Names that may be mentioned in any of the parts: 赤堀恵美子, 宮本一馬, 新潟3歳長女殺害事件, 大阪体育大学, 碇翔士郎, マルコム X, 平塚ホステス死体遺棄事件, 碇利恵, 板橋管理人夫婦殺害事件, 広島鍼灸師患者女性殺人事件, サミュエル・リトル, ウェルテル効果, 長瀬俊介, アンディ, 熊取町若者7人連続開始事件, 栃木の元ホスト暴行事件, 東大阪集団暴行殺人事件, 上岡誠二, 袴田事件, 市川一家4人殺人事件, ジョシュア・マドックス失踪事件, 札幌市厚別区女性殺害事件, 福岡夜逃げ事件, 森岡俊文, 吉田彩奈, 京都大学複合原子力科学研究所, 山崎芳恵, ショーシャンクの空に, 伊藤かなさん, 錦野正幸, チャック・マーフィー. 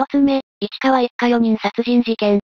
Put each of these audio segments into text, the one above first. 一つ目、市川一家4人殺人事件。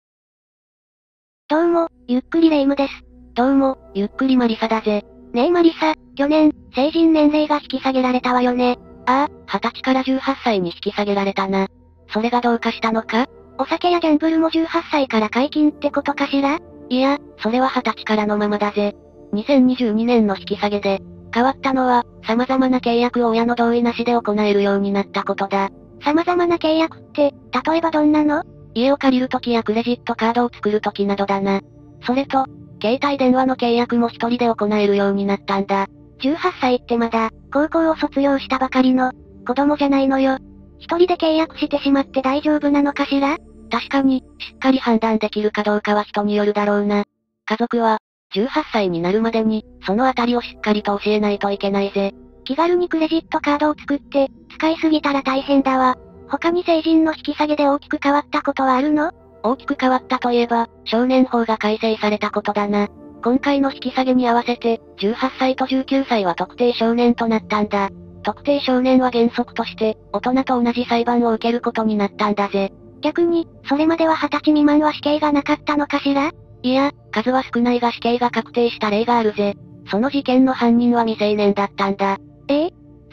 どうも、ゆっくり霊夢です。どうも、ゆっくりマリサだぜ。ねえマリサ、去年、成人年齢が引き下げられたわよね。ああ、20歳から18歳に引き下げられたな。それがどうかしたのか？お酒やギャンブルも18歳から解禁ってことかしら？いや、それは20歳からのままだぜ。2022年の引き下げで、変わったのは、様々な契約を親の同意なしで行えるようになったことだ。様々な契約って、例えばどんなの？家を借りるときやクレジットカードを作るときなどだな。それと、携帯電話の契約も一人で行えるようになったんだ。18歳ってまだ、高校を卒業したばかりの、子供じゃないのよ。一人で契約してしまって大丈夫なのかしら？確かに、しっかり判断できるかどうかは人によるだろうな。家族は、18歳になるまでに、そのあたりをしっかりと教えないといけないぜ。気軽にクレジットカードを作って、使いすぎたら大変だわ。他に成人の引き下げで大きく変わったことはあるの？大きく変わったといえば、少年法が改正されたことだな。今回の引き下げに合わせて、18歳と19歳は特定少年となったんだ。特定少年は原則として、大人と同じ裁判を受けることになったんだぜ。逆に、それまでは20歳未満は死刑がなかったのかしら？いや、数は少ないが死刑が確定した例があるぜ。その事件の犯人は未成年だったんだ。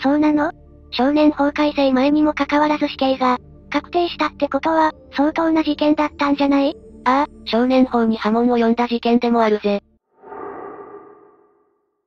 そうなの？少年法改正前にもかかわらず死刑が確定したってことは、相当な事件だったんじゃない？ああ、少年法に波紋を呼んだ事件でもあるぜ。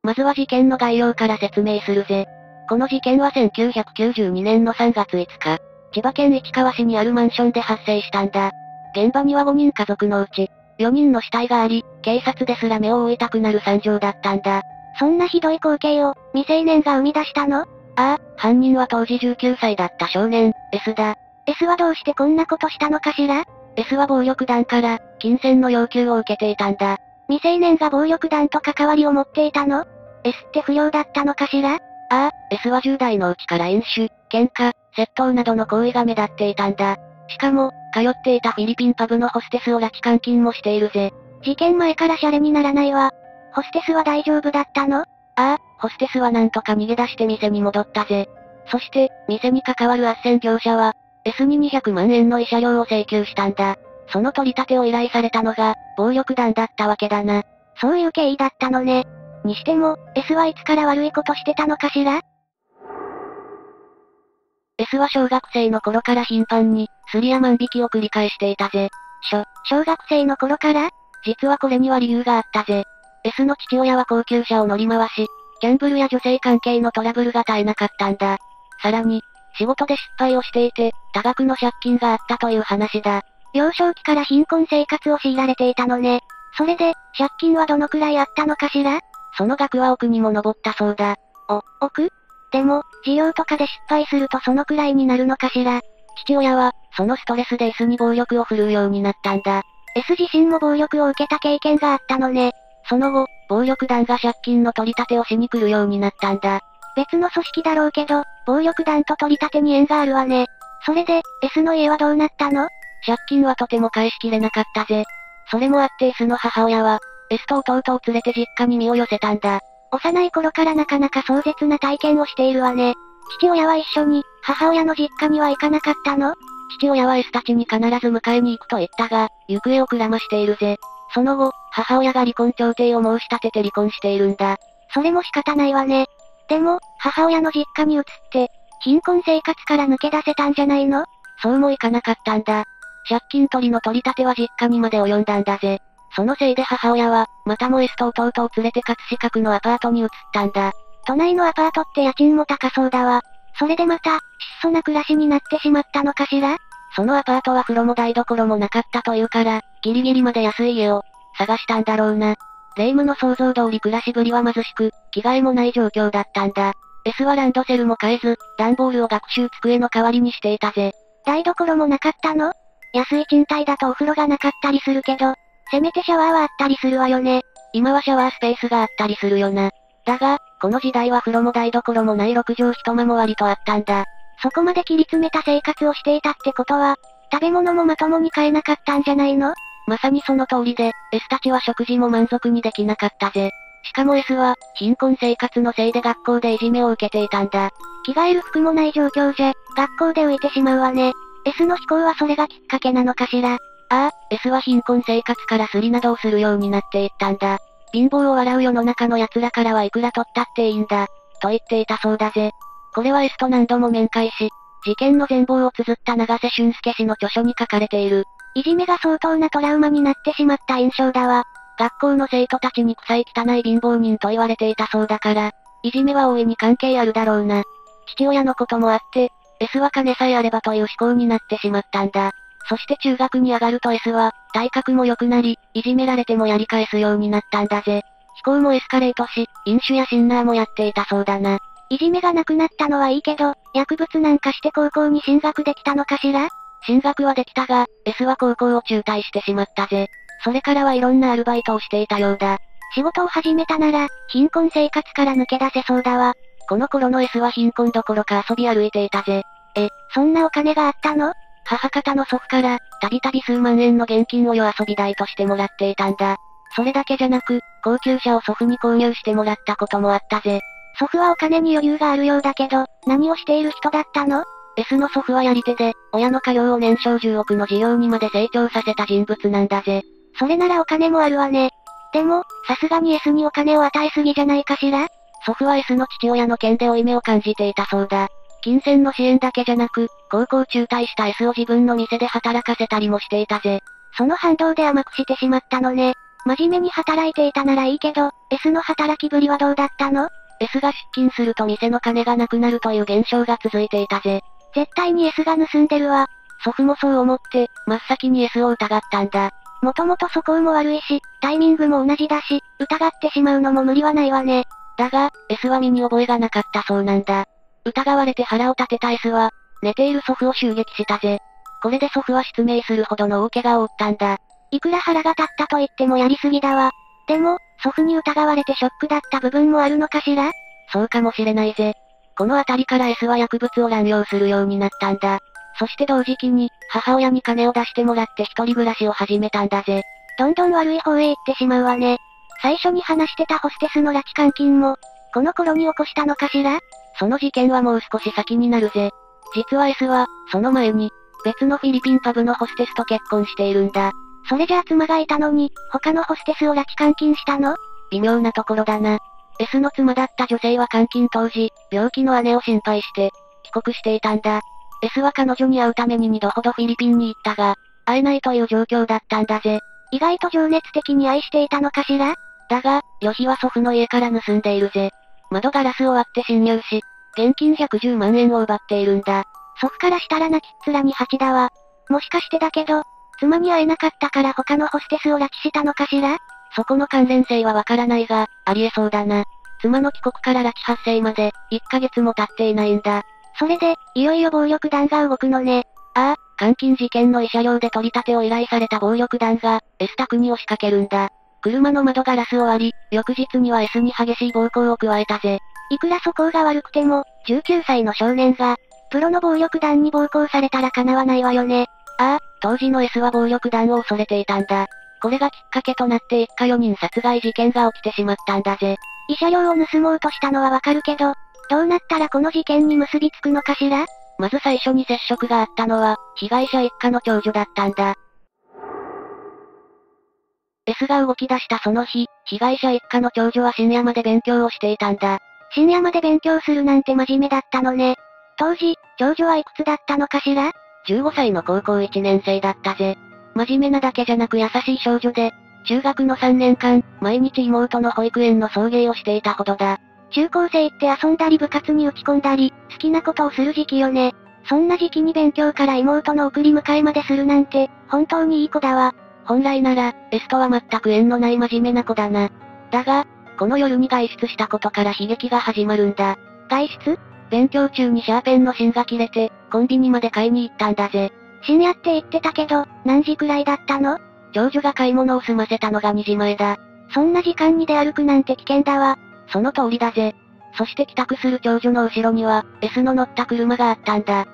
まずは事件の概要から説明するぜ。この事件は1992年の3月5日、千葉県市川市にあるマンションで発生したんだ。現場には5人家族のうち、4人の死体があり、警察ですら目を覆いたくなる惨状だったんだ。そんなひどい光景を、未成年が生み出したの？ああ、犯人は当時19歳だった少年、S だ。S はどうしてこんなことしたのかしら？ S は暴力団から、金銭の要求を受けていたんだ。未成年が暴力団と関わりを持っていたの？ S って不良だったのかしら？ああ、S は10代のうちから飲酒、喧嘩、窃盗などの行為が目立っていたんだ。しかも、通っていたフィリピンパブのホステスを拉致監禁もしているぜ。事件前からシャレにならないわ。ホステスは大丈夫だったの？ああ、ホステスはなんとか逃げ出して店に戻ったぜ。そして、店に関わる斡旋業者は、S に200万円の慰謝料を請求したんだ。その取り立てを依頼されたのが、暴力団だったわけだな。そういう経緯だったのね。にしても、S はいつから悪いことしてたのかしら？ S は小学生の頃から頻繁に、スリや万引きを繰り返していたぜ。小学生の頃から？実はこれには理由があったぜ。S の父親は高級車を乗り回し、ギャンブルや女性関係のトラブルが絶えなかったんだ。さらに、仕事で失敗をしていて、多額の借金があったという話だ。幼少期から貧困生活を強いられていたのね。それで、借金はどのくらいあったのかしら？その額は億にも上ったそうだ。億？でも、事業とかで失敗するとそのくらいになるのかしら？父親は、そのストレスで S に暴力を振るうようになったんだ。S 自身も暴力を受けた経験があったのね。その後、暴力団が借金の取り立てをしに来るようになったんだ。別の組織だろうけど、暴力団と取り立てに縁があるわね。それで、S の家はどうなったの？借金はとても返しきれなかったぜ。それもあって S の母親は、S と弟を連れて実家に身を寄せたんだ。幼い頃からなかなか壮絶な体験をしているわね。父親は一緒に、母親の実家には行かなかったの？父親は S たちに必ず迎えに行くと言ったが、行方をくらましているぜ。その後、母親が離婚調停を申し立てて離婚しているんだ。それも仕方ないわね。でも、母親の実家に移って、貧困生活から抜け出せたんじゃないの？そうもいかなかったんだ。借金取りの取り立ては実家にまで及んだんだぜ。そのせいで母親は、またも S と弟を連れて葛飾区のアパートに移ったんだ。都内のアパートって家賃も高そうだわ。それでまた、質素な暮らしになってしまったのかしら？そのアパートは風呂も台所もなかったというから、ギリギリまで安い家を探したんだろうな。霊夢の想像通り暮らしぶりは貧しく、着替えもない状況だったんだ。S はランドセルも買えず、段ボールを学習机の代わりにしていたぜ。台所もなかったの？安い賃貸だとお風呂がなかったりするけど、せめてシャワーはあったりするわよね。今はシャワースペースがあったりするよな。だが、この時代は風呂も台所もない6畳一間も割とあったんだ。そこまで切り詰めた生活をしていたってことは、食べ物もまともに買えなかったんじゃないの？まさにその通りで、S たちは食事も満足にできなかったぜ。しかも S は、貧困生活のせいで学校でいじめを受けていたんだ。着替える服もない状況じゃ、学校で浮いてしまうわね。S の飛行はそれがきっかけなのかしら。S は貧困生活からスリなどをするようになっていったんだ。貧乏を笑う世の中の奴らからはいくら取ったっていいんだ、と言っていたそうだぜ。これは S と何度も面会し、事件の全貌を綴った長瀬俊介氏の著書に書かれている。いじめが相当なトラウマになってしまった印象だわ。学校の生徒たちに臭い汚い貧乏人と言われていたそうだから、いじめは大いに関係あるだろうな。父親のこともあって、S は金さえあればという思考になってしまったんだ。そして中学に上がると S は、体格も良くなり、いじめられてもやり返すようになったんだぜ。飛行もエスカレートし、飲酒やシンナーもやっていたそうだな。いじめがなくなったのはいいけど、薬物なんかして高校に進学できたのかしら？進学はできたが、S は高校を中退してしまったぜ。それからはいろんなアルバイトをしていたようだ。仕事を始めたなら、貧困生活から抜け出せそうだわ。この頃の S は貧困どころか遊び歩いていたぜ。そんなお金があったの？母方の祖父から、たびたび数万円の現金を夜遊び代としてもらっていたんだ。それだけじゃなく、高級車を祖父に購入してもらったこともあったぜ。祖父はお金に余裕があるようだけど、何をしている人だったの？ S の祖父はやり手で、親の家業を年商10億の事業にまで成長させた人物なんだぜ。それならお金もあるわね。でも、さすがに S にお金を与えすぎじゃないかしら？祖父は S の父親の件で負い目を感じていたそうだ。金銭の支援だけじゃなく、高校中退した S を自分の店で働かせたりもしていたぜ。その反動で甘くしてしまったのね。真面目に働いていたならいいけど、S の働きぶりはどうだったの？ S が出勤すると店の金がなくなるという現象が続いていたぜ。絶対に S が盗んでるわ。祖父もそう思って、真っ先に S を疑ったんだ。もともと素行も悪いし、タイミングも同じだし、疑ってしまうのも無理はないわね。だが、S は身に覚えがなかったそうなんだ。疑われて腹を立てた S は、寝ている祖父を襲撃したぜ。これで祖父は失明するほどの大怪我を負ったんだ。いくら腹が立ったと言ってもやりすぎだわ。でも、祖父に疑われてショックだった部分もあるのかしら？そうかもしれないぜ。このあたりから S は薬物を乱用するようになったんだ。そして同時期に、母親に金を出してもらって一人暮らしを始めたんだぜ。どんどん悪い方へ行ってしまうわね。最初に話してたホステスの拉致監禁も、この頃に起こしたのかしら？その事件はもう少し先になるぜ。実は S は、その前に、別のフィリピンパブのホステスと結婚しているんだ。それじゃあ妻がいたのに、他のホステスを拉致監禁したの？微妙なところだな。S の妻だった女性は監禁当時、病気の姉を心配して、帰国していたんだ。S は彼女に会うために2度ほどフィリピンに行ったが、会えないという状況だったんだぜ。意外と情熱的に愛していたのかしら？だが、旅費は祖父の家から盗んでいるぜ。窓ガラスを割って侵入し、現金110万円を奪っているんだ。祖父からしたら泣きっ面に蜂だわ。もしかしてだけど、妻に会えなかったから他のホステスを拉致したのかしら？そこの関連性はわからないが、ありえそうだな。妻の帰国から拉致発生まで、1ヶ月も経っていないんだ。それで、いよいよ暴力団が動くのね。監禁事件の慰謝料で取り立てを依頼された暴力団が、S 宅に押しかけるんだ。車の窓ガラスを割り、翌日には S に激しい暴行を加えたぜ。いくら素行が悪くても、19歳の少年が、プロの暴力団に暴行されたら叶わないわよね。当時の S は暴力団を恐れていたんだ。これがきっかけとなって一家4人殺害事件が起きてしまったんだぜ。慰謝料を盗もうとしたのはわかるけど、どうなったらこの事件に結びつくのかしら？まず最初に接触があったのは、被害者一家の長女だったんだ。S が動き出したその日、被害者一家の長女は深夜まで勉強をしていたんだ。深夜まで勉強するなんて真面目だったのね。当時、長女はいくつだったのかしら？ 15 歳の高校1年生だったぜ。真面目なだけじゃなく優しい少女で、中学の3年間、毎日妹の保育園の送迎をしていたほどだ。中高生って遊んだり部活に打ち込んだり、好きなことをする時期よね。そんな時期に勉強から妹の送り迎えまでするなんて、本当にいい子だわ。本来なら、S とは全く縁のない真面目な子だな。だが、この夜に外出したことから悲劇が始まるんだ。外出？勉強中にシャーペンの芯が切れて、コンビニまで買いに行ったんだぜ。深夜って言ってたけど、何時くらいだったの？長女が買い物を済ませたのが2時前だ。そんな時間に出歩くなんて危険だわ。その通りだぜ。そして帰宅する長女の後ろには、S の乗った車があったんだ。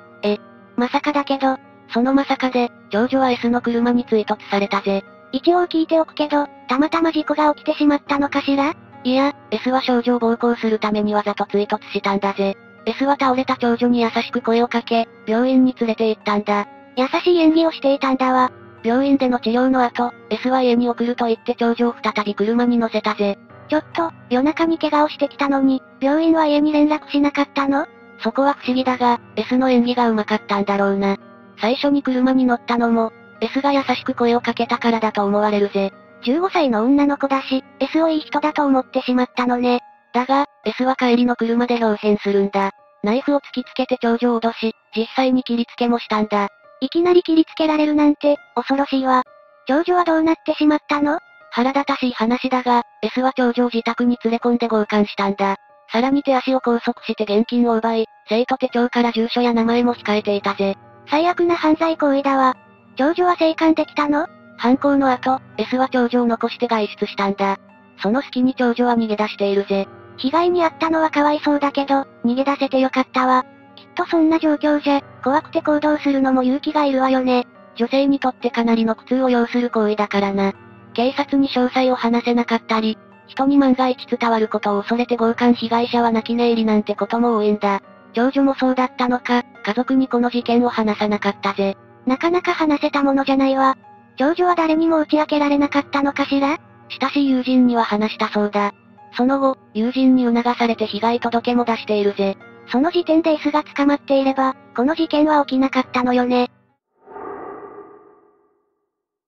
まさかだけど、そのまさかで、長女は S の車に追突されたぜ。一応聞いておくけど、たまたま事故が起きてしまったのかしら？いや、S は少女を暴行するためにわざと追突したんだぜ。S は倒れた長女に優しく声をかけ、病院に連れて行ったんだ。優しい演技をしていたんだわ。病院での治療の後、S は家に送ると言って長女を再び車に乗せたぜ。ちょっと、夜中に怪我をしてきたのに、病院は家に連絡しなかったの？そこは不思議だが、S の演技が上手かったんだろうな。最初に車に乗ったのも、S が優しく声をかけたからだと思われるぜ。15歳の女の子だし、S をいい人だと思ってしまったのね。だが、S は帰りの車で表変するんだ。ナイフを突きつけて長女を脅し、実際に切りつけもしたんだ。いきなり切りつけられるなんて、恐ろしいわ。長女はどうなってしまったの？腹立たしい話だが、S は長女を自宅に連れ込んで強姦したんだ。さらに手足を拘束して現金を奪い、生徒手帳から住所や名前も控えていたぜ。最悪な犯罪行為だわ。長女は生還できたの？犯行の後、S は長女を残して外出したんだ。その隙に長女は逃げ出しているぜ。被害に遭ったのはかわいそうだけど、逃げ出せてよかったわ。きっとそんな状況じゃ、怖くて行動するのも勇気がいるわよね。女性にとってかなりの苦痛を要する行為だからな。警察に詳細を話せなかったり、人に万が一伝わることを恐れて強姦被害者は泣き寝入りなんてことも多いんだ。長女もそうだったのか、家族にこの事件を話さなかったぜ。なかなか話せたものじゃないわ。長女は誰にも打ち明けられなかったのかしら？親しい友人には話したそうだ。その後、友人に促されて被害届も出しているぜ。その時点で S が捕まっていれば、この事件は起きなかったのよね。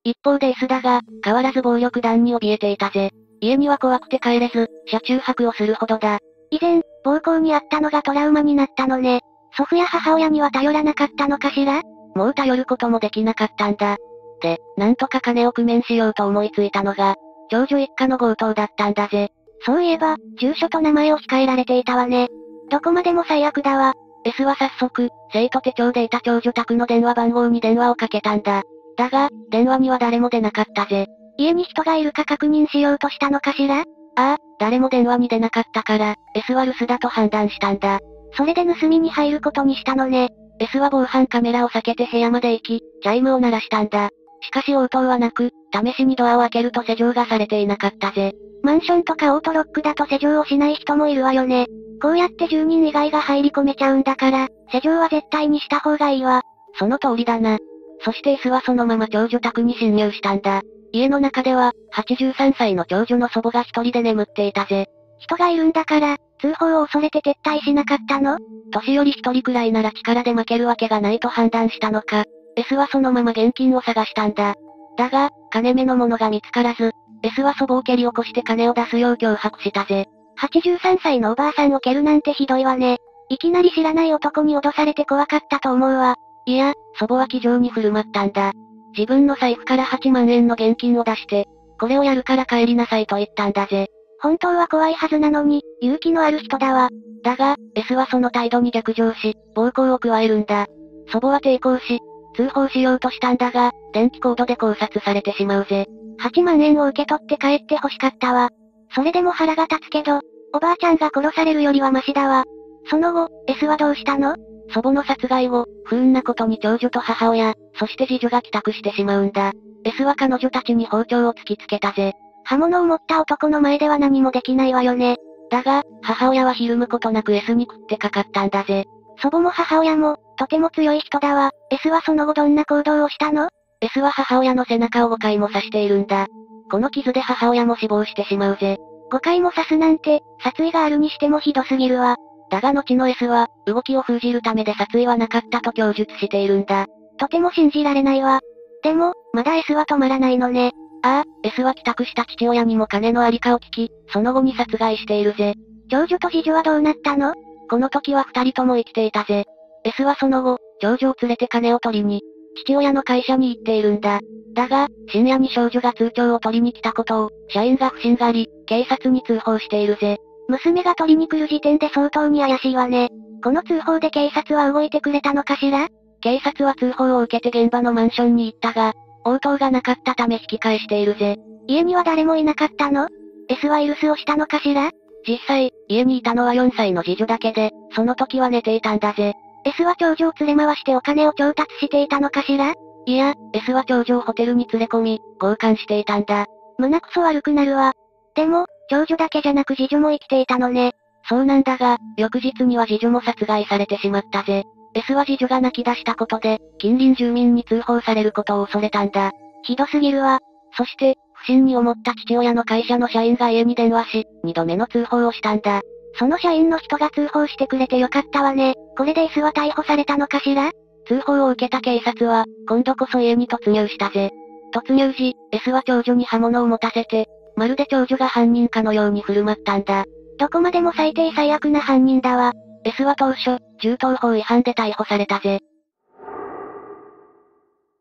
一方で S だが、変わらず暴力団に怯えていたぜ。家には怖くて帰れず、車中泊をするほどだ。以前、暴行にあったのがトラウマになったのね。祖父や母親には頼らなかったのかしら？もう頼ることもできなかったんだ。で、なんとか金を工面しようと思いついたのが、長女一家の強盗だったんだぜ。そういえば、住所と名前を控えられていたわね。どこまでも最悪だわ。S は早速、生徒手帳でいた長女宅の電話番号に電話をかけたんだ。だが、電話には誰も出なかったぜ。家に人がいるか確認しようとしたのかしら？ああ、誰も電話に出なかったから、S は留守だと判断したんだ。それで盗みに入ることにしたのね。S は防犯カメラを避けて部屋まで行き、チャイムを鳴らしたんだ。しかし応答はなく、試しにドアを開けると施錠がされていなかったぜ。マンションとかオートロックだと施錠をしない人もいるわよね。こうやって住人以外が入り込めちゃうんだから、施錠は絶対にした方がいいわ。その通りだな。そして S はそのまま長女宅に侵入したんだ。家の中では、83歳の長女の祖母が一人で眠っていたぜ。人がいるんだから、通報を恐れて撤退しなかったの？年寄り一人くらいなら力で負けるわけがないと判断したのか。S はそのまま現金を探したんだ。だが、金目のものが見つからず、S は祖母を蹴り起こして金を出すよう脅迫したぜ。83歳のおばあさんを蹴るなんてひどいわね。いきなり知らない男に脅されて怖かったと思うわ。いや、祖母は気丈に振る舞ったんだ。自分の財布から8万円の現金を出して、これをやるから帰りなさいと言ったんだぜ。本当は怖いはずなのに、勇気のある人だわ。だが、S はその態度に逆上し、暴行を加えるんだ。祖母は抵抗し、通報しようとしたんだが、電気コードで考察されてしまうぜ。8万円を受け取って帰って欲しかったわ。それでも腹が立つけど、おばあちゃんが殺されるよりはマシだわ。その後、S はどうしたの？祖母の殺害後、不運なことに長女と母親、そして次女が帰宅してしまうんだ。S は彼女たちに包丁を突きつけたぜ。刃物を持った男の前では何もできないわよね。だが、母親はひるむことなく S に食ってかかったんだぜ。祖母も母親も、とても強い人だわ。S はその後どんな行動をしたの？ S は母親の背中を5回も刺しているんだ。この傷で母親も死亡してしまうぜ。5回も刺すなんて、殺意があるにしてもひどすぎるわ。だが後の S は、動きを封じるためで殺意はなかったと供述しているんだ。とても信じられないわ。でも、まだ S は止まらないのね。ああ、S は帰宅した父親にも金のありかを聞き、その後に殺害しているぜ。長女と次女はどうなったの？この時は2人とも生きていたぜ。S はその後、長女を連れて金を取りに、父親の会社に行っているんだ。だが、深夜に少女が通帳を取りに来たことを、社員が不審があり、警察に通報しているぜ。娘が取りに来る時点で相当に怪しいわね。この通報で警察は動いてくれたのかしら？警察は通報を受けて現場のマンションに行ったが、応答がなかったため引き返しているぜ。家には誰もいなかったの？ S は留守をしたのかしら？実際、家にいたのは4歳の次女だけで、その時は寝ていたんだぜ。S は長女を連れ回してお金を調達していたのかしら？いや、S は長女をホテルに連れ込み、強姦していたんだ。胸くそ悪くなるわ。でも、長女だけじゃなく次女も生きていたのね。そうなんだが、翌日には次女も殺害されてしまったぜ。S は次女が泣き出したことで、近隣住民に通報されることを恐れたんだ。ひどすぎるわ。そして、不審に思った父親の会社の社員が家に電話し、2度目の通報をしたんだ。その社員の人が通報してくれてよかったわね。これで S は逮捕されたのかしら？通報を受けた警察は、今度こそ家に突入したぜ。突入時、S は長女に刃物を持たせて、まるで長女が犯人かのように振る舞ったんだ。どこまでも最低最悪な犯人だわ。S は当初、銃刀法違反で逮捕されたぜ。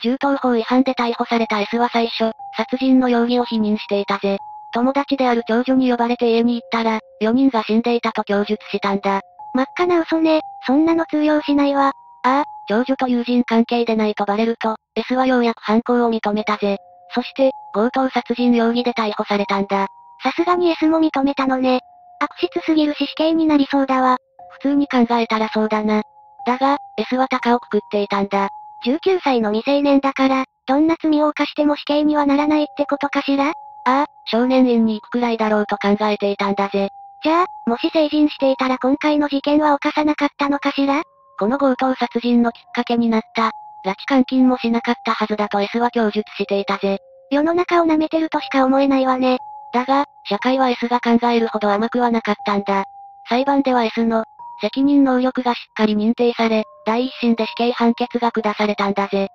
銃刀法違反で逮捕された S は最初、殺人の容疑を否認していたぜ。友達である長女に呼ばれて家に行ったら、4人が死んでいたと供述したんだ。真っ赤な嘘ね。そんなの通用しないわ。ああ、長女と友人関係でないとバレると、S はようやく犯行を認めたぜ。そして、強盗殺人容疑で逮捕されたんだ。さすがに S も認めたのね。悪質すぎるし死刑になりそうだわ。普通に考えたらそうだな。だが、S は鷹をくくっていたんだ。19歳の未成年だから、どんな罪を犯しても死刑にはならないってことかしら？ああ、少年院に行くくらいだろうと考えていたんだぜ。じゃあ、もし成人していたら今回の事件は犯さなかったのかしら？この強盗殺人のきっかけになった、拉致監禁もしなかったはずだと S は供述していたぜ。世の中を舐めてるとしか思えないわね。だが、社会は S が考えるほど甘くはなかったんだ。裁判では S の、責任能力がしっかり認定され、第一審で死刑判決が下されたんだぜ。しっ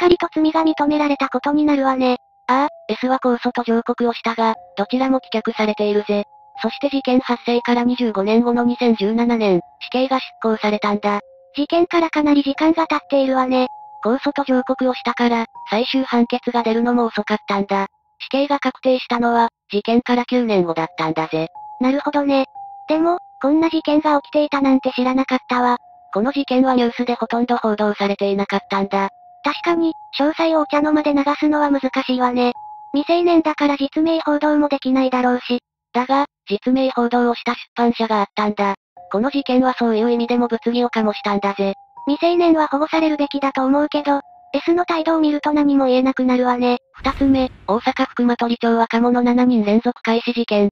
かりと罪が認められたことになるわね。ああ、S は控訴と上告をしたが、どちらも棄却されているぜ。そして事件発生から25年後の2017年、死刑が執行されたんだ。事件からかなり時間が経っているわね。控訴と上告をしたから、最終判決が出るのも遅かったんだ。死刑が確定したのは、事件から9年後だったんだぜ。なるほどね。でも、こんな事件が起きていたなんて知らなかったわ。この事件はニュースでほとんど報道されていなかったんだ。確かに、詳細をお茶の間で流すのは難しいわね。未成年だから実名報道もできないだろうし。だが、実名報道をした出版社があったんだ。この事件はそういう意味でも物議を醸したんだぜ。未成年は保護されるべきだと思うけど、S の態度を見ると何も言えなくなるわね。二つ目、大阪福間鳥町若者7人連続開始事件。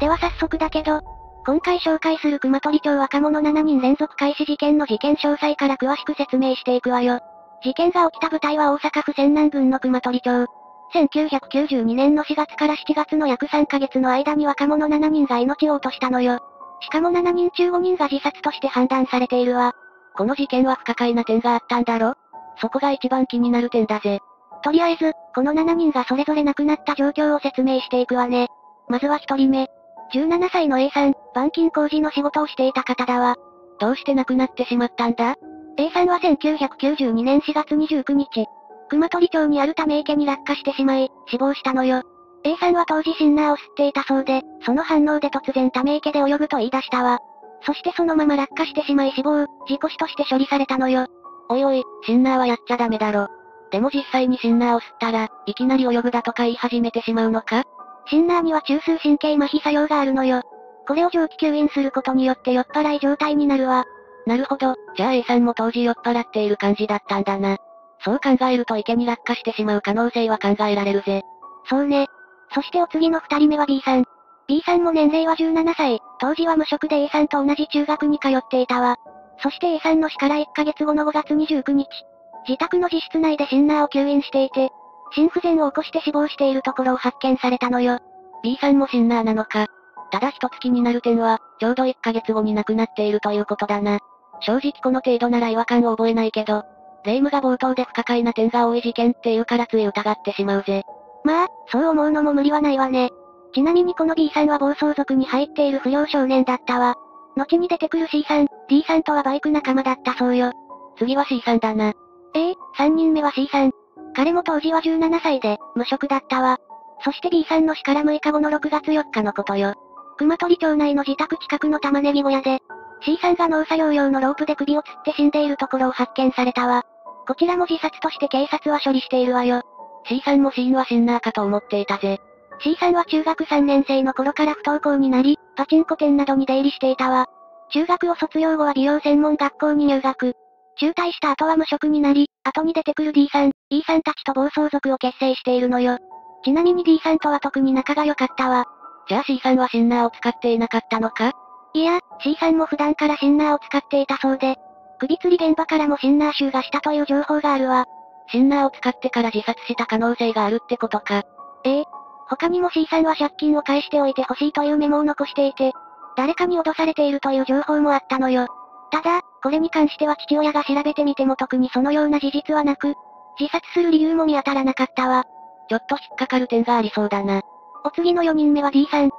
では早速だけど、今回紹介する熊取町若者7人連続開始事件の事件詳細から詳しく説明していくわよ。事件が起きた舞台は大阪府泉南郡の熊取町。1992年の4月から7月の約3ヶ月の間に若者7人が命を落としたのよ。しかも7人中5人が自殺として判断されているわ。この事件は不可解な点があったんだろ？そこが一番気になる点だぜ。とりあえず、この7人がそれぞれ亡くなった状況を説明していくわね。まずは1人目。17歳の A さん、板金工事の仕事をしていた方だわ。どうして亡くなってしまったんだ？ A さんは1992年4月29日、熊取町にあるため池に落下してしまい、死亡したのよ。A さんは当時シンナーを吸っていたそうで、その反応で突然ため池で泳ぐと言い出したわ。そしてそのまま落下してしまい死亡、事故死として処理されたのよ。おいおい、シンナーはやっちゃダメだろ。でも実際にシンナーを吸ったら、いきなり泳ぐだとか言い始めてしまうのか？シンナーには中枢神経麻痺作用があるのよ。これを蒸気吸引することによって酔っ払い状態になるわ。なるほど、じゃあ A さんも当時酔っ払っている感じだったんだな。そう考えると池に落下してしまう可能性は考えられるぜ。そうね。そしてお次の2人目は B さん。B さんも年齢は17歳、当時は無職で A さんと同じ中学に通っていたわ。そして A さんの死から1ヶ月後の5月29日、自宅の自室内でシンナーを吸引していて、心不全を起こして死亡しているところを発見されたのよ。B さんもシンナーなのか。ただ一つ気になる点は、ちょうど1ヶ月後に亡くなっているということだな。正直この程度なら違和感を覚えないけど、霊夢が冒頭で不可解な点が多い事件っていうからつい疑ってしまうぜ。まあ、そう思うのも無理はないわね。ちなみにこの B さんは暴走族に入っている不良少年だったわ。後に出てくる C さん、D さんとはバイク仲間だったそうよ。次は C さんだな。3人目は C さん。彼も当時は17歳で、無職だったわ。そして B さんの死から6日後の6月4日のことよ。熊取町内の自宅近くの玉ねぎ小屋で、C さんが農作業用のロープで首を吊って死んでいるところを発見されたわ。こちらも自殺として警察は処理しているわよ。C さんも死因はシンナーかと思っていたぜ。C さんは中学3年生の頃から不登校になり、パチンコ店などに出入りしていたわ。中学を卒業後は美容専門学校に入学。中退した後は無職になり、後に出てくる D さん、E さんたちと暴走族を結成しているのよ。ちなみに D さんとは特に仲が良かったわ。じゃあ C さんはシンナーを使っていなかったのか？いや、C さんも普段からシンナーを使っていたそうで、首吊り現場からもシンナー臭がしたという情報があるわ。シンナーを使ってから自殺した可能性があるってことか。ええ。他にも C さんは借金を返しておいてほしいというメモを残していて、誰かに脅されているという情報もあったのよ。ただ、これに関しては父親が調べてみても特にそのような事実はなく、自殺する理由も見当たらなかったわ。ちょっと引っかかる点がありそうだな。お次の4人目は D さん。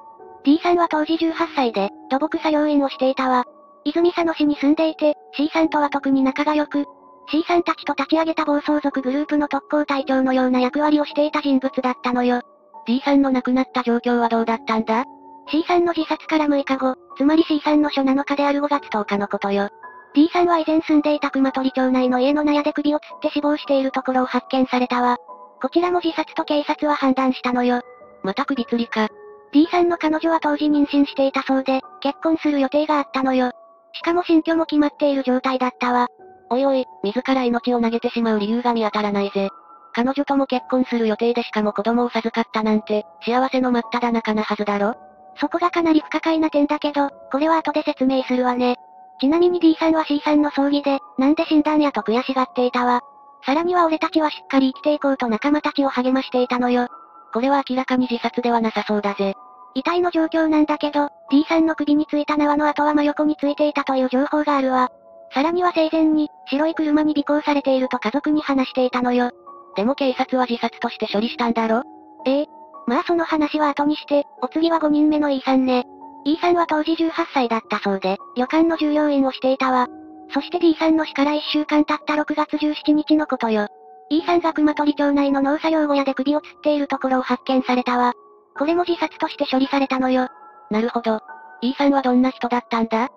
D さんは当時18歳で、土木作業員をしていたわ。泉佐野市に住んでいて、C さんとは特に仲が良く、C さんたちと立ち上げた暴走族グループの特攻隊長のような役割をしていた人物だったのよ。D さんの亡くなった状況はどうだったんだ？ C さんの自殺から6日後、つまり C さんの初7日である5月10日のことよ。D さんは以前住んでいた熊取町内の家の納屋で首を吊って死亡しているところを発見されたわ。こちらも自殺と警察は判断したのよ。また首吊りか。D さんの彼女は当時妊娠していたそうで、結婚する予定があったのよ。しかも新居も決まっている状態だったわ。おいおい、自ら命を投げてしまう理由が見当たらないぜ。彼女とも結婚する予定でしかも子供を授かったなんて、幸せの真っただ中なはずだろ？そこがかなり不可解な点だけど、これは後で説明するわね。ちなみに D さんは C さんの葬儀で、なんで死んだんやと悔しがっていたわ。さらには俺たちはしっかり生きていこうと仲間たちを励ましていたのよ。これは明らかに自殺ではなさそうだぜ。遺体の状況なんだけど、D さんの首についた縄の跡は真横についていたという情報があるわ。さらには生前に、白い車に尾行されていると家族に話していたのよ。でも警察は自殺として処理したんだろ？ええ。まあその話は後にして、お次は5人目の E さんね。E さんは当時18歳だったそうで、旅館の従業員をしていたわ。そして D さんの死から1週間経った6月17日のことよ。E さんが熊取町内の農作業小屋で首を吊っているところを発見されたわ。これも自殺として処理されたのよ。なるほど。E さんはどんな人だったんだ？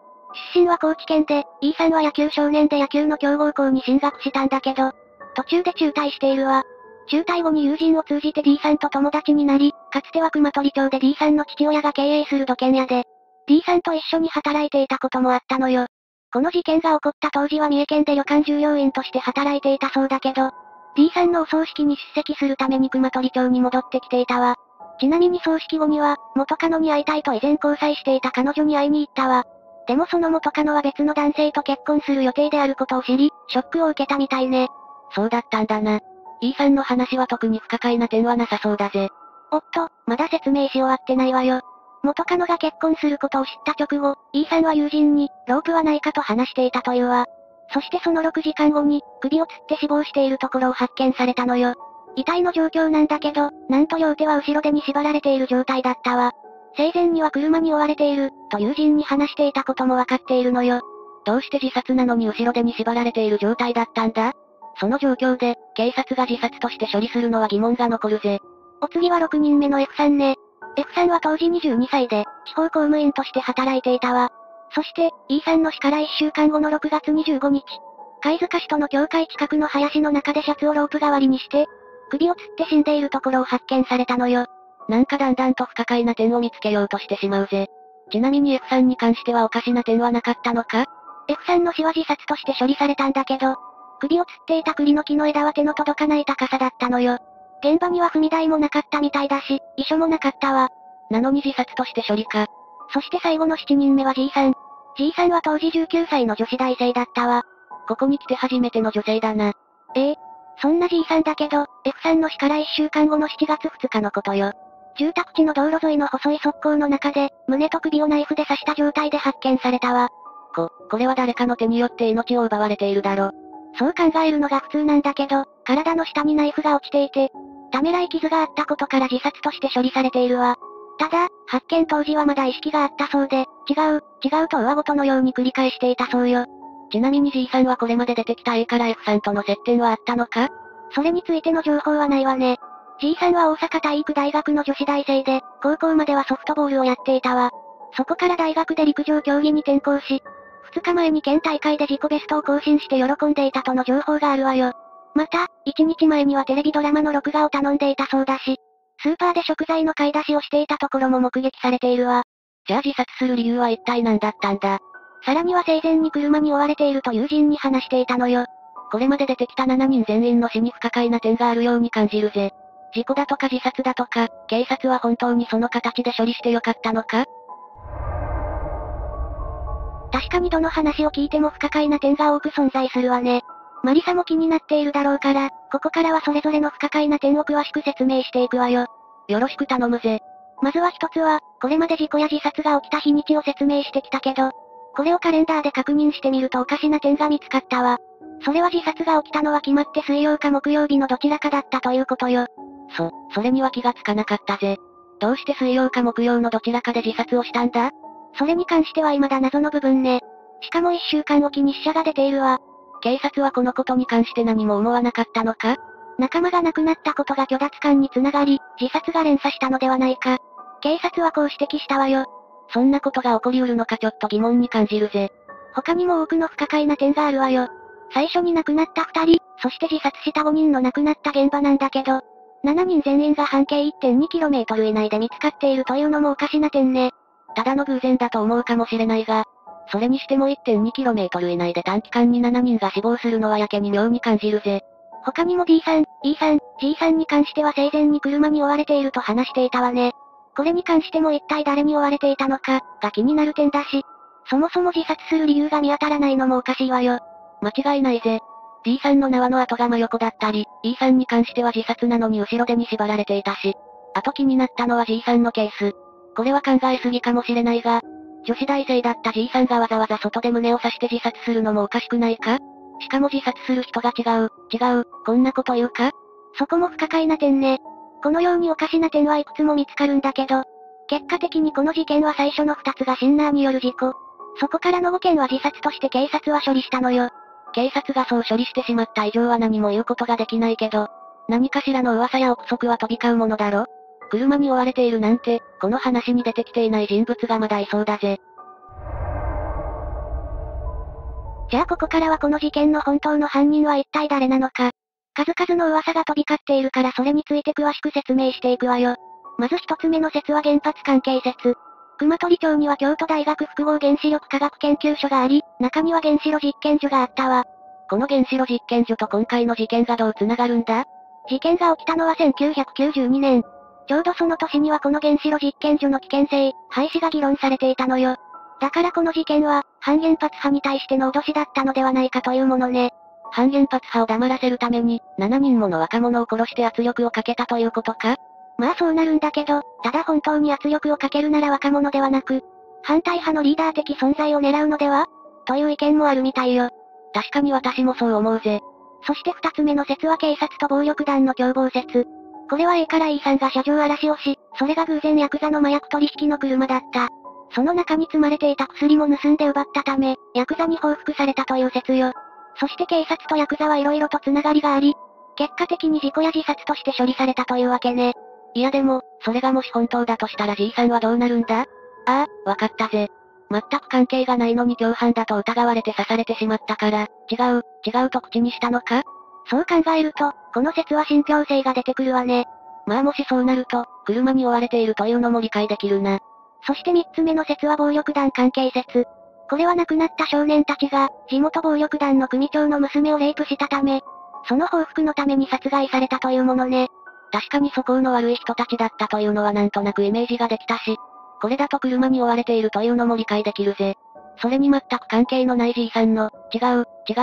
出身は高知県で、E さんは野球少年で野球の強豪校に進学したんだけど、途中で中退しているわ。中退後に友人を通じて D さんと友達になり、かつては熊取町で D さんの父親が経営する土建屋で、D さんと一緒に働いていたこともあったのよ。この事件が起こった当時は三重県で旅館従業員として働いていたそうだけど、D さんのお葬式に出席するために熊取町に戻ってきていたわ。ちなみに葬式後には、元カノに会いたいと以前交際していた彼女に会いに行ったわ。でもその元カノは別の男性と結婚する予定であることを知り、ショックを受けたみたいね。そうだったんだな。E さんの話は特に不可解な点はなさそうだぜ。おっと、まだ説明し終わってないわよ。元カノが結婚することを知った直後、E さんは友人に、ロープはないかと話していたというわ。そしてその6時間後に、首を吊って死亡しているところを発見されたのよ。遺体の状況なんだけど、なんと両手は後ろ手に縛られている状態だったわ。生前には車に追われている、と友人に話していたこともわかっているのよ。どうして自殺なのに後ろ手に縛られている状態だったんだ？その状況で、警察が自殺として処理するのは疑問が残るぜ。お次は6人目の F さんね。F さんは当時22歳で、地方公務員として働いていたわ。そして、E さんの死から1週間後の6月25日、貝塚市との境界近くの林の中でシャツをロープ代わりにして、首を吊って死んでいるところを発見されたのよ。なんかだんだんと不可解な点を見つけようとしてしまうぜ。ちなみに F さんに関してはおかしな点はなかったのか？ F さんの死は自殺として処理されたんだけど、首を吊っていた栗の木の枝は手の届かない高さだったのよ。現場には踏み台もなかったみたいだし、遺書もなかったわ。なのに自殺として処理か。そして最後の7人目は G さん。G さんは当時19歳の女子大生だったわ。ここに来て初めての女性だな。そんな G さんだけど、F さんの死から1週間後の7月2日のことよ。住宅地の道路沿いの細い側溝の中で、胸と首をナイフで刺した状態で発見されたわ。これは誰かの手によって命を奪われているだろ。そう考えるのが普通なんだけど、体の下にナイフが落ちていて、ためらい傷があったことから自殺として処理されているわ。ただ、発見当時はまだ意識があったそうで、違うと上ごとのように繰り返していたそうよ。ちなみに G さんはこれまで出てきた A から F さんとの接点はあったのか？それについての情報はないわね。G さんは大阪体育大学の女子大生で、高校まではソフトボールをやっていたわ。そこから大学で陸上競技に転向し、2日前に県大会で自己ベストを更新して喜んでいたとの情報があるわよ。また、1日前にはテレビドラマの録画を頼んでいたそうだし、スーパーで食材の買い出しをしていたところも目撃されているわ。じゃあ自殺する理由は一体何だったんだ？さらには生前に車に追われていると友人に話していたのよ。これまで出てきた7人全員の死に不可解な点があるように感じるぜ。事故だとか自殺だとか、警察は本当にその形で処理してよかったのか？確かにどの話を聞いても不可解な点が多く存在するわね。マリサも気になっているだろうから、ここからはそれぞれの不可解な点を詳しく説明していくわよ。よろしく頼むぜ。まずは一つは、これまで事故や自殺が起きた日にちを説明してきたけど、これをカレンダーで確認してみるとおかしな点が見つかったわ。それは自殺が起きたのは決まって水曜か木曜日のどちらかだったということよ。それには気がつかなかったぜ。どうして水曜か木曜のどちらかで自殺をしたんだ？それに関しては未だ謎の部分ね。しかも一週間おきに死者が出ているわ。警察はこのことに関して何も思わなかったのか？仲間が亡くなったことが虚脱感につながり、自殺が連鎖したのではないか。警察はこう指摘したわよ。そんなことが起こりうるのかちょっと疑問に感じるぜ。他にも多くの不可解な点があるわよ。最初に亡くなった2人、そして自殺した5人の亡くなった現場なんだけど、7人全員が半径 1.2km 以内で見つかっているというのもおかしな点ね。ただの偶然だと思うかもしれないが、それにしても 1.2km 以内で短期間に7人が死亡するのはやけに妙に感じるぜ。他にも D さん、E さん、G さんに関しては生前に車に追われていると話していたわね。これに関しても一体誰に追われていたのか、が気になる点だし、そもそも自殺する理由が見当たらないのもおかしいわよ。間違いないぜ。D さんの縄の跡が真横だったり、E さんに関しては自殺なのに後ろ手に縛られていたし、あと気になったのは G さんのケース。これは考えすぎかもしれないが、女子大生だった G さんがわざわざ外で胸を刺して自殺するのもおかしくないか？しかも自殺する人が違う、こんなこと言うか？そこも不可解な点ね。このようにおかしな点はいくつも見つかるんだけど、結果的にこの事件は最初の2つがシンナーによる事故。そこからの5件は自殺として警察は処理したのよ。警察がそう処理してしまった以上は何も言うことができないけど、何かしらの噂や憶測は飛び交うものだろ？車に追われているなんて、この話に出てきていない人物がまだいそうだぜ。じゃあここからはこの事件の本当の犯人は一体誰なのか。数々の噂が飛び交っているからそれについて詳しく説明していくわよ。まず一つ目の説は原発関係説。熊取町には京都大学複合原子力科学研究所があり、中には原子炉実験所があったわ。この原子炉実験所と今回の事件がどうつながるんだ？事件が起きたのは1992年。ちょうどその年にはこの原子炉実験所の危険性、廃止が議論されていたのよ。だからこの事件は、反原発派に対しての脅しだったのではないかというものね。反原発派を黙らせるために、7人もの若者を殺して圧力をかけたということか？まあそうなるんだけど、ただ本当に圧力をかけるなら若者ではなく、反対派のリーダー的存在を狙うのでは？という意見もあるみたいよ。確かに私もそう思うぜ。そして2つ目の説は警察と暴力団の共謀説。これは A から E さんが車上荒らしをし、それが偶然ヤクザの麻薬取引の車だった。その中に積まれていた薬も盗んで奪ったため、ヤクザに報復されたという説よ。そして警察とヤクザは色々とつながりがあり、結果的に事故や自殺として処理されたというわけね。いやでも、それがもし本当だとしたら G さんはどうなるんだ？ああ、わかったぜ。全く関係がないのに共犯だと疑われて刺されてしまったから、違うと口にしたのか？そう考えると、この説は信憑性が出てくるわね。まあもしそうなると、車に追われているというのも理解できるな。そして3つ目の説は暴力団関係説。これは亡くなった少年たちが、地元暴力団の組長の娘をレイプしたため、その報復のために殺害されたというものね。確かに素行の悪い人たちだったというのはなんとなくイメージができたし、これだと車に追われているというのも理解できるぜ。それに全く関係のない G さんの、違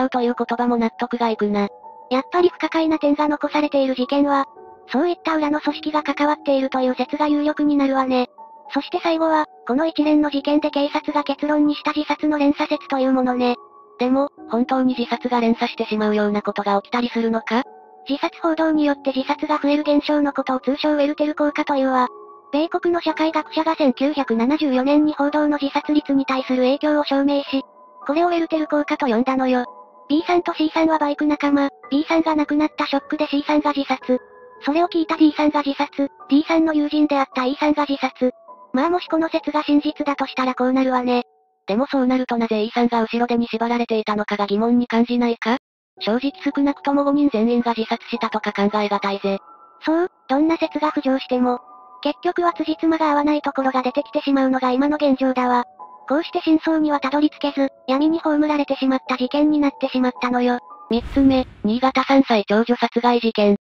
うという言葉も納得がいくな。やっぱり不可解な点が残されている事件は、そういった裏の組織が関わっているという説が有力になるわね。そして最後は、この一連の事件で警察が結論にした自殺の連鎖説というものね。でも、本当に自殺が連鎖してしまうようなことが起きたりするのか？自殺報道によって自殺が増える現象のことを通称ウェルテル効果というわ。米国の社会学者が1974年に報道の自殺率に対する影響を証明し、これをウェルテル効果と呼んだのよ。B さんと C さんはバイク仲間、B さんが亡くなったショックで C さんが自殺。それを聞いた D さんが自殺、D さんの友人であった E さんが自殺。まあもしこの説が真実だとしたらこうなるわね。でもそうなるとなぜ E さんが後ろ手に縛られていたのかが疑問に感じないか？正直少なくとも5人全員が自殺したとか考えがたいぜ。そう、どんな説が浮上しても、結局は辻褄が合わないところが出てきてしまうのが今の現状だわ。こうして真相にはたどり着けず、闇に葬られてしまった事件になってしまったのよ。3つ目、新潟3歳長女殺害事件。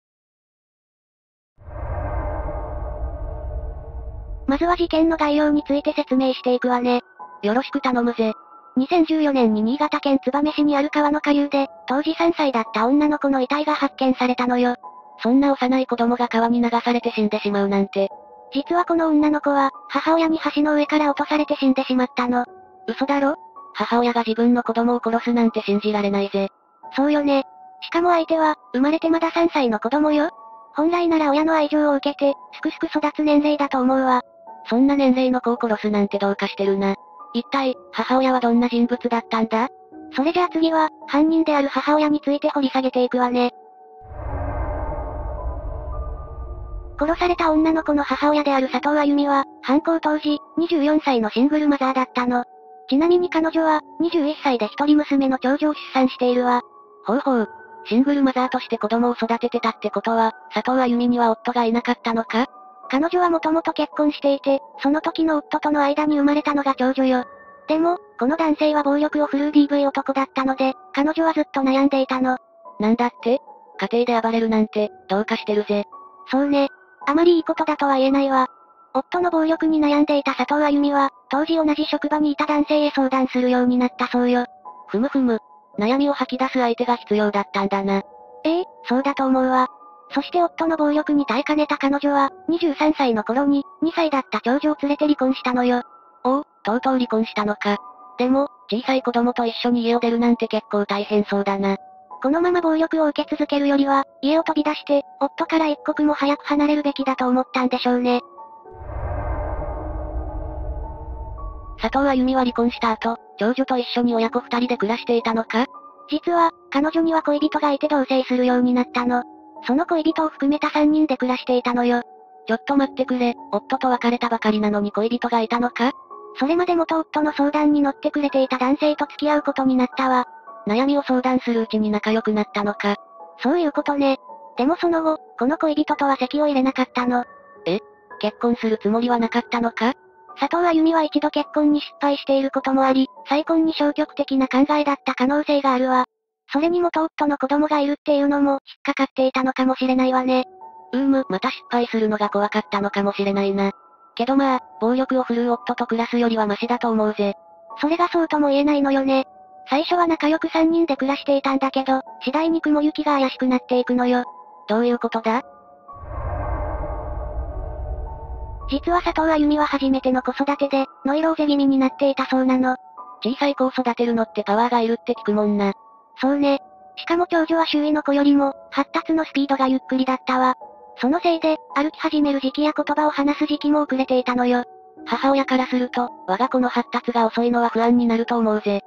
まずは事件の概要について説明していくわね。よろしく頼むぜ。2014年に新潟県燕市にある川の下流で、当時3歳だった女の子の遺体が発見されたのよ。そんな幼い子供が川に流されて死んでしまうなんて。実はこの女の子は、母親に橋の上から落とされて死んでしまったの。嘘だろ？母親が自分の子供を殺すなんて信じられないぜ。そうよね。しかも相手は、生まれてまだ3歳の子供よ。本来なら親の愛情を受けて、すくすく育つ年齢だと思うわ。そんな年齢の子を殺すなんてどうかしてるな。一体、母親はどんな人物だったんだ？それじゃあ次は、犯人である母親について掘り下げていくわね。殺された女の子の母親である佐藤あゆみは、犯行当時、24歳のシングルマザーだったの。ちなみに彼女は、21歳で一人娘の長女を出産しているわ。ほうほう。シングルマザーとして子供を育ててたってことは、佐藤あゆみには夫がいなかったのか？彼女はもともと結婚していて、その時の夫との間に生まれたのが長女よ。でも、この男性は暴力を振るう DV 男だったので、彼女はずっと悩んでいたの。なんだって？家庭で暴れるなんて、どうかしてるぜ。そうね。あまりいいことだとは言えないわ。夫の暴力に悩んでいた佐藤あゆみは、当時同じ職場にいた男性へ相談するようになったそうよ。ふむふむ。悩みを吐き出す相手が必要だったんだな。そうだと思うわ。そして夫の暴力に耐えかねた彼女は、23歳の頃に、2歳だった長女を連れて離婚したのよ。おお、とうとう離婚したのか。でも、小さい子供と一緒に家を出るなんて結構大変そうだな。このまま暴力を受け続けるよりは、家を飛び出して、夫から一刻も早く離れるべきだと思ったんでしょうね。佐藤あゆみは離婚した後、長女と一緒に親子二人で暮らしていたのか？実は、彼女には恋人がいて同棲するようになったの。その恋人を含めた3人で暮らしていたのよ。ちょっと待ってくれ、夫と別れたばかりなのに恋人がいたのか？それまで元夫の相談に乗ってくれていた男性と付き合うことになったわ。悩みを相談するうちに仲良くなったのか。そういうことね。でもその後、この恋人とは籍を入れなかったの。結婚するつもりはなかったのか？佐藤あゆみは一度結婚に失敗していることもあり、再婚に消極的な考えだった可能性があるわ。それに元夫の子供がいるっていうのも、引っかかっていたのかもしれないわね。また失敗するのが怖かったのかもしれないな。けどまあ、暴力を振るう夫と暮らすよりはマシだと思うぜ。それがそうとも言えないのよね。最初は仲良く3人で暮らしていたんだけど、次第に雲行きが怪しくなっていくのよ。どういうことだ？実は佐藤あゆみは初めての子育てで、ノイローゼ気味になっていたそうなの。小さい子を育てるのってパワーがいるって聞くもんな。そうね。しかも長女は周囲の子よりも、発達のスピードがゆっくりだったわ。そのせいで、歩き始める時期や言葉を話す時期も遅れていたのよ。母親からすると、我が子の発達が遅いのは不安になると思うぜ。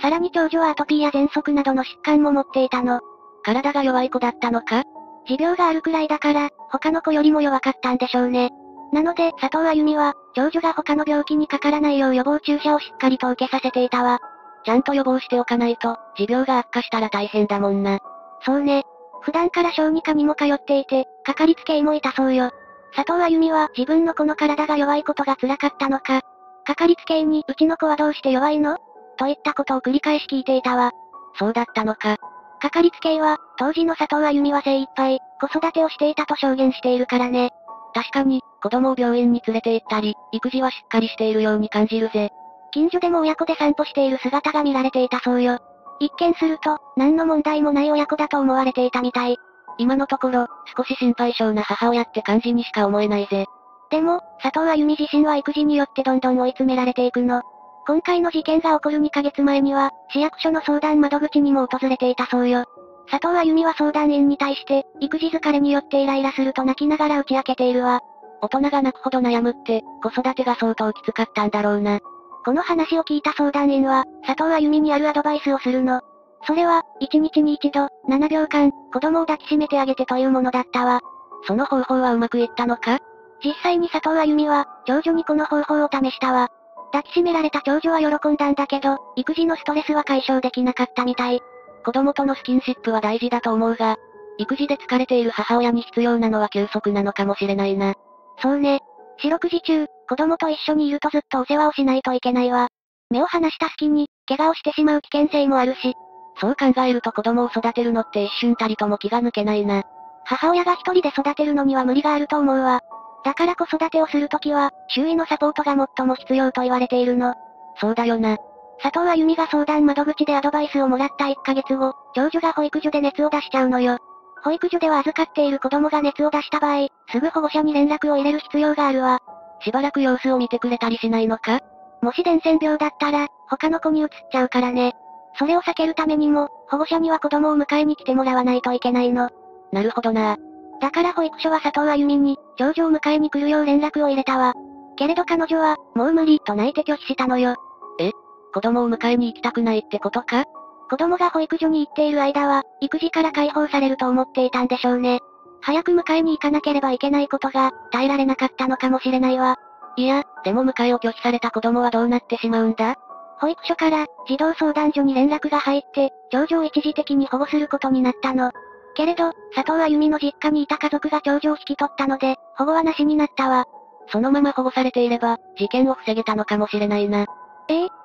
さらに長女はアトピーや喘息などの疾患も持っていたの。体が弱い子だったのか？持病があるくらいだから、他の子よりも弱かったんでしょうね。なので、佐藤あゆみは、長女が他の病気にかからないよう予防注射をしっかりと受けさせていたわ。ちゃんと予防しておかないと、持病が悪化したら大変だもんな。そうね。普段から小児科にも通っていて、かかりつけ医もいたそうよ。佐藤あゆみは自分の子の体が弱いことが辛かったのか、かかりつけ医に、うちの子はどうして弱いの？といったことを繰り返し聞いていたわ。そうだったのか。かかりつけ医は、当時の佐藤あゆみは精一杯、子育てをしていたと証言しているからね。確かに、子供を病院に連れて行ったり、育児はしっかりしているように感じるぜ。近所でも親子で散歩している姿が見られていたそうよ。一見すると、何の問題もない親子だと思われていたみたい。今のところ、少し心配性な母親って感じにしか思えないぜ。でも、佐藤あゆみ自身は育児によってどんどん追い詰められていくの。今回の事件が起こる2ヶ月前には、市役所の相談窓口にも訪れていたそうよ。佐藤あゆみは相談員に対して、育児疲れによってイライラすると泣きながら打ち明けているわ。大人が泣くほど悩むって、子育てが相当きつかったんだろうな。この話を聞いた相談員は、佐藤あゆみにあるアドバイスをするの。それは、1日に一度、7秒間、子供を抱きしめてあげてというものだったわ。その方法はうまくいったのか？実際に佐藤あゆみは、長女にこの方法を試したわ。抱きしめられた長女は喜んだんだけど、育児のストレスは解消できなかったみたい。子供とのスキンシップは大事だと思うが、育児で疲れている母親に必要なのは休息なのかもしれないな。そうね。四六時中、子供と一緒にいるとずっとお世話をしないといけないわ。目を離した隙に、怪我をしてしまう危険性もあるし。そう考えると子供を育てるのって一瞬たりとも気が抜けないな。母親が一人で育てるのには無理があると思うわ。だから子育てをするときは、周囲のサポートが最も必要と言われているの。そうだよな。佐藤あゆみが相談窓口でアドバイスをもらった1ヶ月後、長女が保育所で熱を出しちゃうのよ。保育所では預かっている子供が熱を出した場合、すぐ保護者に連絡を入れる必要があるわ。しばらく様子を見てくれたりしないのか？もし伝染病だったら、他の子に移っちゃうからね。それを避けるためにも、保護者には子供を迎えに来てもらわないといけないの。なるほどな。だから保育所は佐藤あゆみに、長女を迎えに来るよう連絡を入れたわ。けれど彼女は、もう無理と泣いて拒否したのよ。え？子供を迎えに行きたくないってことか？子供が保育所に行っている間は、育児から解放されると思っていたんでしょうね。早く迎えに行かなければいけないことが、耐えられなかったのかもしれないわ。いや、でも迎えを拒否された子供はどうなってしまうんだ？保育所から、児童相談所に連絡が入って、長女を一時的に保護することになったの。けれど、佐藤あゆみの実家にいた家族が長女を引き取ったので、保護はなしになったわ。そのまま保護されていれば、事件を防げたのかもしれないな。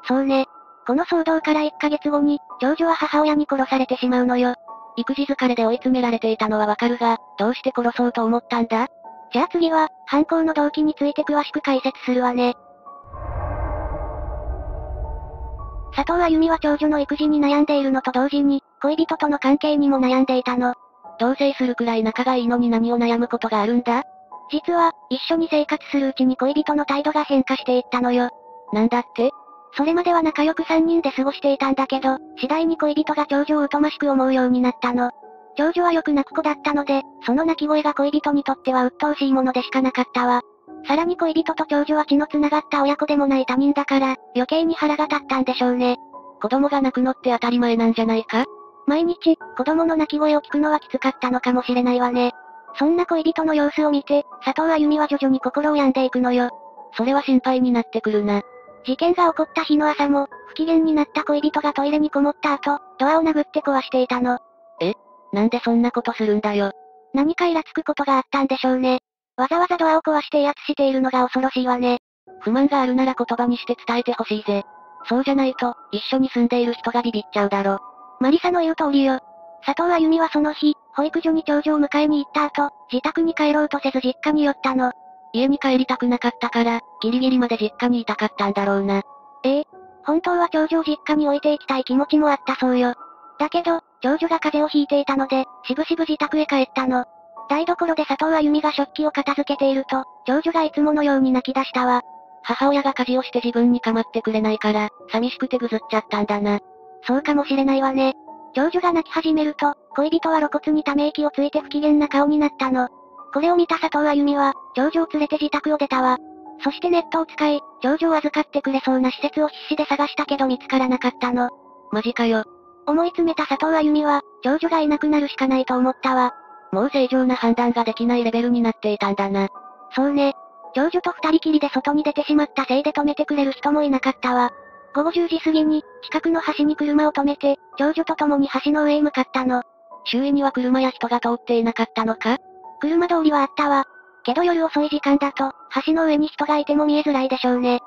そうね。この騒動から1ヶ月後に、長女は母親に殺されてしまうのよ。育児疲れで追い詰められていたのはわかるが、どうして殺そうと思ったんだ？じゃあ次は、犯行の動機について詳しく解説するわね。佐藤あゆみは長女の育児に悩んでいるのと同時に、恋人との関係にも悩んでいたの。同棲するくらい仲がいいのに何を悩むことがあるんだ？実は、一緒に生活するうちに恋人の態度が変化していったのよ。なんだって？それまでは仲良く3人で過ごしていたんだけど、次第に恋人が長女を疎ましく思うようになったの。長女はよく泣く子だったので、その泣き声が恋人にとっては鬱陶しいものでしかなかったわ。さらに恋人と長女は血の繋がった親子でもない他人だから、余計に腹が立ったんでしょうね。子供が泣くのって当たり前なんじゃないか？毎日、子供の泣き声を聞くのはきつかったのかもしれないわね。そんな恋人の様子を見て、佐藤あゆみは徐々に心を病んでいくのよ。それは心配になってくるな。事件が起こった日の朝も、不機嫌になった恋人がトイレにこもった後、ドアを殴って壊していたの。なんでそんなことするんだよ。何かイラつくことがあったんでしょうね。わざわざドアを壊して威圧しているのが恐ろしいわね。不満があるなら言葉にして伝えてほしいぜ。そうじゃないと、一緒に住んでいる人がビビっちゃうだろ。マリサの言う通りよ。佐藤あゆみはその日、保育所に長女を迎えに行った後、自宅に帰ろうとせず実家に寄ったの。家に帰りたくなかったから、ギリギリまで実家にいたかったんだろうな。本当は長女を実家に置いていきたい気持ちもあったそうよ。だけど、長女が風邪をひいていたので、しぶしぶ自宅へ帰ったの。台所で佐藤あゆみが食器を片付けていると、長女がいつものように泣き出したわ。母親が家事をして自分に構ってくれないから、寂しくてぐずっちゃったんだな。そうかもしれないわね。長女が泣き始めると、恋人は露骨にため息をついて不機嫌な顔になったの。これを見た佐藤あゆみは、長女を連れて自宅を出たわ。そしてネットを使い、長女を預かってくれそうな施設を必死で探したけど見つからなかったの。マジかよ。思い詰めた佐藤あゆみは、長女がいなくなるしかないと思ったわ。もう正常な判断ができないレベルになっていたんだな。そうね。長女と二人きりで外に出てしまったせいで止めてくれる人もいなかったわ。午後10時過ぎに、近くの橋に車を止めて、長女と共に橋の上へ向かったの。周囲には車や人が通っていなかったのか？車通りはあったわ。けど夜遅い時間だと、橋の上に人がいても見えづらいでしょうね。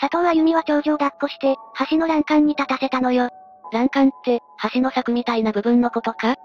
佐藤あゆみは長女を抱っこして、橋の欄干に立たせたのよ。欄干って、橋の柵みたいな部分のことか？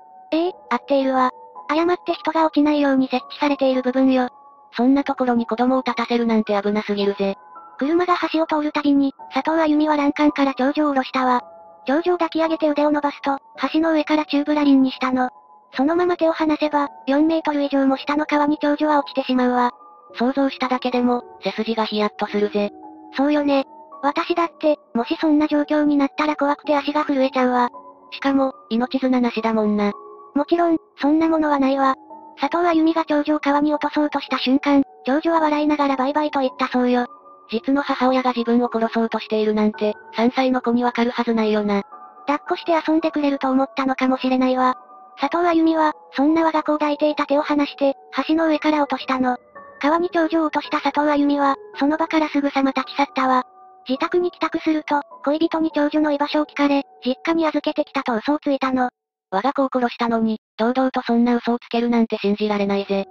合っているわ。誤って人が落ちないように設置されている部分よ。そんなところに子供を立たせるなんて危なすぎるぜ。車が橋を通るたびに、佐藤あゆみは欄干から長女を下ろしたわ。長女を抱き上げて腕を伸ばすと、橋の上から宙ぶらりんにしたの。そのまま手を離せば、4メートル以上も下の川に長女は落ちてしまうわ。想像しただけでも、背筋がヒヤッとするぜ。そうよね。私だって、もしそんな状況になったら怖くて足が震えちゃうわ。しかも、命綱なしだもんな。もちろん、そんなものはないわ。佐藤あゆみが長女を川に落とそうとした瞬間、長女は笑いながらバイバイと言ったそうよ。実の母親が自分を殺そうとしているなんて、3歳の子にわかるはずないよな。抱っこして遊んでくれると思ったのかもしれないわ。佐藤あゆみは、そんな我が子を抱いていた手を離して、橋の上から落としたの。川に長女を落とした佐藤あゆみは、その場からすぐさま立ち去ったわ。自宅に帰宅すると、恋人に長女の居場所を聞かれ、実家に預けてきたと嘘をついたの。我が子を殺したのに、堂々とそんな嘘をつけるなんて信じられないぜ。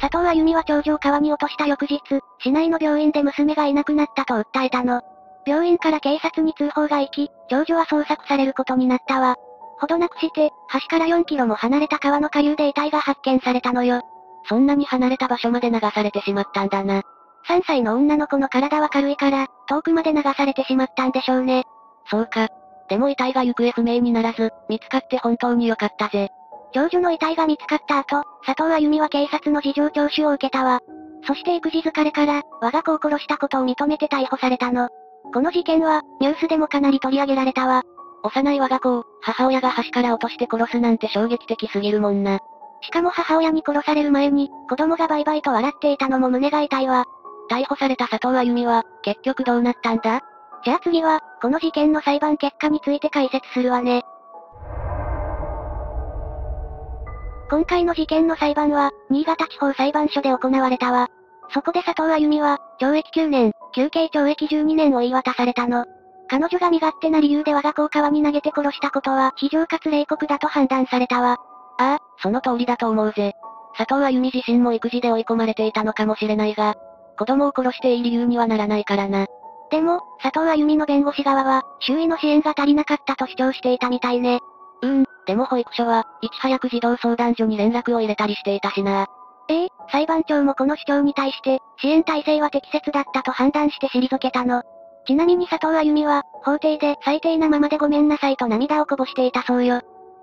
佐藤あゆみは長女を川に落とした翌日、市内の病院で娘がいなくなったと訴えたの。病院から警察に通報が行き、長女は捜索されることになったわ。ほどなくして、橋から4キロも離れた川の下流で遺体が発見されたのよ。そんなに離れた場所まで流されてしまったんだな。3歳の女の子の体は軽いから、遠くまで流されてしまったんでしょうね。そうか。でも遺体が行方不明にならず、見つかって本当に良かったぜ。長女の遺体が見つかった後、佐藤あゆみは警察の事情聴取を受けたわ。そして育児疲れから、我が子を殺したことを認めて逮捕されたの。この事件は、ニュースでもかなり取り上げられたわ。幼い我が子を、母親が橋から落として殺すなんて衝撃的すぎるもんな。しかも母親に殺される前に、子供がバイバイと笑っていたのも胸が痛いわ。逮捕された佐藤あゆみは、結局どうなったんだ？じゃあ次は、この事件の裁判結果について解説するわね。今回の事件の裁判は、新潟地方裁判所で行われたわ。そこで佐藤あゆみは、懲役9年、求刑懲役12年を言い渡されたの。彼女が身勝手な理由で我が子を川に投げて殺したことは、非常かつ冷酷だと判断されたわ。ああ、その通りだと思うぜ。佐藤あゆみ自身も育児で追い込まれていたのかもしれないが、子供を殺していい理由にはならないからな。でも、佐藤あゆみの弁護士側は、周囲の支援が足りなかったと主張していたみたいね。でも保育所は、いち早く児童相談所に連絡を入れたりしていたしな。裁判長もこの主張に対して、支援体制は適切だったと判断して退けたの。ちなみに佐藤あゆみは、法廷で最低なままでごめんなさいと涙をこぼしていたそうよ。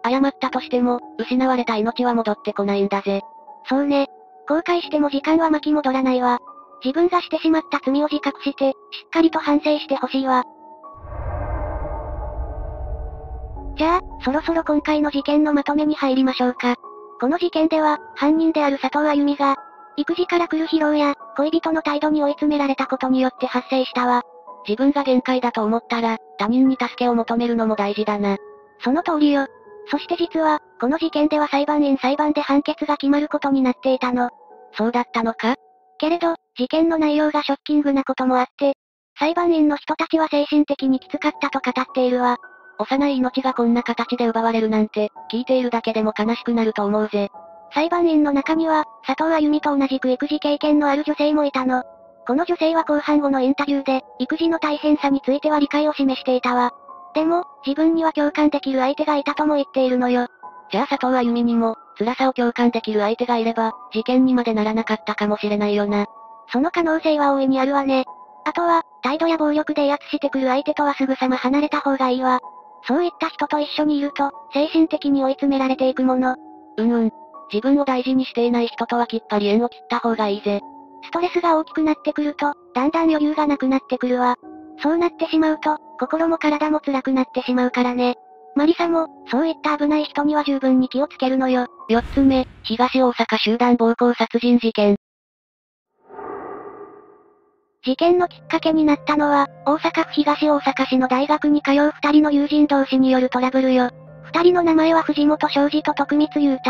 謝ったとしても、失われた命は戻ってこないんだぜ。そうね。後悔しても時間は巻き戻らないわ。自分がしてしまった罪を自覚して、しっかりと反省してほしいわ。じゃあ、そろそろ今回の事件のまとめに入りましょうか。この事件では、犯人である佐藤あゆみが、育児から来る疲労や、恋人の態度に追い詰められたことによって発生したわ。自分が限界だと思ったら、他人に助けを求めるのも大事だな。その通りよ。そして実は、この事件では裁判員裁判で判決が決まることになっていたの。そうだったのか？けれど、事件の内容がショッキングなこともあって、裁判員の人たちは精神的にきつかったと語っているわ。幼い命がこんな形で奪われるなんて、聞いているだけでも悲しくなると思うぜ。裁判員の中には、佐藤あゆみと同じく育児経験のある女性もいたの。この女性は公判後のインタビューで、育児の大変さについては理解を示していたわ。でも、自分には共感できる相手がいたとも言っているのよ。じゃあ佐藤あゆみにも、辛さを共感できる相手がいれば、事件にまでならなかったかもしれないよな。その可能性は大いにあるわね。あとは、態度や暴力で威圧してくる相手とはすぐさま離れた方がいいわ。そういった人と一緒にいると、精神的に追い詰められていくもの。自分を大事にしていない人とはきっぱり縁を切った方がいいぜ。ストレスが大きくなってくると、だんだん余裕がなくなってくるわ。そうなってしまうと、心も体も辛くなってしまうからね。マリサも、そういった危ない人には十分に気をつけるのよ。4つ目、東大阪集団暴行殺人事件。事件のきっかけになったのは、大阪府東大阪市の大学に通う二人の友人同士によるトラブルよ。二人の名前は藤本昌司と徳光雄太。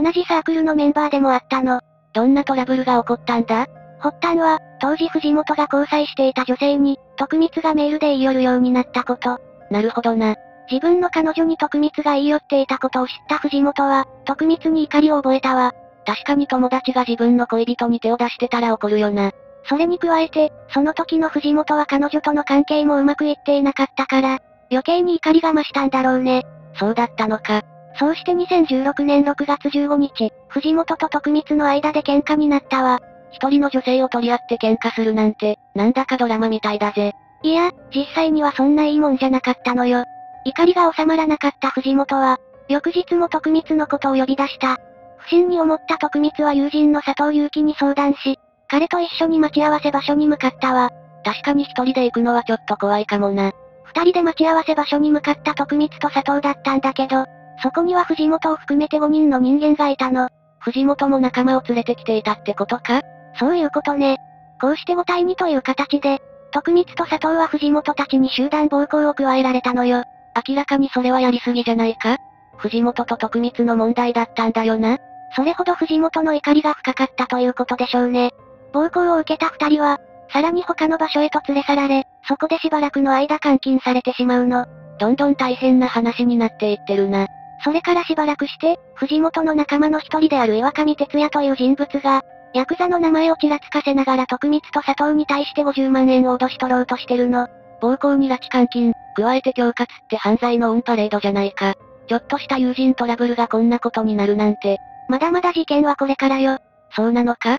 同じサークルのメンバーでもあったの。どんなトラブルが起こったんだ？発端は、当時藤本が交際していた女性に、徳光がメールで言い寄るようになったこと。なるほどな。自分の彼女に徳光が言い寄っていたことを知った藤本は、徳光に怒りを覚えたわ。確かに友達が自分の恋人に手を出してたら怒るよな。それに加えて、その時の藤本は彼女との関係もうまくいっていなかったから、余計に怒りが増したんだろうね。そうだったのか。そうして2016年6月15日、藤本と徳光の間で喧嘩になったわ。一人の女性を取り合って喧嘩するなんて、なんだかドラマみたいだぜ。いや、実際にはそんないいもんじゃなかったのよ。怒りが収まらなかった藤本は、翌日も徳光のことを呼び出した。不審に思った徳光は友人の佐藤祐樹に相談し、彼と一緒に待ち合わせ場所に向かったわ。確かに一人で行くのはちょっと怖いかもな。二人で待ち合わせ場所に向かった徳光と佐藤だったんだけど、そこには藤本を含めて5人の人間がいたの。藤本も仲間を連れてきていたってことか？そういうことね。こうして5対2という形で、徳光と佐藤は藤本たちに集団暴行を加えられたのよ。明らかにそれはやりすぎじゃないか？藤本と徳光の問題だったんだよな。それほど藤本の怒りが深かったということでしょうね。暴行を受けた二人は、さらに他の場所へと連れ去られ、そこでしばらくの間監禁されてしまうの。どんどん大変な話になっていってるな。それからしばらくして、藤本の仲間の一人である岩上哲也という人物が、ヤクザの名前をちらつかせながら徳光と佐藤に対して50万円を脅し取ろうとしてるの。暴行に拉致監禁、加えて恐喝って犯罪のオンパレードじゃないか。ちょっとした友人トラブルがこんなことになるなんて。まだまだ事件はこれからよ。そうなのか？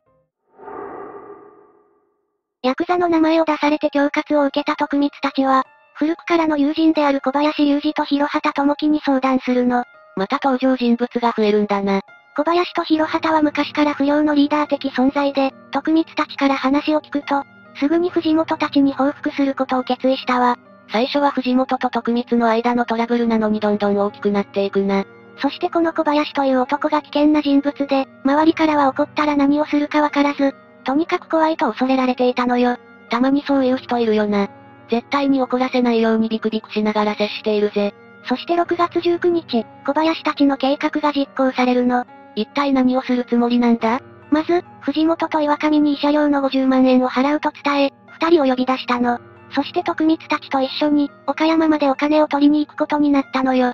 ヤクザの名前を出されて恐喝を受けた徳光たちは、古くからの友人である小林雄二と広畑智樹に相談するの。また登場人物が増えるんだな。小林と広畑は昔から不良のリーダー的存在で、徳光たちから話を聞くと、すぐに藤本たちに報復することを決意したわ。最初は藤本と徳光の間のトラブルなのにどんどん大きくなっていくな。そしてこの小林という男が危険な人物で、周りからは怒ったら何をするかわからず、とにかく怖いと恐れられていたのよ。たまにそういう人いるよな。絶対に怒らせないようにビクビクしながら接しているぜ。そして6月19日、小林たちの計画が実行されるの。一体何をするつもりなんだ？まず、藤本と岩上に慰謝料の50万円を払うと伝え、二人を呼び出したの。そして徳光たちと一緒に、岡山までお金を取りに行くことになったのよ。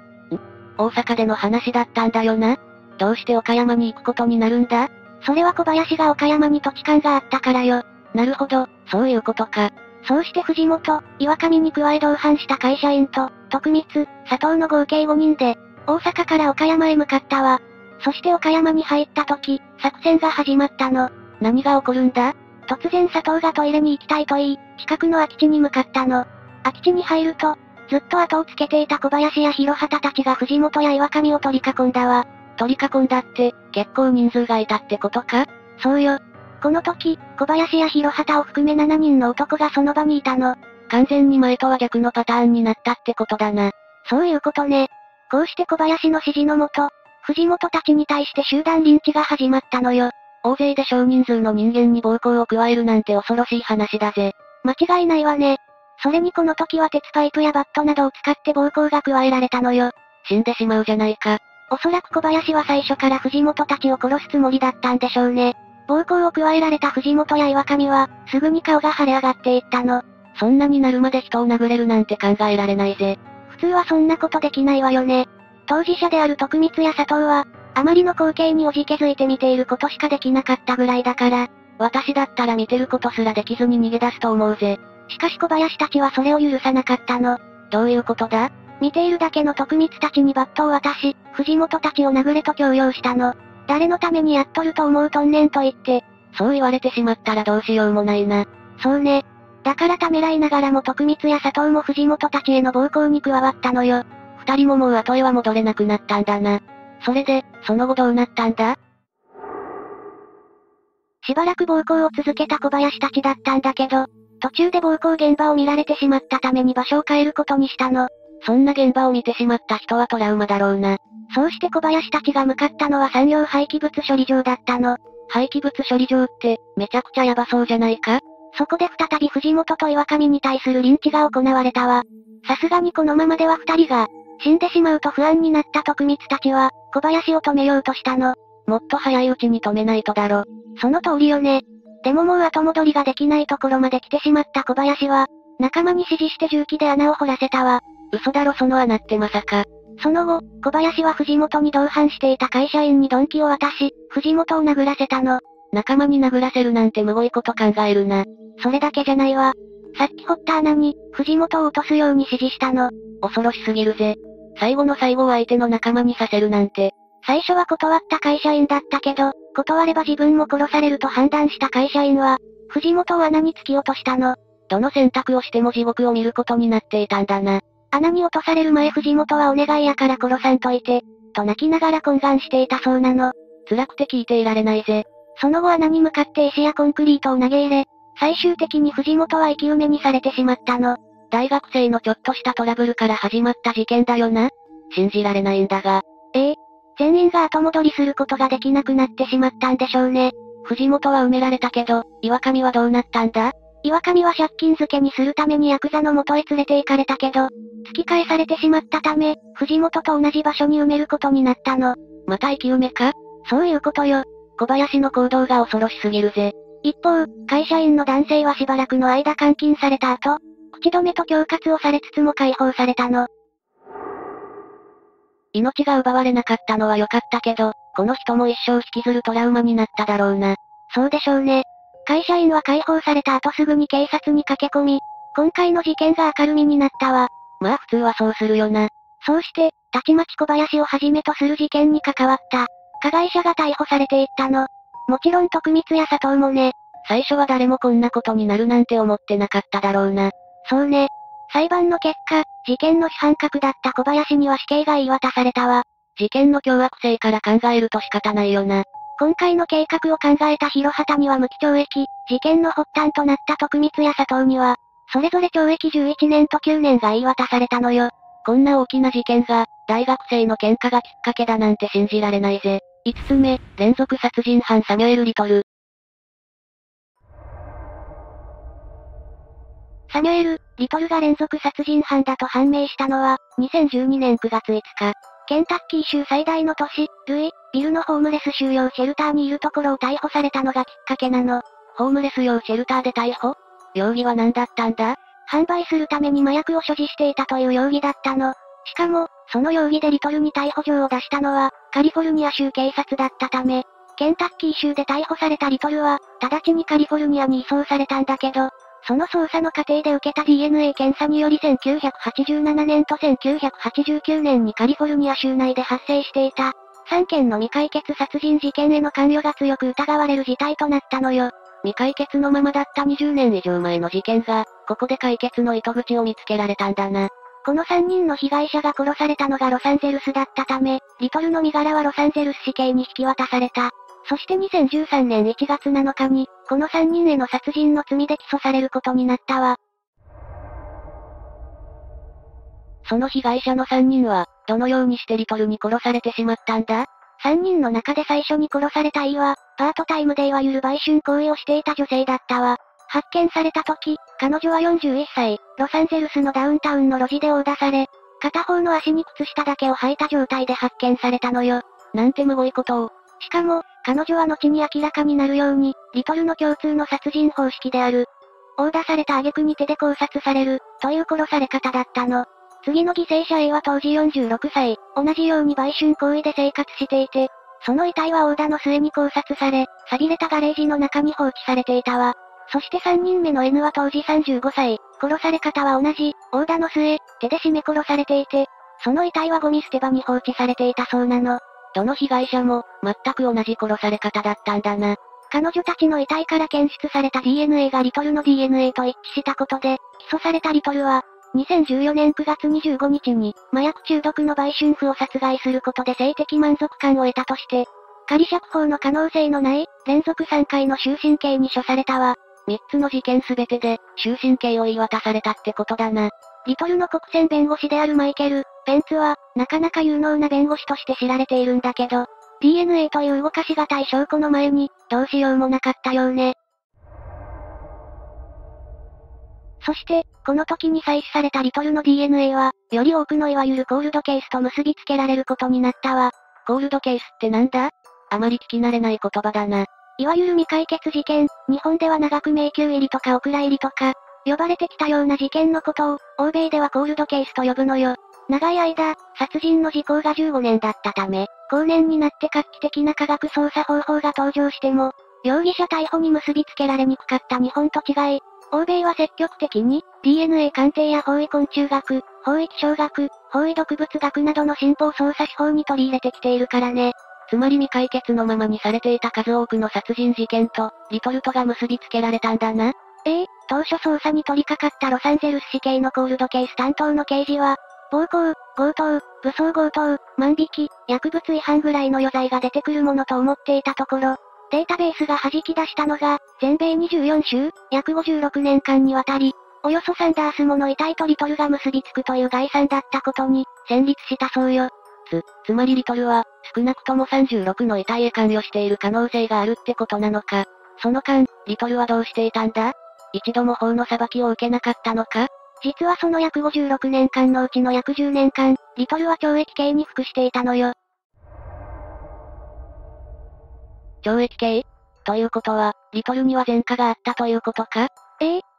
大阪での話だったんだよな。どうして岡山に行くことになるんだ？それは小林が岡山に土地勘があったからよ。なるほど、そういうことか。そうして藤本、岩上に加え同伴した会社員と、徳光、佐藤の合計5人で、大阪から岡山へ向かったわ。そして岡山に入った時、作戦が始まったの。何が起こるんだ？突然佐藤がトイレに行きたいと言い、近くの空き地に向かったの。空き地に入ると、ずっと後をつけていた小林や広畑たちが藤本や岩上を取り囲んだわ。取り囲んだって、結構人数がいたってことか？そうよ。この時、小林や広畑を含め7人の男がその場にいたの。完全に前とは逆のパターンになったってことだな。そういうことね。こうして小林の指示のもと、藤本たちに対して集団リンチが始まったのよ。大勢で少人数の人間に暴行を加えるなんて恐ろしい話だぜ。間違いないわね。それにこの時は鉄パイプやバットなどを使って暴行が加えられたのよ。死んでしまうじゃないか。おそらく小林は最初から藤本たちを殺すつもりだったんでしょうね。暴行を加えられた藤本や岩上は、すぐに顔が腫れ上がっていったの。そんなになるまで人を殴れるなんて考えられないぜ。普通はそんなことできないわよね。当事者である徳光や佐藤は、あまりの光景におじけづいて見ていることしかできなかったぐらいだから、私だったら見てることすらできずに逃げ出すと思うぜ。しかし小林たちはそれを許さなかったの。どういうことだ？見ているだけの徳光たちにバットを渡し、藤本たちを殴れと強要したの。誰のためにやっとると思うとんねんと言って。そう言われてしまったらどうしようもないな。そうね。だからためらいながらも徳光や佐藤も藤本たちへの暴行に加わったのよ。二人ももう後へは戻れなくなったんだな。それで、その後どうなったんだ？しばらく暴行を続けた小林たちだったんだけど、途中で暴行現場を見られてしまったために場所を変えることにしたの。そんな現場を見てしまった人はトラウマだろうな。そうして小林たちが向かったのは産業廃棄物処理場だったの。廃棄物処理場って、めちゃくちゃヤバそうじゃないか？そこで再び藤本と岩上に対するリンチが行われたわ。さすがにこのままでは二人が、死んでしまうと不安になった徳光たちは、小林を止めようとしたの。もっと早いうちに止めないとだろ。その通りよね。でももう後戻りができないところまで来てしまった小林は、仲間に指示して重機で穴を掘らせたわ。嘘だろその穴ってまさか。その後、小林は藤本に同伴していた会社員に鈍器を渡し、藤本を殴らせたの。仲間に殴らせるなんてむごいこと考えるな。それだけじゃないわ。さっき掘った穴に、藤本を落とすように指示したの。恐ろしすぎるぜ。最後の最後を相手の仲間にさせるなんて。最初は断った会社員だったけど、断れば自分も殺されると判断した会社員は、藤本を穴に突き落としたの。どの選択をしても地獄を見ることになっていたんだな。穴に落とされる前藤本はお願いやから殺さんといて、と泣きながら懇願していたそうなの。辛くて聞いていられないぜ。その後穴に向かって石やコンクリートを投げ入れ、最終的に藤本は生き埋めにされてしまったの。大学生のちょっとしたトラブルから始まった事件だよな。信じられないんだが。全員が後戻りすることができなくなってしまったんでしょうね。藤本は埋められたけど、岩上はどうなったんだ？岩上は借金漬けにするためにヤクザの元へ連れて行かれたけど、突き返されてしまったため、藤本と同じ場所に埋めることになったの。また生き埋めか？そういうことよ。小林の行動が恐ろしすぎるぜ。一方、会社員の男性はしばらくの間監禁された後、口止めと恐喝をされつつも解放されたの。命が奪われなかったのは良かったけど、この人も一生引きずるトラウマになっただろうな。そうでしょうね。会社員は解放された後すぐに警察に駆け込み、今回の事件が明るみになったわ。まあ普通はそうするよな。そうして、たちまち小林をはじめとする事件に関わった、加害者が逮捕されていったの。もちろん徳光や佐藤もね。最初は誰もこんなことになるなんて思ってなかっただろうな。そうね。裁判の結果、事件の主犯格だった小林には死刑が言い渡されたわ。事件の凶悪性から考えると仕方ないよな。今回の計画を考えた広畑には無期懲役、事件の発端となった徳光や佐藤には、それぞれ懲役11年と9年が言い渡されたのよ。こんな大きな事件が、大学生の喧嘩がきっかけだなんて信じられないぜ。5つ目、連続殺人犯サミュエル・リトル。サミュエル・リトルが連続殺人犯だと判明したのは、2012年9月5日。ケンタッキー州最大の都市、ルイビルのホームレス収容シェルターにいるところを逮捕されたのがきっかけなの。ホームレス用シェルターで逮捕？容疑は何だったんだ？販売するために麻薬を所持していたという容疑だったの。しかも、その容疑でリトルに逮捕状を出したのは、カリフォルニア州警察だったため、ケンタッキー州で逮捕されたリトルは、直ちにカリフォルニアに移送されたんだけど、その捜査の過程で受けた DNA 検査により1987年と1989年にカリフォルニア州内で発生していた、3件の未解決殺人事件への関与が強く疑われる事態となったのよ。未解決のままだった20年以上前の事件が、ここで解決の糸口を見つけられたんだな。この3人の被害者が殺されたのがロサンゼルスだったため、リトルの身柄はロサンゼルス市警に引き渡された。そして2013年1月7日に、この3人への殺人の罪で起訴されることになったわ。その被害者の3人は、どのようにしてリトルに殺されてしまったんだ？3人の中で最初に殺された E は、パートタイムでいわゆる売春行為をしていた女性だったわ。発見された時、彼女は41歳、ロサンゼルスのダウンタウンの路地で殴打され、片方の足に靴下だけを履いた状態で発見されたのよ。なんてむごいことを。しかも、彼女は後に明らかになるように、リトルの共通の殺人方式である。殴打された挙句に手で絞殺される、という殺され方だったの。次の犠牲者 A は当時46歳、同じように売春行為で生活していて、その遺体は殴打の末に絞殺され、錆びれたガレージの中に放置されていたわ。そして3人目の N は当時35歳、殺され方は同じ、殴打の末、手で絞め殺されていて、その遺体はゴミ捨て場に放置されていたそうなの。どの被害者も、全く同じ殺され方だったんだな。彼女たちの遺体から検出された DNA がリトルの DNA と一致したことで、起訴されたリトルは、2014年9月25日に、麻薬中毒の売春婦を殺害することで性的満足感を得たとして、仮釈放の可能性のない、連続3回の終身刑に処されたわ。3つの事件すべてで、終身刑を言い渡されたってことだな。リトルの国選弁護士であるマイケル・ペンツは、なかなか有能な弁護士として知られているんだけど、DNA という動かしがたい証拠の前に、どうしようもなかったようね。そして、この時に採取されたリトルの DNA は、より多くのいわゆるコールドケースと結びつけられることになったわ。コールドケースってなんだ？あまり聞き慣れない言葉だな。いわゆる未解決事件、日本では長く迷宮入りとかオクラ入りとか、呼ばれてきたような事件のことを、欧米ではコールドケースと呼ぶのよ。長い間、殺人の時効が15年だったため、後年になって画期的な科学捜査方法が登場しても、容疑者逮捕に結びつけられにくかった日本と違い、欧米は積極的に、DNA 鑑定や法医昆虫学、法医気象学、法医毒物学などの進歩を捜査手法に取り入れてきているからね。つまり未解決のままにされていた数多くの殺人事件と、リトルトが結びつけられたんだな。当初捜査に取り掛かったロサンゼルス市警のコールドケース担当の刑事は、暴行、強盗、武装強盗、万引き、薬物違反ぐらいの余罪が出てくるものと思っていたところ、データベースが弾き出したのが、全米24州、約56年間にわたり、およそサンダースもの遺体とリトルが結びつくという概算だったことに、戦慄したそうよ。つまりリトルは、少なくとも36の遺体へ関与している可能性があるってことなのか。その間、リトルはどうしていたんだ？一度も法の裁きを受けなかったのか？実はその約56年間のうちの約10年間、リトルは懲役刑に服していたのよ。懲役刑？ということは、リトルには前科があったということか？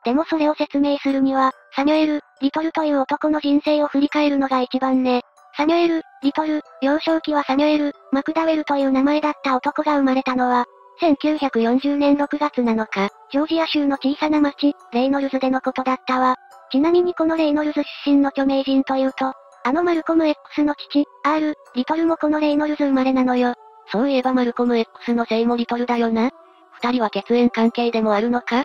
でもそれを説明するには、サミュエル・リトルという男の人生を振り返るのが一番ね。サミュエル・リトル、幼少期はサミュエル・マクダウェルという名前だった男が生まれたのは、1940年6月7日、ジョージア州の小さな町、レイノルズでのことだったわ。ちなみにこのレイノルズ出身の著名人というと、あのマルコム X の父、R、リトルもこのレイノルズ生まれなのよ。そういえばマルコム X の姓もリトルだよな。二人は血縁関係でもあるのか？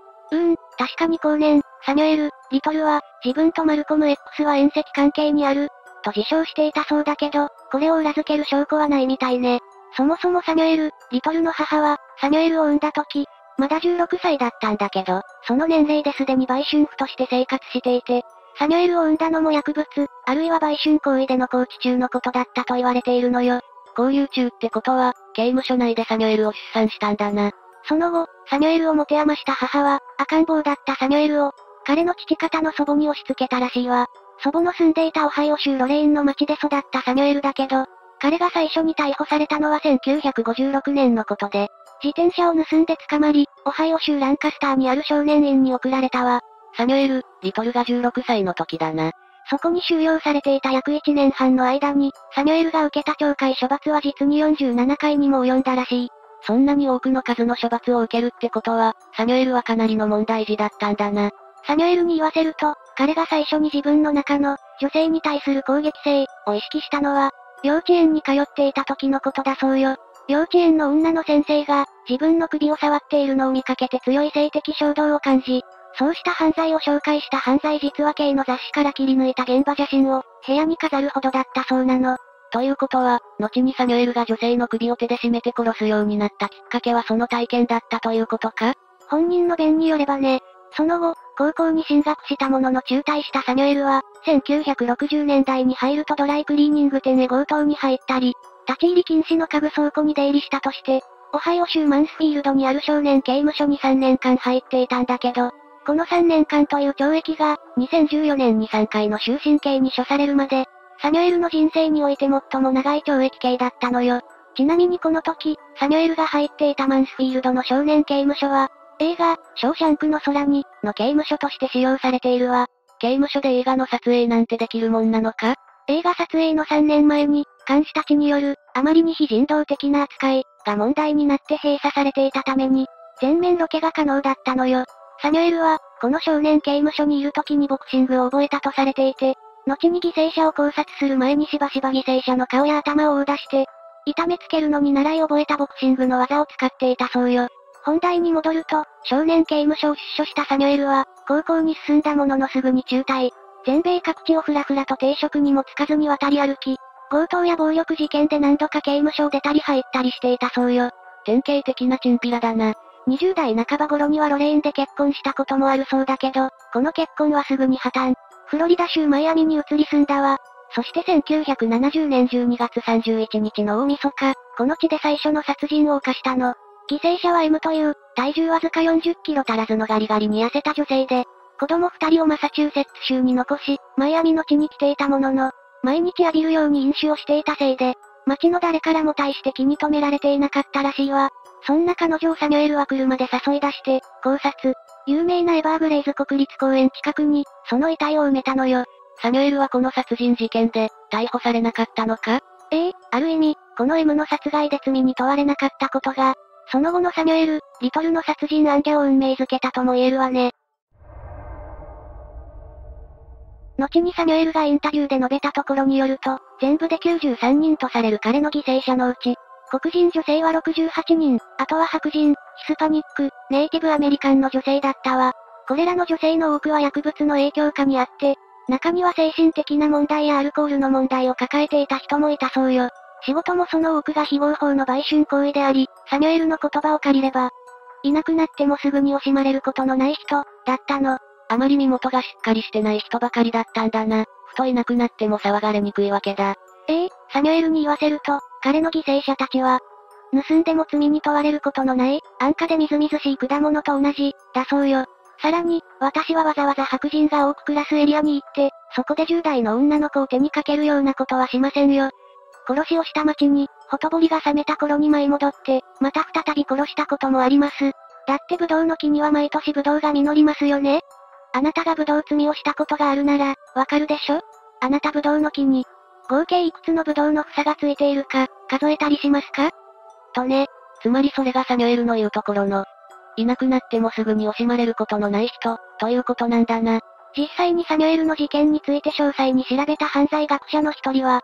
確かに後年、サミュエル・リトルは、自分とマルコム X は縁戚関係にある、と自称していたそうだけど、これを裏付ける証拠はないみたいね。そもそもサミュエル・リトルの母は、サミュエルを産んだ時、まだ16歳だったんだけど、その年齢ですでに売春婦として生活していて、サミュエルを産んだのも薬物、あるいは売春行為での拘置中のことだったと言われているのよ。拘留中ってことは、刑務所内でサミュエルを出産したんだな。その後、サミュエルを持て余した母は、赤ん坊だったサミュエルを、彼の父方の祖母に押し付けたらしいわ。祖母の住んでいたオハイオ州ロレインの町で育ったサミュエルだけど、彼が最初に逮捕されたのは1956年のことで、自転車を盗んで捕まり、オハイオ州ランカスターにある少年院に送られたわ。サミュエル・リトルが16歳の時だな。そこに収容されていた約1年半の間に、サミュエルが受けた懲戒処罰は実に47回にも及んだらしい。そんなに多くの数の処罰を受けるってことは、サミュエルはかなりの問題児だったんだな。サミュエルに言わせると、彼が最初に自分の中の女性に対する攻撃性を意識したのは、幼稚園に通っていた時のことだそうよ。幼稚園の女の先生が、自分の首を触っているのを見かけて強い性的衝動を感じ、そうした犯罪を紹介した犯罪実話系の雑誌から切り抜いた現場写真を部屋に飾るほどだったそうなの。ということは、後にサミュエルが女性の首を手で絞めて殺すようになったきっかけはその体験だったということか？本人の弁によればね。その後、高校に進学したものの中退したサミュエルは、1960年代に入るとドライクリーニング店へ強盗に入ったり、立ち入り禁止の家具倉庫に出入りしたとして、オハイオ州マンスフィールドにある少年刑務所に3年間入っていたんだけど、この3年間という懲役が、2014年に3回の終身刑に処されるまで、サミュエルの人生において最も長い懲役刑だったのよ。ちなみにこの時、サミュエルが入っていたマンスフィールドの少年刑務所は、映画、ショーシャンクの空に、の刑務所として使用されているわ。刑務所で映画の撮影なんてできるもんなのか？映画撮影の3年前に、監視たちによる、あまりに非人道的な扱い、が問題になって閉鎖されていたために、全面ロケが可能だったのよ。サミュエルは、この少年刑務所にいる時にボクシングを覚えたとされていて、後に犠牲者を考察する前にしばしば犠牲者の顔や頭を殴打して、痛めつけるのに習い覚えたボクシングの技を使っていたそうよ。本題に戻ると、少年刑務所を出所したサミュエルは、高校に進んだもののすぐに中退。全米各地をふらふらと定職にもつかずに渡り歩き、強盗や暴力事件で何度か刑務所を出たり入ったりしていたそうよ。典型的なチンピラだな。20代半ば頃にはロレインで結婚したこともあるそうだけど、この結婚はすぐに破綻。フロリダ州マイアミに移り住んだわ。そして1970年12月31日の大晦日、この地で最初の殺人を犯したの。犠牲者は M という、体重わずか40キロ足らずのガリガリに痩せた女性で、子供2人をマサチューセッツ州に残し、マイアミの地に来ていたものの、毎日浴びるように飲酒をしていたせいで、町の誰からも大して気に留められていなかったらしいわ。そんな彼女をサミュエルは車で誘い出して、絞殺。有名なエバーグレイズ国立公園近くに、その遺体を埋めたのよ。サミュエルはこの殺人事件で、逮捕されなかったのか？ある意味、この M の殺害で罪に問われなかったことが、その後のサミュエル・リトルの殺人案件を運命づけたとも言えるわね。後にサミュエルがインタビューで述べたところによると、全部で93人とされる彼の犠牲者のうち、黒人女性は68人、あとは白人、ヒスパニック、ネイティブアメリカンの女性だったわ。これらの女性の多くは薬物の影響下にあって、中には精神的な問題やアルコールの問題を抱えていた人もいたそうよ。仕事もその多くが非合法の売春行為であり、サミュエルの言葉を借りれば、いなくなってもすぐに惜しまれることのない人、だったの。あまり身元がしっかりしてない人ばかりだったんだな。ふといなくなっても騒がれにくいわけだ。サミュエルに言わせると、彼の犠牲者たちは、盗んでも罪に問われることのない、安価でみずみずしい果物と同じ、だそうよ。さらに、私はわざわざ白人が多く暮らすエリアに行って、そこで10代の女の子を手にかけるようなことはしませんよ。殺しをした町に、ほとぼりが冷めた頃に舞い戻って、また再び殺したこともあります。だってブドウの木には毎年ブドウが実りますよね。あなたがブドウ摘みをしたことがあるなら、わかるでしょ？あなたブドウの木に、合計いくつのブドウの房がついているか、数えたりしますか？とね。つまりそれがサミュエルの言うところの、いなくなってもすぐに惜しまれることのない人、ということなんだな。実際にサミュエルの事件について詳細に調べた犯罪学者の一人は、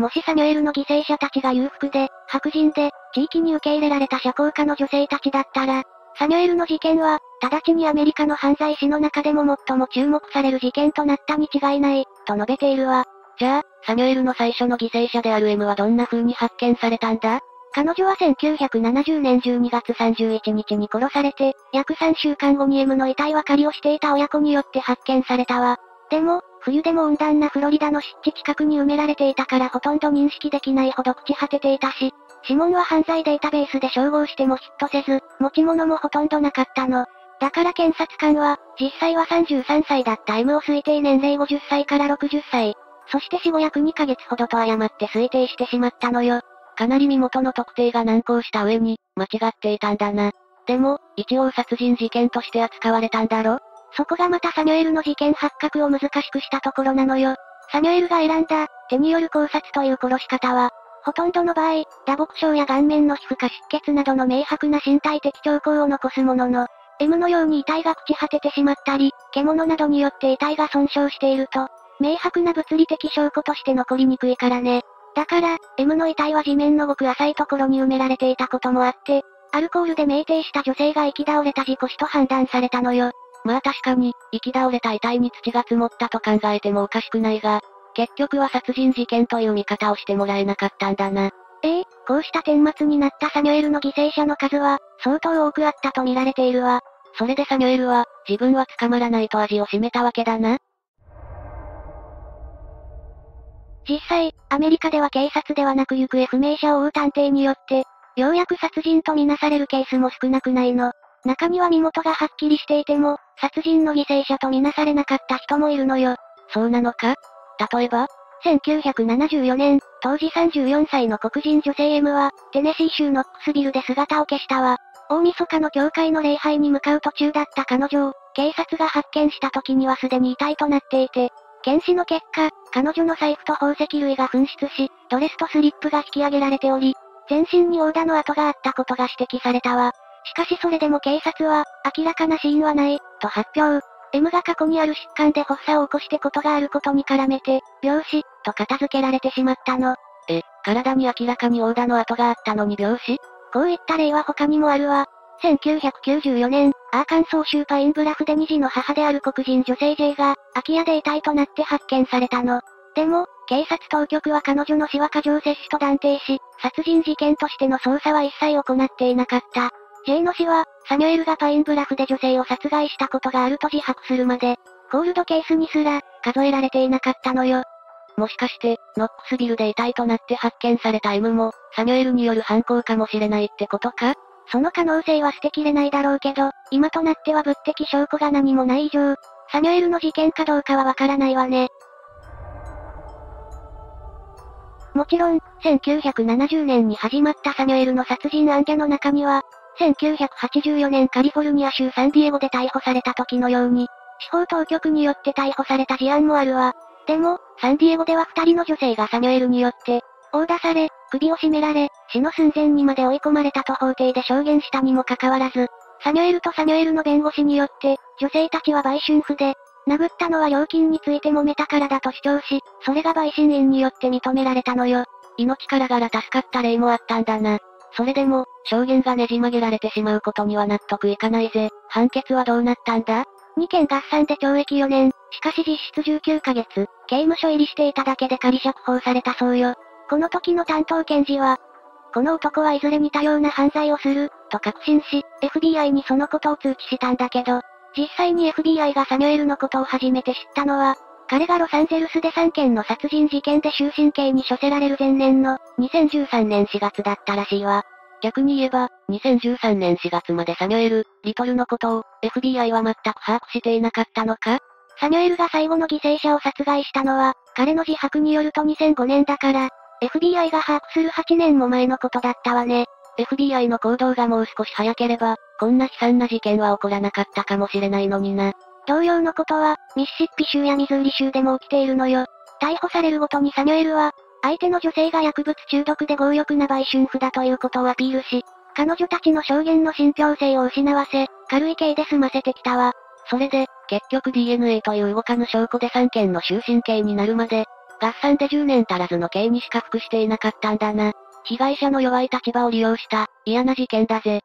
もしサミュエルの犠牲者たちが裕福で、白人で、地域に受け入れられた社交家の女性たちだったら、サミュエルの事件は、直ちにアメリカの犯罪史の中でも最も注目される事件となったに違いない、と述べているわ。じゃあ、サミュエルの最初の犠牲者である M はどんな風に発見されたんだ？彼女は1970年12月31日に殺されて、約3週間後に M の遺体は狩りをしていた親子によって発見されたわ。でも、冬でも温暖なフロリダの湿地近くに埋められていたからほとんど認識できないほど朽ち果てていたし、指紋は犯罪データベースで照合してもヒットせず、持ち物もほとんどなかったの。だから検察官は、実際は33歳だった M を推定年齢50歳から60歳。そして死後約2ヶ月ほどと誤って推定してしまったのよ。かなり身元の特定が難航した上に、間違っていたんだな。でも、一応殺人事件として扱われたんだろ？そこがまたサミュエルの事件発覚を難しくしたところなのよ。サミュエルが選んだ、手による絞殺という殺し方は、ほとんどの場合、打撲傷や顔面の皮膚下出血などの明白な身体的兆候を残すものの、M のように遺体が朽ち果ててしまったり、獣などによって遺体が損傷していると、明白な物理的証拠として残りにくいからね。だから、M の遺体は地面のごく浅いところに埋められていたこともあって、アルコールで酩酊した女性が生き倒れた事故死と判断されたのよ。まあ確かに、生き倒れた遺体に土が積もったと考えてもおかしくないが、結局は殺人事件という見方をしてもらえなかったんだな。こうした顛末になったサミュエルの犠牲者の数は、相当多くあったと見られているわ。それでサミュエルは、自分は捕まらないと味を占めたわけだな。実際、アメリカでは警察ではなく行方不明者を追う探偵によって、ようやく殺人とみなされるケースも少なくないの。中には身元がはっきりしていても、殺人の犠牲者とみなされなかった人もいるのよ。そうなのか？例えば、1974年、当時34歳の黒人女性 M は、テネシー州ノックスビルで姿を消したわ。大晦日の教会の礼拝に向かう途中だった彼女を、警察が発見した時にはすでに遺体となっていて、検視の結果、彼女の財布と宝石類が紛失し、ドレスとスリップが引き上げられており、全身に殴打の跡があったことが指摘されたわ。しかしそれでも警察は、明らかな死因はない、と発表。M が過去にある疾患で発作を起こしてことがあることに絡めて、病死、と片付けられてしまったの。体に明らかに殴打の跡があったのに病死？こういった例は他にもあるわ。1994年、アーカンソー州パインブラフで2児の母である黒人女性 J が、空き家で遺体となって発見されたの。でも、警察当局は彼女の死は過剰摂取と断定し、殺人事件としての捜査は一切行っていなかった。J の死は、サミュエルがパインブラフで女性を殺害したことがあると自白するまで、コールドケースにすら、数えられていなかったのよ。もしかして、ノックスビルで遺体となって発見された M も、サミュエルによる犯行かもしれないってことか？その可能性は捨てきれないだろうけど、今となっては物的証拠が何もない以上、サミュエルの事件かどうかはわからないわね。もちろん、1970年に始まったサミュエルの殺人案件の中には、1984年カリフォルニア州サンディエゴで逮捕された時のように、司法当局によって逮捕された事案もあるわ。でも、サンディエゴでは2人の女性がサミュエルによって、殴打され、首を絞められ、死の寸前にまで追い込まれたと法廷で証言したにもかかわらず、サミュエルとサミュエルの弁護士によって、女性たちは売春婦で、殴ったのは料金について揉めたからだと主張し、それが陪審員によって認められたのよ。命からがら助かった例もあったんだな。それでも、証言がねじ曲げられてしまうことには納得いかないぜ。判決はどうなったんだ？2件合算で懲役4年、しかし実質19ヶ月、刑務所入りしていただけで仮釈放されたそうよ。この時の担当検事は、この男はいずれ似たような犯罪をする、と確信し、FBI にそのことを通知したんだけど、実際に FBI がサミュエルのことを初めて知ったのは、彼がロサンゼルスで3件の殺人事件で終身刑に処せられる前年の2013年4月だったらしいわ。逆に言えば、2013年4月までサミュエル・リトルのことを FBI は全く把握していなかったのか？サミュエルが最後の犠牲者を殺害したのは、彼の自白によると2005年だから、FBI が把握する8年も前のことだったわね。FBI の行動がもう少し早ければ、こんな悲惨な事件は起こらなかったかもしれないのにな。同様のことは、ミシシッピ州やミズーリ州でも起きているのよ。逮捕されるごとにサミュエルは、相手の女性が薬物中毒で強欲な売春婦だということをアピールし、彼女たちの証言の信憑性を失わせ、軽い刑で済ませてきたわ。それで、結局 DNA という動かぬ証拠で3件の終身刑になるまで、合算で10年足らずの刑にしか服していなかったんだな。被害者の弱い立場を利用した、嫌な事件だぜ。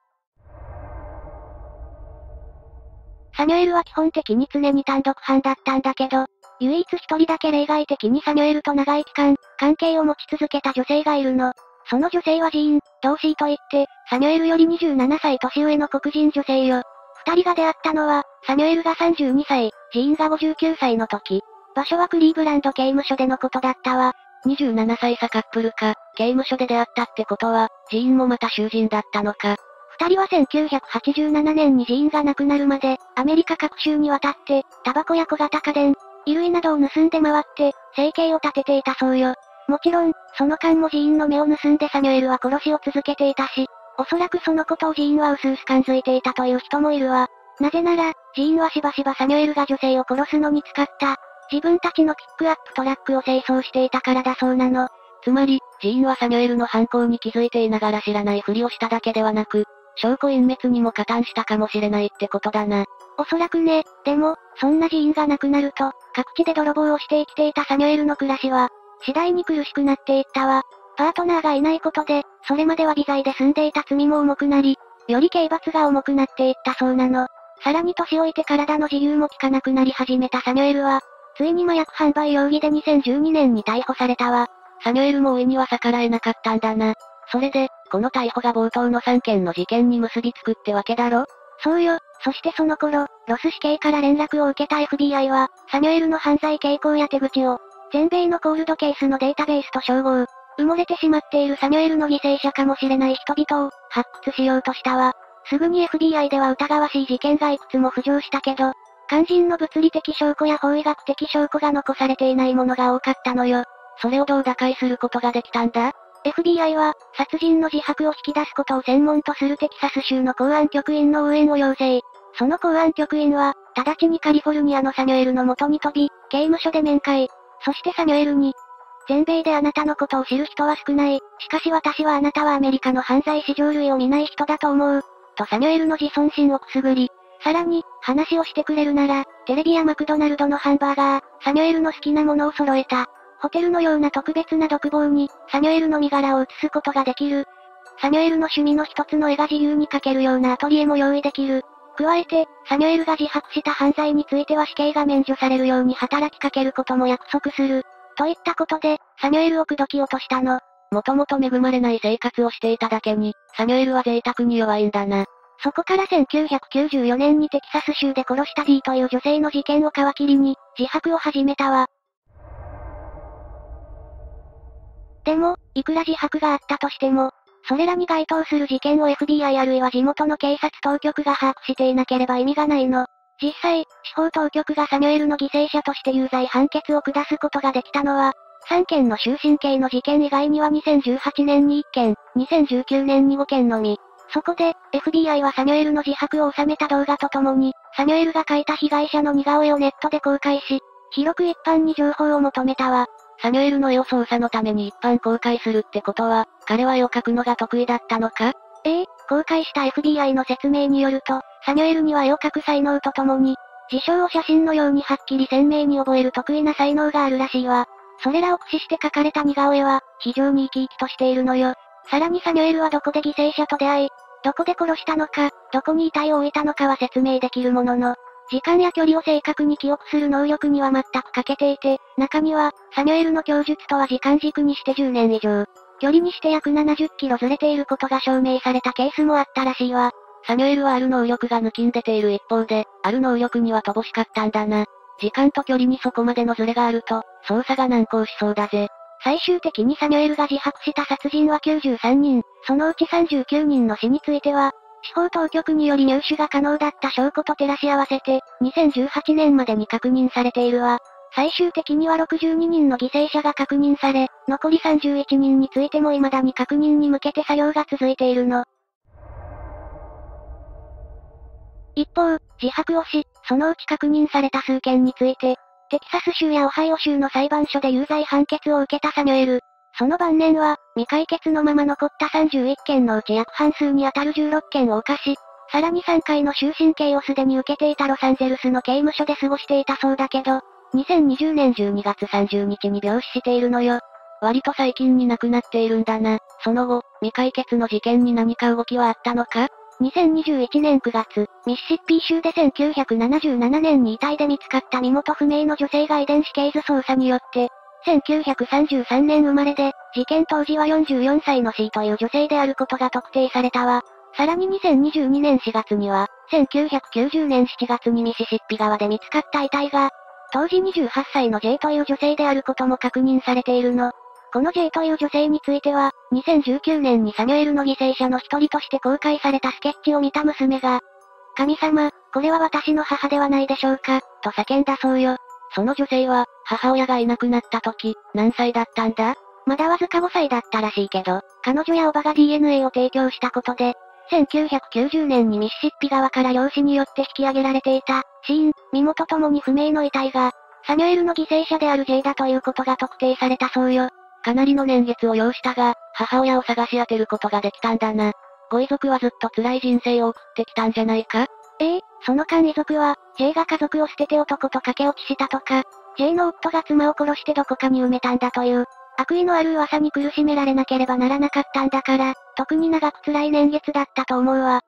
サミュエルは基本的に常に単独犯だったんだけど、唯一一人だけ例外的にサミュエルと長い期間、関係を持ち続けた女性がいるの。その女性はジーン・ドーシーといって、サミュエルより27歳年上の黒人女性よ。二人が出会ったのは、サミュエルが32歳、ジーンが59歳の時。場所はクリーブランド刑務所でのことだったわ。27歳差カップルか、刑務所で出会ったってことは、ジーンもまた囚人だったのか。二人は1987年にジーンが亡くなるまで、アメリカ各州に渡って、タバコや小型家電、衣類などを盗んで回って、生計を立てていたそうよ。もちろん、その間もジーンの目を盗んでサミュエルは殺しを続けていたし、おそらくそのことをジーンは薄々感づいていたという人もいるわ。なぜなら、ジーンはしばしばサミュエルが女性を殺すのに使った、自分たちのピックアップトラックを清掃していたからだそうなの。つまり、ジーンはサミュエルの犯行に気づいていながら知らないふりをしただけではなく、証拠隠滅にも加担したかもしれないってことだな。おそらくね、でも、そんなジーンが亡くなると、各地で泥棒をして生きていたサミュエルの暮らしは、次第に苦しくなっていったわ。パートナーがいないことで、それまでは微罪で済んでいた罪も重くなり、より刑罰が重くなっていったそうなの。さらに年老いて体の自由も利かなくなり始めたサミュエルは、ついに麻薬販売容疑で2012年に逮捕されたわ。サミュエルも老いには逆らえなかったんだな。それで、この逮捕が冒頭の3件の事件に結びつくってわけだろ？そうよ。そしてその頃、ロス市警から連絡を受けた FBI は、サミュエルの犯罪傾向や手口を、全米のコールドケースのデータベースと照合。埋もれてしまっているサミュエルの犠牲者かもしれない人々を発掘しようとしたわ。すぐに FBI では疑わしい事件がいくつも浮上したけど、肝心の物理的証拠や法医学的証拠が残されていないものが多かったのよ。それをどう打開することができたんだ？ FBI は、殺人の自白を引き出すことを専門とするテキサス州の公安局員の応援を要請。その公安局員は、直ちにカリフォルニアのサミュエルの元に飛び、刑務所で面会。そしてサミュエルに、全米であなたのことを知る人は少ない。しかし私はあなたはアメリカの犯罪史上類を見ない人だと思う。とサミュエルの自尊心をくすぐり。さらに、話をしてくれるなら、テレビやマクドナルドのハンバーガー、サミュエルの好きなものを揃えた。ホテルのような特別な独房に、サミュエルの身柄を移すことができる。サミュエルの趣味の一つの絵が自由に描けるようなアトリエも用意できる。加えて、サミュエルが自白した犯罪については死刑が免除されるように働きかけることも約束する。といったことで、サミュエルを口説き落としたの。もともと恵まれない生活をしていただけに、サミュエルは贅沢に弱いんだな。そこから1994年にテキサス州で殺した D という女性の事件を皮切りに、自白を始めたわ。でも、いくら自白があったとしても、それらに該当する事件を FBI あるいは地元の警察当局が把握していなければ意味がないの。実際、司法当局がサミュエルの犠牲者として有罪判決を下すことができたのは、3件の終身刑の事件以外には2018年に1件、2019年に5件のみ。そこで、FBI はサミュエルの自白を収めた動画とともに、サミュエルが描いた被害者の似顔絵をネットで公開し、広く一般に情報を求めたわ。サミュエルの絵を捜査のために一般公開するってことは、彼は絵を描くのが得意だったのか？公開した FBI の説明によると、サミュエルには絵を描く才能とともに、事象を写真のようにはっきり鮮明に覚える得意な才能があるらしいわ。それらを駆使して描かれた似顔絵は、非常に生き生きとしているのよ。さらにサミュエルはどこで犠牲者と出会い、どこで殺したのか、どこに遺体を置いたのかは説明できるものの、時間や距離を正確に記憶する能力には全く欠けていて、中には、サミュエルの供述とは時間軸にして10年以上、距離にして約70キロずれていることが証明されたケースもあったらしいわ。サミュエルはある能力が抜きんでている一方で、ある能力には乏しかったんだな。時間と距離にそこまでのずれがあると、捜査が難航しそうだぜ。最終的にサミュエルが自白した殺人は93人、そのうち39人の死については、司法当局により入手が可能だった証拠と照らし合わせて、2018年までに確認されているわ。最終的には62人の犠牲者が確認され、残り31人についても未だに確認に向けて作業が続いているの。一方、自白をし、そのうち確認された数件について、テキサス州やオハイオ州の裁判所で有罪判決を受けたサミュエル。その晩年は、未解決のまま残った31件のうち約半数に当たる16件を犯し、さらに3回の終身刑をすでに受けていたロサンゼルスの刑務所で過ごしていたそうだけど、2020年12月30日に病死しているのよ。割と最近に亡くなっているんだな。その後、未解決の事件に何か動きはあったのか？ 2021年9月、ミシシッピー州で1977年に遺体で見つかった身元不明の女性が遺伝子系図操作によって、1933年生まれで、事件当時は44歳の C という女性であることが特定されたわ。さらに2022年4月には、1990年7月にミシシッピ川で見つかった遺体が、当時28歳の J という女性であることも確認されているの。この J という女性については、2019年にサミュエルの犠牲者の一人として公開されたスケッチを見た娘が、神様、これは私の母ではないでしょうか、と叫んだそうよ。その女性は、母親がいなくなった時、何歳だったんだ？まだわずか5歳だったらしいけど、彼女や叔母が DNA を提供したことで、1990年にミシシッピ川から漁師によって引き上げられていた、死因、身元ともに不明の遺体が、サミュエルの犠牲者である J だということが特定されたそうよ。かなりの年月を要したが、母親を探し当てることができたんだな。ご遺族はずっと辛い人生を送ってきたんじゃないか？その間遺族は、J が家族を捨てて男と駆け落ちしたとか、J の夫が妻を殺してどこかに埋めたんだという、悪意のある噂に苦しめられなければならなかったんだから、特に長く辛い年月だったと思うわ。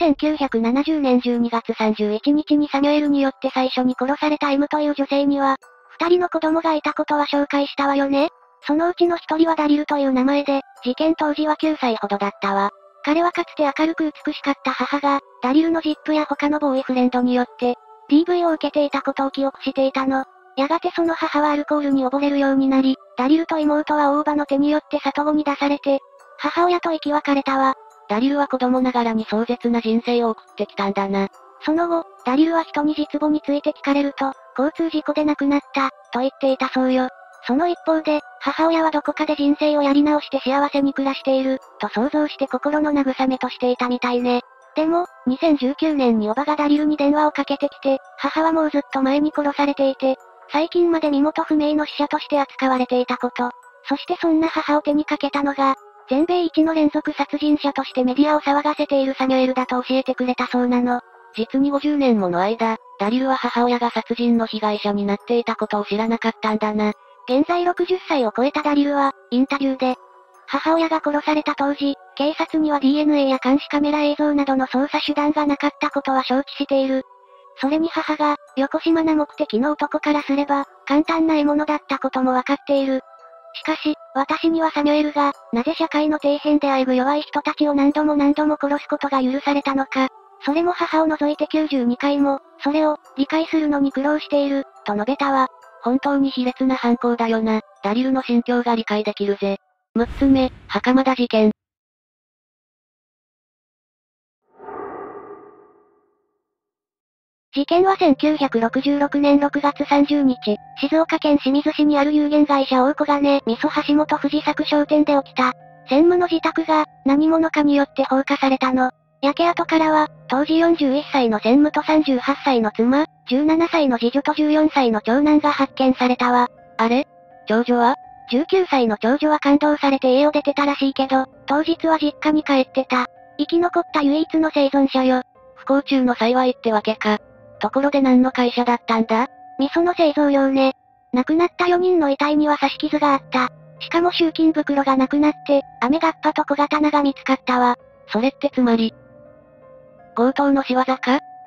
1970年12月31日にサミュエルによって最初に殺された M という女性には、二人の子供がいたことは紹介したわよね。そのうちの一人はダリルという名前で、事件当時は9歳ほどだったわ。彼はかつて明るく美しかった母が、ダリルのジップや他のボーイフレンドによって、DV を受けていたことを記憶していたの。やがてその母はアルコールに溺れるようになり、ダリルと妹は大場の手によって里子に出されて、母親と生き別れたわ。ダリルは子供ながらに壮絶な人生を送ってきたんだな。その後、ダリルは人に実母について聞かれると、交通事故で亡くなった、と言っていたそうよ。その一方で、母親はどこかで人生をやり直して幸せに暮らしている、と想像して心の慰めとしていたみたいね。でも、2019年に叔母がダリルに電話をかけてきて、母はもうずっと前に殺されていて、最近まで身元不明の死者として扱われていたこと。そしてそんな母を手にかけたのが、全米一の連続殺人者としてメディアを騒がせているサミュエルだと教えてくれたそうなの。実に50年もの間、ダリルは母親が殺人の被害者になっていたことを知らなかったんだな。現在60歳を超えたダリルは、インタビューで、母親が殺された当時、警察には DNA や監視カメラ映像などの捜査手段がなかったことは承知している。それに母が、よこしまな目的の男からすれば、簡単な獲物だったこともわかっている。しかし、私にはサミュエルが、なぜ社会の底辺であえぐ弱い人たちを何度も何度も殺すことが許されたのか。それも母を除いて92回も、それを、理解するのに苦労している、と述べたわ。本当に卑劣な犯行だよな。ダリルの心境が理解できるぜ。6つ目、袴田事件。事件は1966年6月30日、静岡県清水市にある有限会社大小金味噌橋本藤作商店で起きた。専務の自宅が、何者かによって放火されたの。焼け跡からは、当時41歳の専務と38歳の妻、17歳の次女と14歳の長男が発見されたわ。あれ？長女は？19歳の長女は感動されて家を出てたらしいけど、当日は実家に帰ってた。生き残った唯一の生存者よ。不幸中の幸いってわけか。ところで何の会社だったんだ？味噌の製造業ね。亡くなった4人の遺体には刺し傷があった。しかも集金袋がなくなって、雨がっぱと小刀が見つかったわ。それってつまり、強盗の仕業か？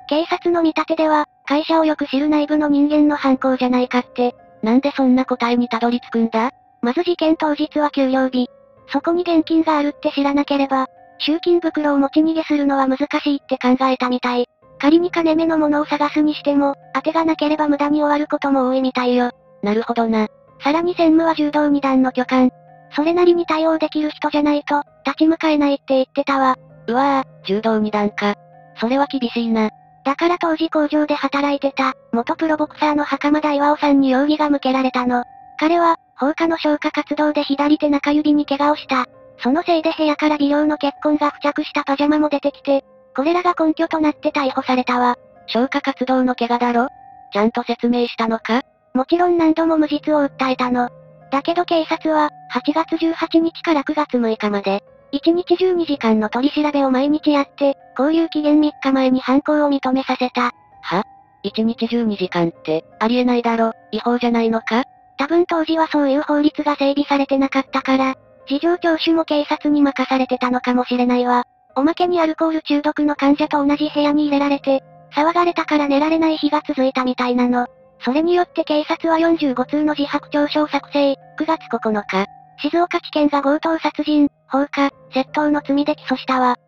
警察の見立てでは、会社をよく知る内部の人間の犯行じゃないかって、なんでそんな答えにたどり着くんだ？まず事件当日は給料日。そこに現金があるって知らなければ、集金袋を持ち逃げするのは難しいって考えたみたい。仮に金目のものを探すにしても、当てがなければ無駄に終わることも多いみたいよ。なるほどな。さらに専務は柔道二段の巨漢。それなりに対応できる人じゃないと、立ち向かえないって言ってたわ。うわぁ、柔道二段か。それは厳しいな。だから当時工場で働いてた、元プロボクサーの袴田巌さんに容疑が向けられたの。彼は、放火の消火活動で左手中指に怪我をした。そのせいで部屋から微量の血痕が付着したパジャマも出てきて、これらが根拠となって逮捕されたわ。消火活動の怪我だろ？ちゃんと説明したのか？もちろん何度も無実を訴えたの。だけど警察は、8月18日から9月6日まで。1日12時間の取り調べを毎日やって、勾留期限3日前に犯行を認めさせた。は？ 1 日12時間って、ありえないだろ、違法じゃないのか？多分当時はそういう法律が整備されてなかったから、事情聴取も警察に任されてたのかもしれないわ。おまけにアルコール中毒の患者と同じ部屋に入れられて、騒がれたから寝られない日が続いたみたいなの。それによって警察は45通の自白調書を作成、9月9日、静岡地検が強盗殺人、放火、窃盗の罪で起訴したわ。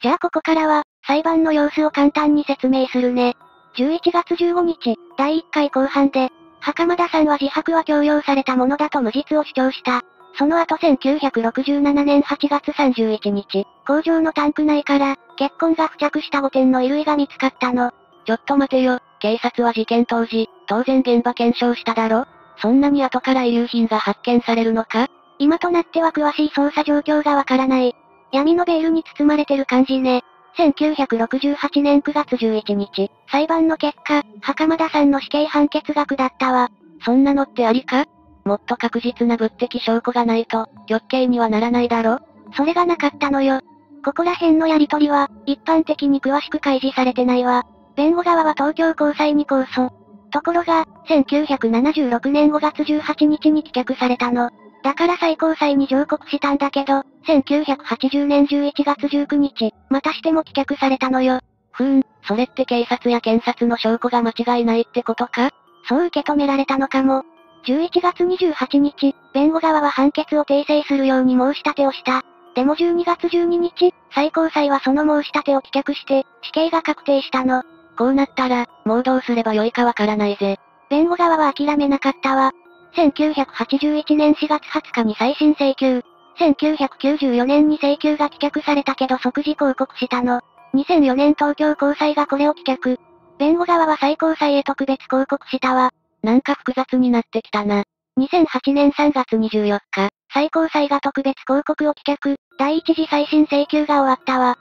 じゃあここからは、裁判の様子を簡単に説明するね。11月15日、第1回公判で、袴田さんは自白は強要されたものだと無実を主張した。その後1967年8月31日、工場のタンク内から、血痕が付着した5点の衣類が見つかったの。ちょっと待てよ、警察は事件当時、当然現場検証しただろ？そんなに後から遺留品が発見されるのか？今となっては詳しい捜査状況がわからない。闇のベールに包まれてる感じね。1968年9月11日、裁判の結果、袴田さんの死刑判決が下ったわ。そんなのってありか？もっと確実な物的証拠がないと、極刑にはならないだろ？それがなかったのよ。ここら辺のやりとりは、一般的に詳しく開示されてないわ。弁護側は東京高裁に控訴。ところが、1976年5月18日に棄却されたの。だから最高裁に上告したんだけど、1980年11月19日、またしても棄却されたのよ。それって警察や検察の証拠が間違いないってことか？そう受け止められたのかも。11月28日、弁護側は判決を訂正するように申し立てをした。でも12月12日、最高裁はその申し立てを棄却して、死刑が確定したの。こうなったら、もうどうすればよいかわからないぜ。弁護側は諦めなかったわ。1981年4月20日に再審請求。1994年に請求が棄却されたけど即時抗告したの。2004年東京高裁がこれを棄却。弁護側は最高裁へ特別抗告したわ。なんか複雑になってきたな。2008年3月24日、最高裁が特別抗告を棄却、第一次再審請求が終わったわ。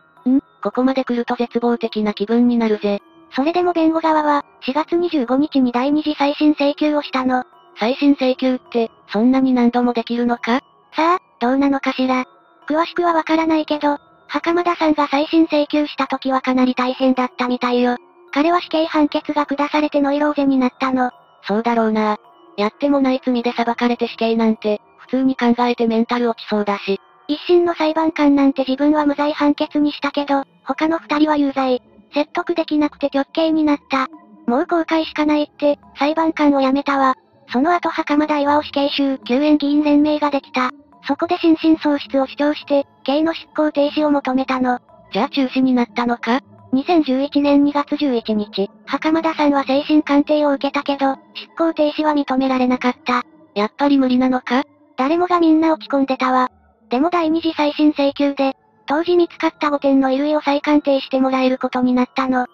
ここまで来ると絶望的な気分になるぜ。それでも弁護側は、4月25日に第二次再審請求をしたの。再審請求って、そんなに何度もできるのか？さあ、どうなのかしら。詳しくはわからないけど、袴田さんが再審請求した時はかなり大変だったみたいよ。彼は死刑判決が下されてノイローゼになったの。そうだろうな。やってもない罪で裁かれて死刑なんて、普通に考えてメンタル落ちそうだし。一審の裁判官なんて自分は無罪判決にしたけど、他の二人は有罪。説得できなくて極刑になった。もう後悔しかないって、裁判官を辞めたわ。その後袴田巌死刑囚救援議員連盟ができた。そこで心神喪失を主張して、刑の執行停止を求めたの。じゃあ中止になったのか？2011年2月11日、袴田さんは精神鑑定を受けたけど、執行停止は認められなかった。やっぱり無理なのか？誰もがみんな落ち込んでたわ。でも第二次再審請求で、当時見つかった5点の衣類を再鑑定してもらえることになったの。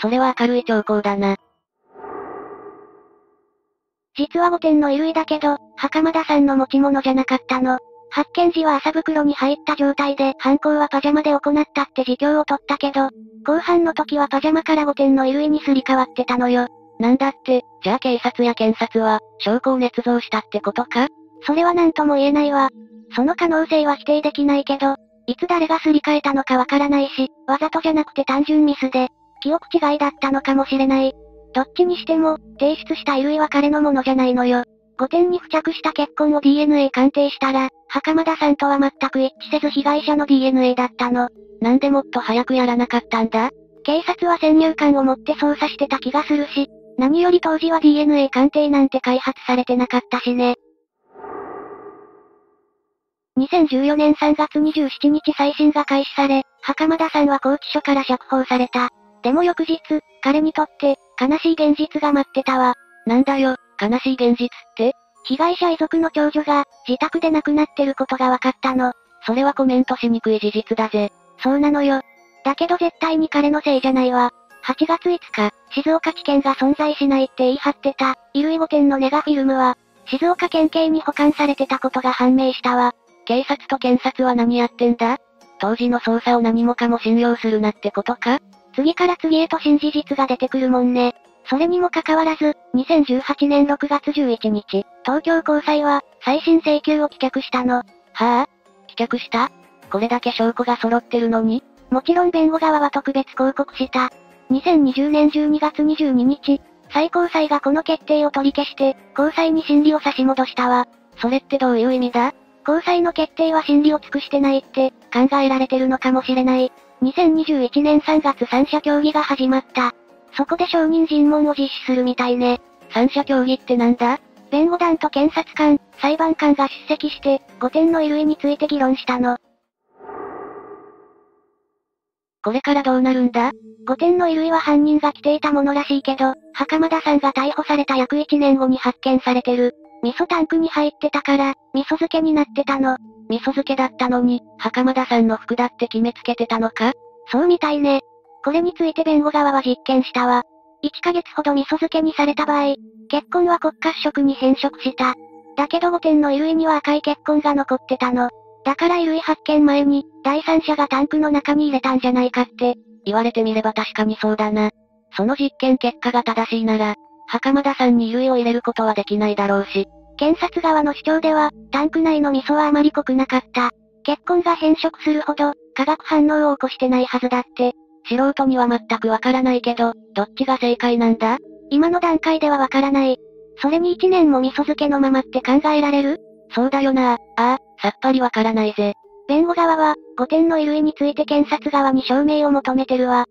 それは明るい兆候だな。実は5点の衣類だけど、袴田さんの持ち物じゃなかったの。発見時は麻袋に入った状態で、犯行はパジャマで行ったって自供を取ったけど、公判の時はパジャマから5点の衣類にすり替わってたのよ。なんだって、じゃあ警察や検察は、証拠を捏造したってことか？それはなんとも言えないわ。その可能性は否定できないけど、いつ誰がすり替えたのかわからないし、わざとじゃなくて単純ミスで、記憶違いだったのかもしれない。どっちにしても、提出した衣類は彼のものじゃないのよ。5点に付着した血痕を DNA 鑑定したら、袴田さんとは全く一致せず被害者の DNA だったの。なんでもっと早くやらなかったんだ？警察は先入観を持って捜査してた気がするし、何より当時は DNA 鑑定なんて開発されてなかったしね。2014年3月27日再審が開始され、袴田さんは拘置所から釈放された。でも翌日、彼にとって、悲しい現実が待ってたわ。なんだよ。悲しい現実って？被害者遺族の長女が、自宅で亡くなってることが分かったの。それはコメントしにくい事実だぜ。そうなのよ。だけど絶対に彼のせいじゃないわ。8月5日、静岡地検が存在しないって言い張ってた、衣類5点のネガフィルムは、静岡県警に保管されてたことが判明したわ。警察と検察は何やってんだ？当時の捜査を何もかも信用するなってことか？次から次へと新事実が出てくるもんね。それにもかかわらず、2018年6月11日、東京高裁は、再審請求を棄却したの。はぁ？棄却した？これだけ証拠が揃ってるのに？もちろん弁護側は特別抗告した。2020年12月22日、最高裁がこの決定を取り消して、高裁に審理を差し戻したわ。それってどういう意味だ？高裁の決定は審理を尽くしてないって考えられてるのかもしれない。2021年3月三者協議が始まった。そこで証人尋問を実施するみたいね。三者協議ってなんだ？弁護団と検察官、裁判官が出席して、5点の衣類について議論したの。これからどうなるんだ？ 5 点の衣類は犯人が着ていたものらしいけど、袴田さんが逮捕された約1年後に発見されてる。味噌タンクに入ってたから、味噌漬けになってたの。味噌漬けだったのに、袴田さんの服だって決めつけてたのか？そうみたいね。これについて弁護側は実験したわ。1ヶ月ほど味噌漬けにされた場合、血痕は国家主食に変色した。だけど5点の衣類には赤い血痕が残ってたの。だから衣類発見前に、第三者がタンクの中に入れたんじゃないかって、言われてみれば確かにそうだな。その実験結果が正しいなら、袴田さんに衣類を入れることはできないだろうし。検察側の主張では、タンク内の味噌はあまり濃くなかった。血痕が変色するほど、化学反応を起こしてないはずだって。素人には全くわからないけど、どっちが正解なんだ？今の段階ではわからない。それに1年も味噌漬けのままって考えられる？そうだよな。さっぱりわからないぜ。弁護側は、5点の衣類について検察側に証明を求めてるわ。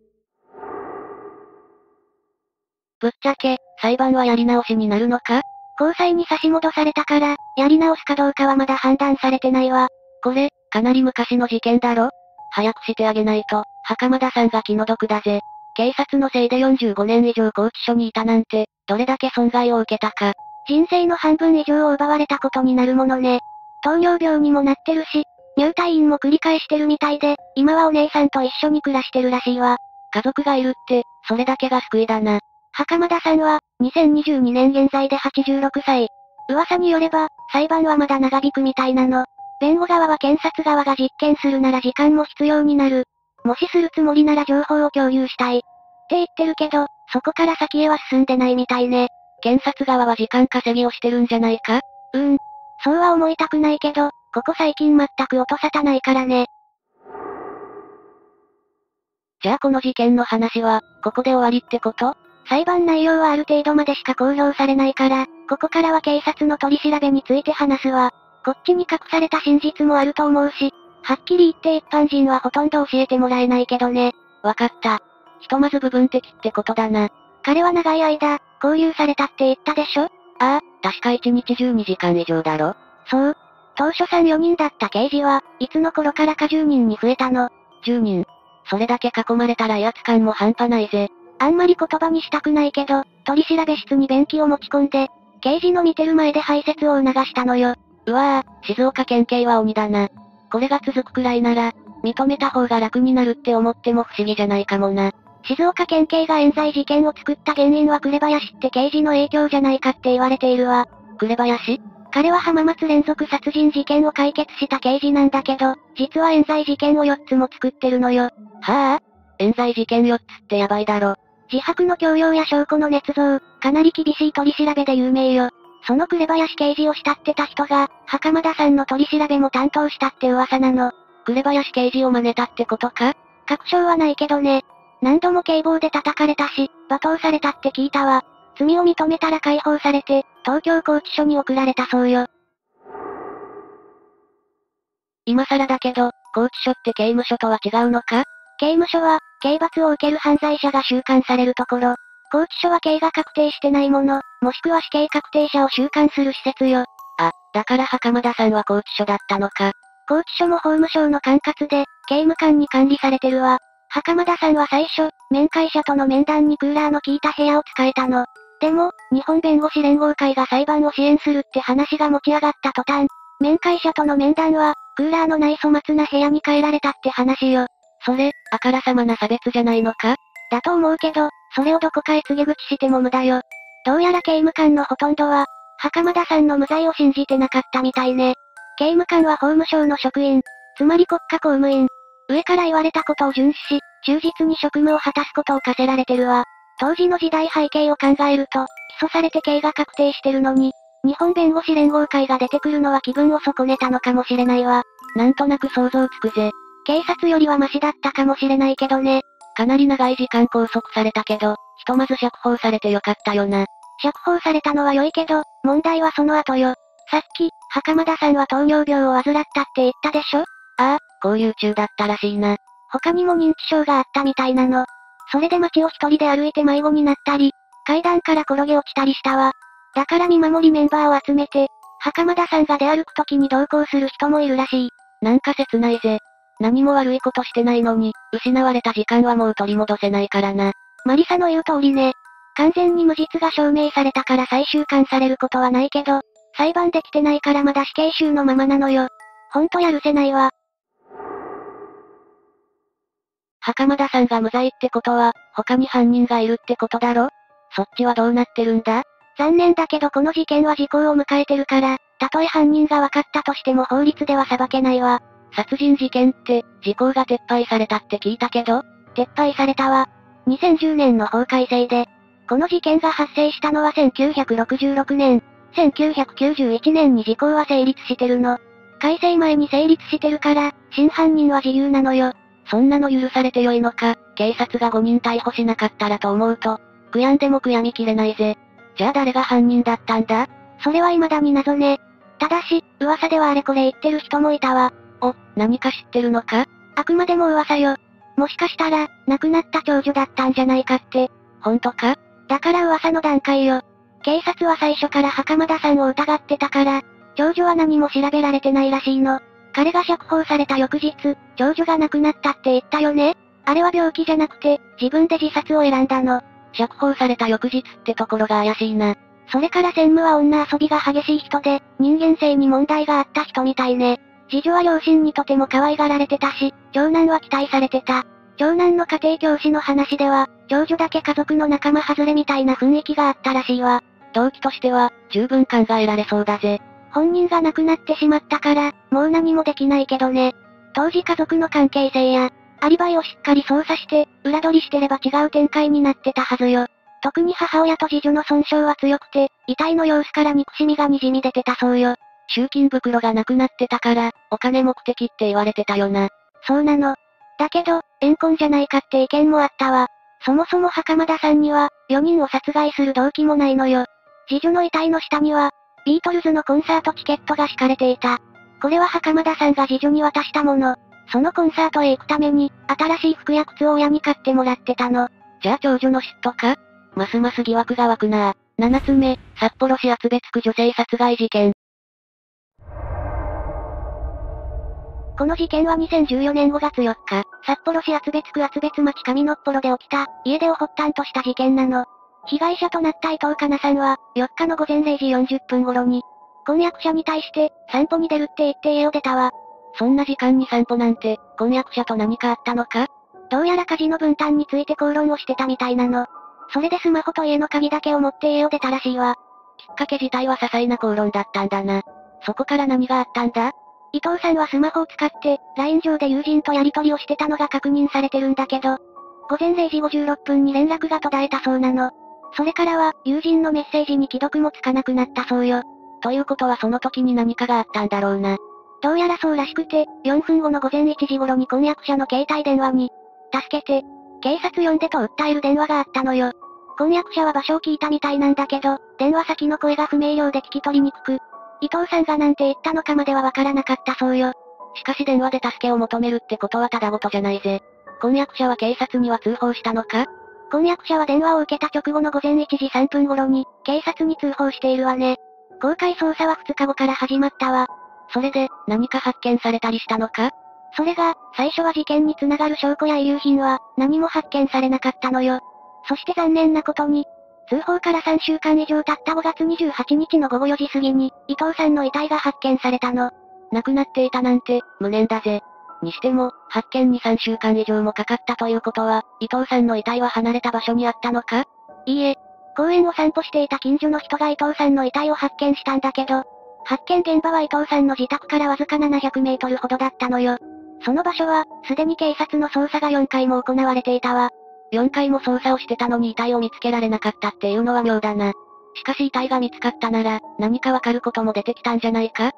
ぶっちゃけ、裁判はやり直しになるのか？高裁に差し戻されたから、やり直すかどうかはまだ判断されてないわ。これ、かなり昔の事件だろ？早くしてあげないと、袴田さんが気の毒だぜ。警察のせいで45年以上拘置所にいたなんて、どれだけ損害を受けたか。人生の半分以上を奪われたことになるものね。糖尿病にもなってるし、入退院も繰り返してるみたいで、今はお姉さんと一緒に暮らしてるらしいわ。家族がいるって、それだけが救いだな。袴田さんは、2022年現在で86歳。噂によれば、裁判はまだ長引くみたいなの。弁護側は検察側が実験するなら時間も必要になる。もしするつもりなら情報を共有したい。って言ってるけど、そこから先へは進んでないみたいね。検察側は時間稼ぎをしてるんじゃないか？そうは思いたくないけど、ここ最近全く音沙汰ないからね。じゃあこの事件の話は、ここで終わりってこと？裁判内容はある程度までしか公表されないから、ここからは警察の取り調べについて話すわ。こっちに隠された真実もあると思うし、はっきり言って一般人はほとんど教えてもらえないけどね。わかった。ひとまず部分的ってことだな。彼は長い間、勾留されたって言ったでしょ？確か1日12時間以上だろ？そう。当初3、4人だった刑事は、いつの頃からか10人に増えたの。10人。それだけ囲まれたら威圧感も半端ないぜ。あんまり言葉にしたくないけど、取り調べ室に便器を持ち込んで、刑事の見てる前で排泄を促したのよ。うわぁ、静岡県警は鬼だな。これが続くくらいなら、認めた方が楽になるって思っても不思議じゃないかもな。静岡県警が冤罪事件を作った原因は紅林って刑事の影響じゃないかって言われているわ。紅林？彼は浜松連続殺人事件を解決した刑事なんだけど、実は冤罪事件を4つも作ってるのよ。はぁ？冤罪事件4つってやばいだろ。自白の強要や証拠の捏造、かなり厳しい取り調べで有名よ。その紅林刑事を慕ってた人が、袴田さんの取り調べも担当したって噂なの。紅林刑事を真似たってことか？確証はないけどね。何度も警棒で叩かれたし、罵倒されたって聞いたわ。罪を認めたら解放されて、東京拘置所に送られたそうよ。今更だけど、拘置所って刑務所とは違うのか？刑務所は、刑罰を受ける犯罪者が収監されるところ。拘置所は刑が確定してないもの、もしくは死刑確定者を収監する施設よ。だから袴田さんは拘置所だったのか。拘置所も法務省の管轄で、刑務官に管理されてるわ。袴田さんは最初、面会者との面談にクーラーの効いた部屋を使えたの。でも、日本弁護士連合会が裁判を支援するって話が持ち上がった途端、面会者との面談は、クーラーのない粗末な部屋に変えられたって話よ。それ、あからさまな差別じゃないのか？だと思うけど、それをどこかへ告げ口しても無駄よ。どうやら刑務官のほとんどは、袴田さんの無罪を信じてなかったみたいね。刑務官は法務省の職員、つまり国家公務員。上から言われたことを遵守し、忠実に職務を果たすことを課せられてるわ。当時の時代背景を考えると、起訴されて刑が確定してるのに、日本弁護士連合会が出てくるのは気分を損ねたのかもしれないわ。なんとなく想像つくぜ。警察よりはマシだったかもしれないけどね。かなり長い時間拘束されたけど、ひとまず釈放されてよかったよな。釈放されたのは良いけど、問題はその後よ。さっき、袴田さんは糖尿病を患ったって言ったでしょ？ああ、交流中だったらしいな。他にも認知症があったみたいなの。それで街を一人で歩いて迷子になったり、階段から転げ落ちたりしたわ。だから見守りメンバーを集めて、袴田さんが出歩く時に同行する人もいるらしい。なんか切ないぜ。何も悪いことしてないのに、失われた時間はもう取り戻せないからな。マリサの言う通りね。完全に無実が証明されたから再収監されることはないけど、裁判できてないからまだ死刑囚のままなのよ。ほんとやるせないわ。袴田さんが無罪ってことは、他に犯人がいるってことだろ？そっちはどうなってるんだ？残念だけどこの事件は時効を迎えてるから、たとえ犯人が分かったとしても法律では裁けないわ。殺人事件って、時効が撤廃されたって聞いたけど？撤廃されたわ。2010年の法改正で。この事件が発生したのは1966年、1991年に時効は成立してるの。改正前に成立してるから、真犯人は自由なのよ。そんなの許されてよいのか、警察が5人逮捕しなかったらと思うと、悔やんでも悔やみきれないぜ。じゃあ誰が犯人だったんだ？それは未だに謎ね。ただし、噂ではあれこれ言ってる人もいたわ。お、何か知ってるのか？あくまでも噂よ。もしかしたら、亡くなった長女だったんじゃないかって。ほんとか？だから噂の段階よ。警察は最初から袴田さんを疑ってたから、長女は何も調べられてないらしいの。彼が釈放された翌日、長女が亡くなったって言ったよね？あれは病気じゃなくて、自分で自殺を選んだの。釈放された翌日ってところが怪しいな。それから専務は女遊びが激しい人で、人間性に問題があった人みたいね。次女は両親にとても可愛がられてたし、長男は期待されてた。長男の家庭教師の話では、長女だけ家族の仲間外れみたいな雰囲気があったらしいわ。動機としては、十分考えられそうだぜ。本人が亡くなってしまったから、もう何もできないけどね。当時家族の関係性や、アリバイをしっかり捜査して、裏取りしてれば違う展開になってたはずよ。特に母親と次女の損傷は強くて、遺体の様子から憎しみが滲み出てたそうよ。集金袋がなくなってたから、お金目的って言われてたよな。そうなの。だけど、怨恨じゃないかって意見もあったわ。そもそも袴田さんには、4人を殺害する動機もないのよ。次女の遺体の下には、ビートルズのコンサートチケットが敷かれていた。これは袴田さんが次女に渡したもの。そのコンサートへ行くために、新しい服や靴を親に買ってもらってたの。じゃあ長女の嫉妬か？ますます疑惑が湧くなぁ。7つ目、札幌市厚別区女性殺害事件。この事件は2014年5月4日、札幌市厚別区厚別町上のっぽろで起きた、家出を発端とした事件なの。被害者となった伊藤かなさんは、4日の午前0時40分頃に、婚約者に対して、散歩に出るって言って家を出たわ。そんな時間に散歩なんて、婚約者と何かあったのか？どうやら家事の分担について口論をしてたみたいなの。それでスマホと家の鍵だけを持って家を出たらしいわ。きっかけ自体は些細な口論だったんだな。そこから何があったんだ？伊藤さんはスマホを使って、LINE 上で友人とやり取りをしてたのが確認されてるんだけど、午前0時56分に連絡が途絶えたそうなの。それからは、友人のメッセージに既読もつかなくなったそうよ。ということはその時に何かがあったんだろうな。どうやらそうらしくて、4分後の午前1時頃に婚約者の携帯電話に、助けて、警察呼んでと訴える電話があったのよ。婚約者は場所を聞いたみたいなんだけど、電話先の声が不明瞭で聞き取りにくく、伊藤さんがなんて言ったのかまではわからなかったそうよ。しかし電話で助けを求めるってことはただごとじゃないぜ。婚約者は警察には通報したのか？婚約者は電話を受けた直後の午前1時3分頃に、警察に通報しているわね。公開捜査は2日後から始まったわ。それで、何か発見されたりしたのか？それが、最初は事件に繋がる証拠や遺留品は、何も発見されなかったのよ。そして残念なことに、通報から3週間以上経った5月28日の午後4時過ぎに、伊藤さんの遺体が発見されたの。亡くなっていたなんて、無念だぜ。にしても、発見に3週間以上もかかったということは、伊藤さんの遺体は離れた場所にあったのか？いいえ。公園を散歩していた近所の人が伊藤さんの遺体を発見したんだけど、発見現場は伊藤さんの自宅からわずか700メートルほどだったのよ。その場所は、すでに警察の捜査が4回も行われていたわ。4回も捜査をしてたのに遺体を見つけられなかったっていうのは妙だな。しかし遺体が見つかったなら、何かわかることも出てきたんじゃないか？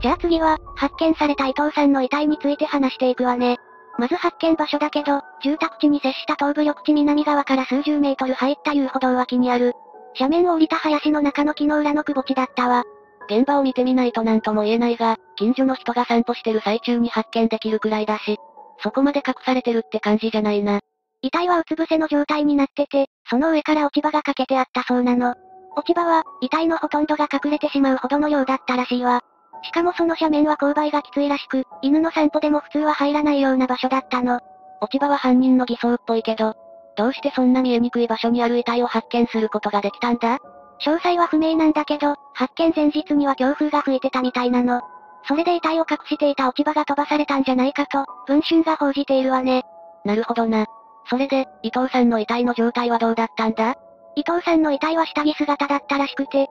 じゃあ次は、発見された伊藤さんの遺体について話していくわね。まず発見場所だけど、住宅地に接した東部緑地南側から数十メートル入った遊歩道脇にある。斜面を降りた林の中の木の裏のくぼ地だったわ。現場を見てみないと何とも言えないが、近所の人が散歩してる最中に発見できるくらいだし、そこまで隠されてるって感じじゃないな。遺体はうつ伏せの状態になってて、その上から落ち葉がかけてあったそうなの。落ち葉は、遺体のほとんどが隠れてしまうほどの量だったらしいわ。しかもその斜面は勾配がきついらしく、犬の散歩でも普通は入らないような場所だったの。落ち葉は犯人の偽装っぽいけど、どうしてそんな見えにくい場所にある遺体を発見することができたんだ？詳細は不明なんだけど、発見前日には強風が吹いてたみたいなの。それで遺体を隠していた落ち葉が飛ばされたんじゃないかと、文春が報じているわね。なるほどな。それで、伊藤さんの遺体の状態はどうだったんだ？伊藤さんの遺体は下着姿だったらしくて、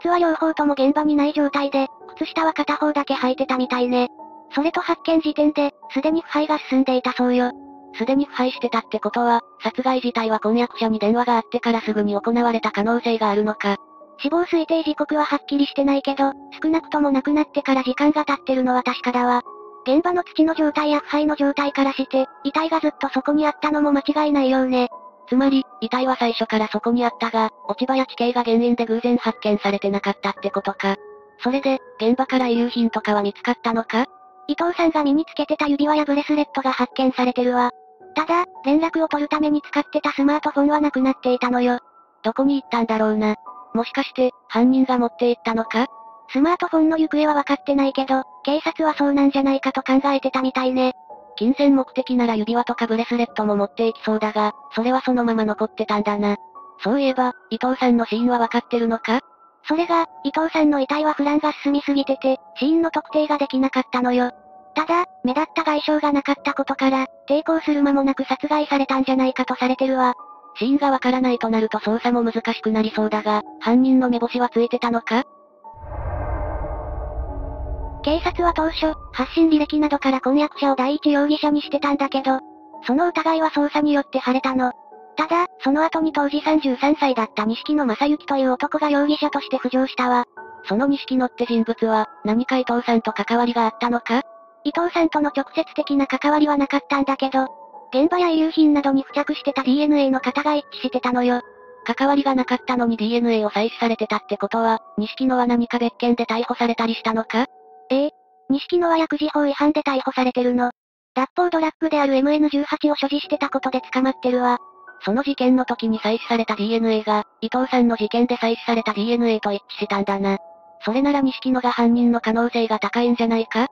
靴は両方とも現場にない状態で、靴下は片方だけ履いてたみたいね。それと発見時点で、すでに腐敗が進んでいたそうよ。すでに腐敗してたってことは、殺害自体は婚約者に電話があってからすぐに行われた可能性があるのか。死亡推定時刻ははっきりしてないけど、少なくとも亡くなってから時間が経ってるのは確かだわ。現場の土の状態や腐敗の状態からして、遺体がずっとそこにあったのも間違いないようね。つまり、遺体は最初からそこにあったが、落ち葉や地形が原因で偶然発見されてなかったってことか。それで、現場から遺留品とかは見つかったのか？伊藤さんが身につけてた指輪やブレスレットが発見されてるわ。ただ、連絡を取るために使ってたスマートフォンはなくなっていたのよ。どこに行ったんだろうな。もしかして、犯人が持って行ったのか？スマートフォンの行方は分かってないけど、警察はそうなんじゃないかと考えてたみたいね。金銭目的なら指輪とかブレスレットも持っていきそうだが、それはそのまま残ってたんだな。そういえば、伊藤さんの死因は分かってるのか？それが、伊藤さんの遺体は腐乱が進みすぎてて、死因の特定ができなかったのよ。ただ、目立った外傷がなかったことから、抵抗する間もなく殺害されたんじゃないかとされてるわ。死因がわからないとなると捜査も難しくなりそうだが、犯人の目星はついてたのか？警察は当初、発信履歴などから婚約者を第一容疑者にしてたんだけど、その疑いは捜査によって晴れたの。ただ、その後に当時33歳だった錦野正幸という男が容疑者として浮上したわ。その錦野って人物は、何か伊藤さんと関わりがあったのか？伊藤さんとの直接的な関わりはなかったんだけど、現場や遺留品などに付着してた DNA の型が一致してたのよ。関わりがなかったのに DNA を採取されてたってことは、錦野は何か別件で逮捕されたりしたのか？錦野は薬事法違反で逮捕されてるの。脱法ドラッグである MN18 を所持してたことで捕まってるわ。その事件の時に採取された DNA が、伊藤さんの事件で採取された DNA と一致したんだな。それなら錦野が犯人の可能性が高いんじゃないか？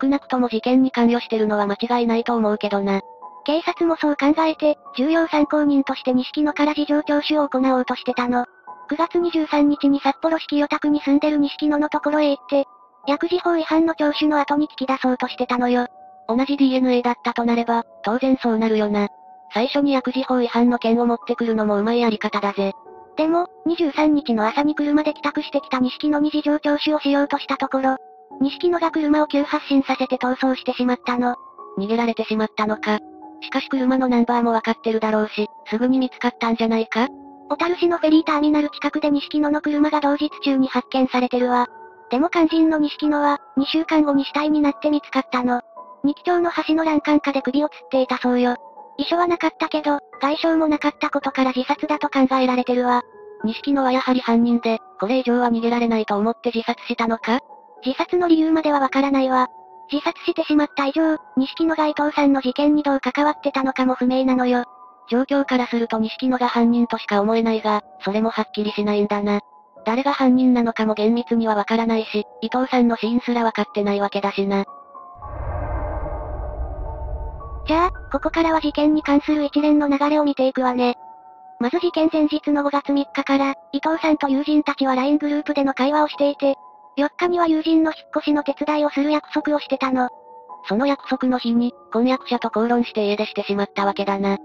少なくとも事件に関与してるのは間違いないと思うけどな。警察もそう考えて、重要参考人として錦野から事情聴取を行おうとしてたの。9月23日に札幌市清田区に住んでる錦野のところへ行って、薬事法違反の聴取の後に聞き出そうとしてたのよ。同じ DNA だったとなれば、当然そうなるよな。最初に薬事法違反の件を持ってくるのもうまいやり方だぜ。でも、23日の朝に車で帰宅してきた錦野に事情聴取をしようとしたところ、錦野が車を急発進させて逃走してしまったの。逃げられてしまったのか。しかし車のナンバーもわかってるだろうし、すぐに見つかったんじゃないか？小樽市のフェリーターミナル近くで錦野の車が同日中に発見されてるわ。でも肝心の錦野は、2週間後に死体になって見つかったの。二木町の橋の欄干下で首を吊っていたそうよ。遺書はなかったけど、外傷もなかったことから自殺だと考えられてるわ。錦野はやはり犯人で、これ以上は逃げられないと思って自殺したのか？自殺の理由まではわからないわ。自殺してしまった以上、錦野が伊藤さんの事件にどう関わってたのかも不明なのよ。状況からすると錦野が犯人としか思えないが、それもはっきりしないんだな。誰が犯人なのかも厳密にはわからないし、伊藤さんの死因すらわかってないわけだしな。じゃあ、ここからは事件に関する一連の流れを見ていくわね。まず事件前日の5月3日から、伊藤さんと友人たちは LINE グループでの会話をしていて、4日には友人の引っ越しの手伝いをする約束をしてたの。その約束の日に、婚約者と口論して家出してしまったわけだな。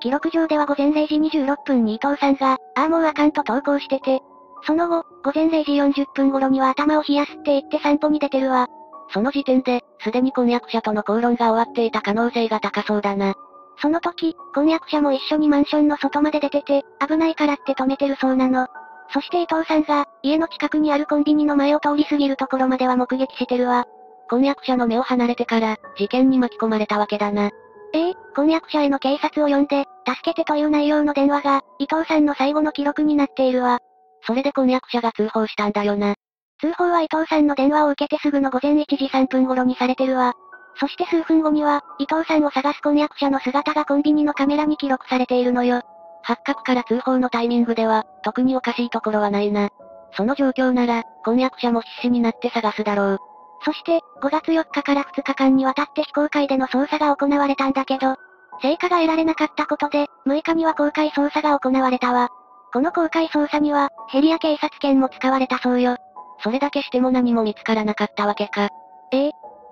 記録上では午前0時26分に伊藤さんが、もうあかんと投稿してて、その後、午前0時40分頃には頭を冷やすって言って散歩に出てるわ。その時点で、すでに婚約者との口論が終わっていた可能性が高そうだな。その時、婚約者も一緒にマンションの外まで出てて、危ないからって止めてるそうなの。そして伊藤さんが、家の近くにあるコンビニの前を通り過ぎるところまでは目撃してるわ。婚約者の目を離れてから、事件に巻き込まれたわけだな。婚約者への警察を呼んで、助けてという内容の電話が、伊藤さんの最後の記録になっているわ。それで婚約者が通報したんだよな。通報は伊藤さんの電話を受けてすぐの午前1時3分頃にされてるわ。そして数分後には、伊藤さんを探す婚約者の姿がコンビニのカメラに記録されているのよ。発覚から通報のタイミングでは、特におかしいところはないな。その状況なら、婚約者も必死になって探すだろう。そして、5月4日から2日間にわたって非公開での捜査が行われたんだけど、成果が得られなかったことで、6日には公開捜査が行われたわ。この公開捜査には、ヘリや警察犬も使われたそうよ。それだけしても何も見つからなかったわけか。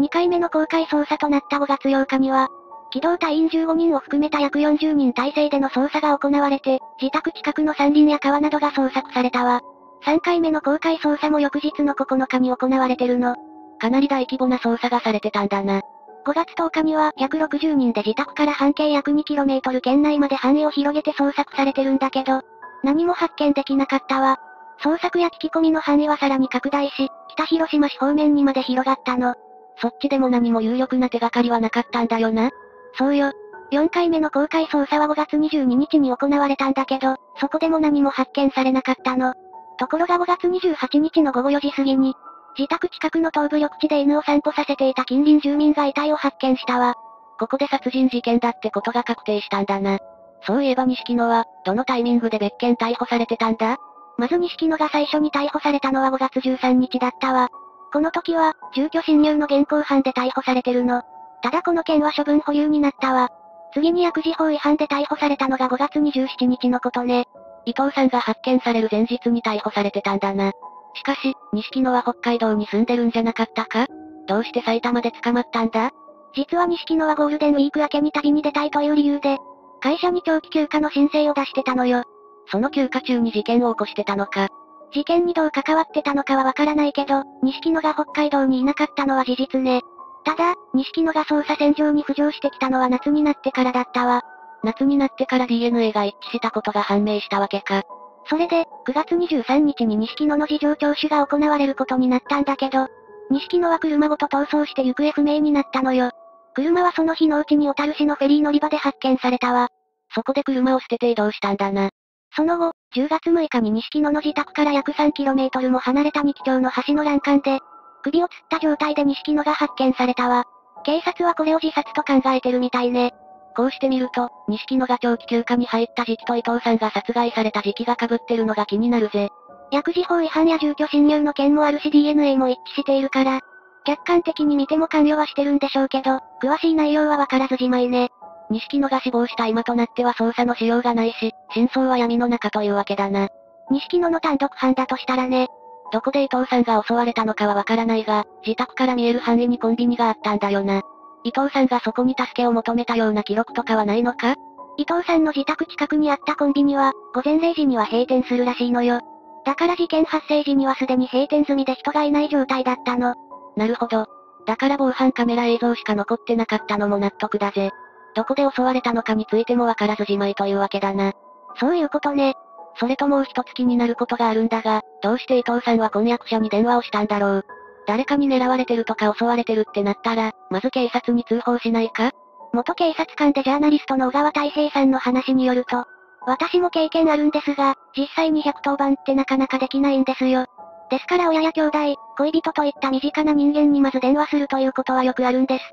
2回目の公開捜査となった5月8日には、機動隊員15人を含めた約40人体制での捜査が行われて、自宅近くの山林や川などが捜索されたわ。3回目の公開捜査も翌日の9日に行われてるの。かなり大規模な捜査がされてたんだな。5月10日には約60人で自宅から半径約 2km 圏内まで範囲を広げて捜索されてるんだけど、何も発見できなかったわ。捜索や聞き込みの範囲はさらに拡大し、北広島市方面にまで広がったの。そっちでも何も有力な手がかりはなかったんだよな。そうよ。4回目の公開捜査は5月22日に行われたんだけど、そこでも何も発見されなかったの。ところが5月28日の午後4時過ぎに、自宅近くの東部緑地で犬を散歩させていた近隣住民が遺体を発見したわ。ここで殺人事件だってことが確定したんだな。そういえば錦野は、どのタイミングで別件逮捕されてたんだ？まず錦野が最初に逮捕されたのは5月13日だったわ。この時は、住居侵入の現行犯で逮捕されてるの。ただこの件は処分保留になったわ。次に薬事法違反で逮捕されたのが5月27日のことね。伊藤さんが発見される前日に逮捕されてたんだな。しかし、錦野は北海道に住んでるんじゃなかったか？どうして埼玉で捕まったんだ？実は錦野はゴールデンウィーク明けに旅に出たいという理由で、会社に長期休暇の申請を出してたのよ。その休暇中に事件を起こしてたのか。事件にどう関わってたのかはわからないけど、錦野が北海道にいなかったのは事実ね。ただ、錦野が捜査線上に浮上してきたのは夏になってからだったわ。夏になってから DNA が一致したことが判明したわけか。それで、9月23日に錦野の事情聴取が行われることになったんだけど、錦野は車ごと逃走して行方不明になったのよ。車はその日のうちに小樽市のフェリー乗り場で発見されたわ。そこで車を捨てて移動したんだな。その後、10月6日に錦野の自宅から約 3km も離れた日町の橋の欄干で、首を吊った状態で錦野が発見されたわ。警察はこれを自殺と考えてるみたいね。こうしてみると、錦野が長期休暇に入った時期と伊藤さんが殺害された時期が被ってるのが気になるぜ。薬事法違反や住居侵入の件もあるし DNA も一致しているから、客観的に見ても関与はしてるんでしょうけど、詳しい内容はわからずじまいね。錦野が死亡した今となっては捜査のしようがないし、真相は闇の中というわけだな。錦野の単独犯だとしたらね。どこで伊藤さんが襲われたのかはわからないが、自宅から見える範囲にコンビニがあったんだよな。伊藤さんがそこに助けを求めたような記録とかはないのか？伊藤さんの自宅近くにあったコンビニは、午前0時には閉店するらしいのよ。だから事件発生時にはすでに閉店済みで人がいない状態だったの。なるほど。だから防犯カメラ映像しか残ってなかったのも納得だぜ。どこで襲われたのかについてもわからずじまいというわけだな。そういうことね。それともう一つ気になることがあるんだが、どうして伊藤さんは婚約者に電話をしたんだろう。誰かに狙われてるとか襲われてるってなったら、まず警察に通報しないか？元警察官でジャーナリストの小川太平さんの話によると、私も経験あるんですが、実際に110番ってなかなかできないんですよ。ですから親や兄弟、恋人といった身近な人間にまず電話するということはよくあるんです。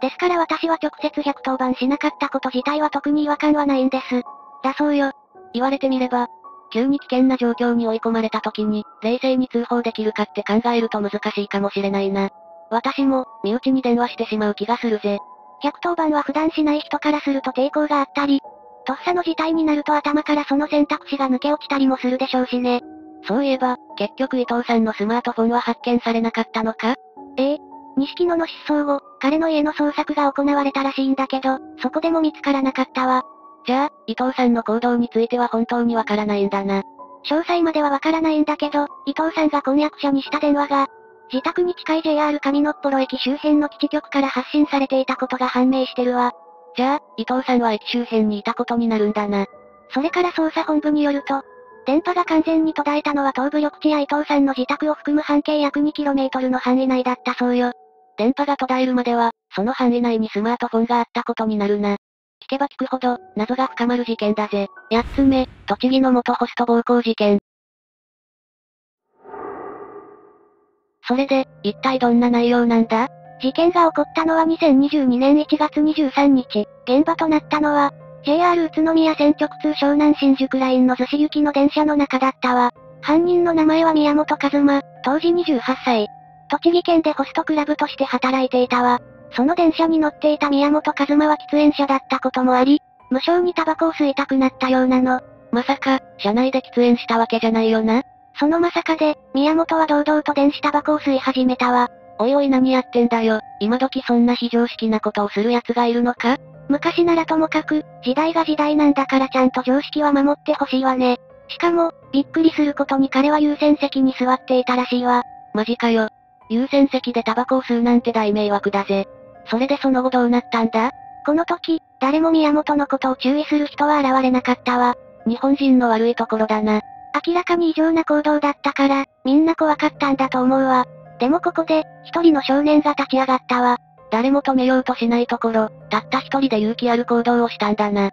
ですから私は直接110番しなかったこと自体は特に違和感はないんです。だそうよ。言われてみれば、急に危険な状況に追い込まれた時に、冷静に通報できるかって考えると難しいかもしれないな。私も、身内に電話してしまう気がするぜ。110番は普段しない人からすると抵抗があったり、とっさの事態になると頭からその選択肢が抜け落ちたりもするでしょうしね。そういえば、結局伊藤さんのスマートフォンは発見されなかったのか？錦野の失踪後、彼の家の捜索が行われたらしいんだけど、そこでも見つからなかったわ。じゃあ、伊藤さんの行動については本当にわからないんだな。詳細まではわからないんだけど、伊藤さんが婚約者にした電話が、自宅に近い JR 上野幌駅周辺の基地局から発信されていたことが判明してるわ。じゃあ、伊藤さんは駅周辺にいたことになるんだな。それから捜査本部によると、電波が完全に途絶えたのは東部緑地や伊藤さんの自宅を含む半径約 2km の範囲内だったそうよ。電波が途絶えるまでは、その範囲内にスマートフォンがあったことになるな。聞けば聞くほど、謎が深まる事件だぜ。8つ目、栃木の元ホスト暴行事件。それで、一体どんな内容なんだ？事件が起こったのは2022年1月23日、現場となったのは、JR 宇都宮線直通湘南新宿ラインの逗子行きの電車の中だったわ。犯人の名前は宮本一馬、当時28歳。栃木県でホストクラブとして働いていたわ。その電車に乗っていた宮本一馬は喫煙者だったこともあり、無性にタバコを吸いたくなったようなの。まさか、車内で喫煙したわけじゃないよな。そのまさかで、宮本は堂々と電子タバコを吸い始めたわ。おいおい何やってんだよ、今時そんな非常識なことをする奴がいるのか？昔ならともかく、時代が時代なんだからちゃんと常識は守ってほしいわね。しかも、びっくりすることに彼は優先席に座っていたらしいわ。マジかよ。優先席でタバコを吸うなんて大迷惑だぜ。それでその後どうなったんだ？この時、誰も宮本のことを注意する人は現れなかったわ。日本人の悪いところだな。明らかに異常な行動だったから、みんな怖かったんだと思うわ。でもここで、一人の少年が立ち上がったわ。誰も止めようとしないところ、たった一人で勇気ある行動をしたんだな。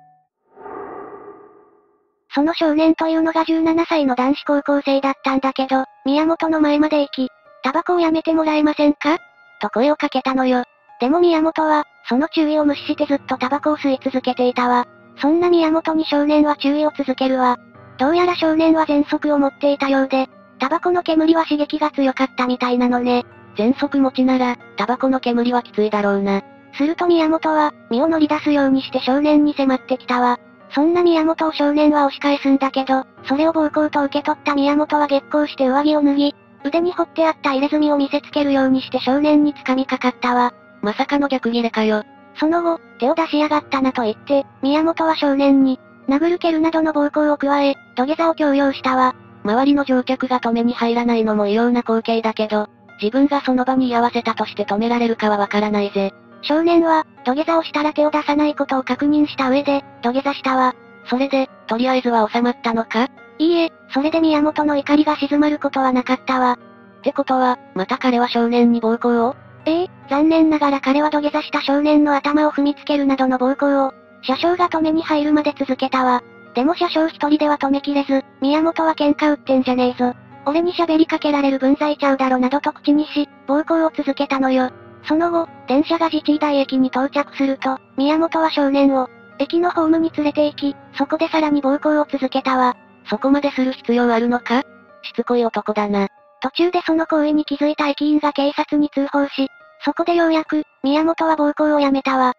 その少年というのが17歳の男子高校生だったんだけど、宮本の前まで行き、タバコをやめてもらえませんか？と声をかけたのよ。でも宮本は、その注意を無視してずっとタバコを吸い続けていたわ。そんな宮本に少年は注意を続けるわ。どうやら少年は喘息を持っていたようで、タバコの煙は刺激が強かったみたいなのね。喘息持ちなら、タバコの煙はきついだろうな。すると宮本は、身を乗り出すようにして少年に迫ってきたわ。そんな宮本を少年は押し返すんだけど、それを暴行と受け取った宮本は激高して上着を脱ぎ、腕に掘ってあった入れ墨を見せつけるようにして少年に掴みかかったわ。まさかの逆ギレかよ。その後、手を出しやがったなと言って、宮本は少年に、殴る蹴るなどの暴行を加え、土下座を強要したわ。周りの乗客が止めに入らないのも異様な光景だけど、自分がその場に居合わせたとして止められるかはわからないぜ。少年は、土下座をしたら手を出さないことを確認した上で、土下座したわ。それで、とりあえずは収まったのか？いいえ、それで宮本の怒りが静まることはなかったわ。ってことは、また彼は少年に暴行を？残念ながら彼は土下座した少年の頭を踏みつけるなどの暴行を、車掌が止めに入るまで続けたわ。でも車掌一人では止めきれず、宮本は喧嘩売ってんじゃねえぞ。俺に喋りかけられる分際ちゃうだろなどと口にし、暴行を続けたのよ。その後、電車が自治医大駅に到着すると、宮本は少年を、駅のホームに連れて行き、そこでさらに暴行を続けたわ。そこまでする必要あるのか？しつこい男だな。途中でその行為に気づいた駅員が警察に通報し、そこでようやく、宮本は暴行をやめたわ。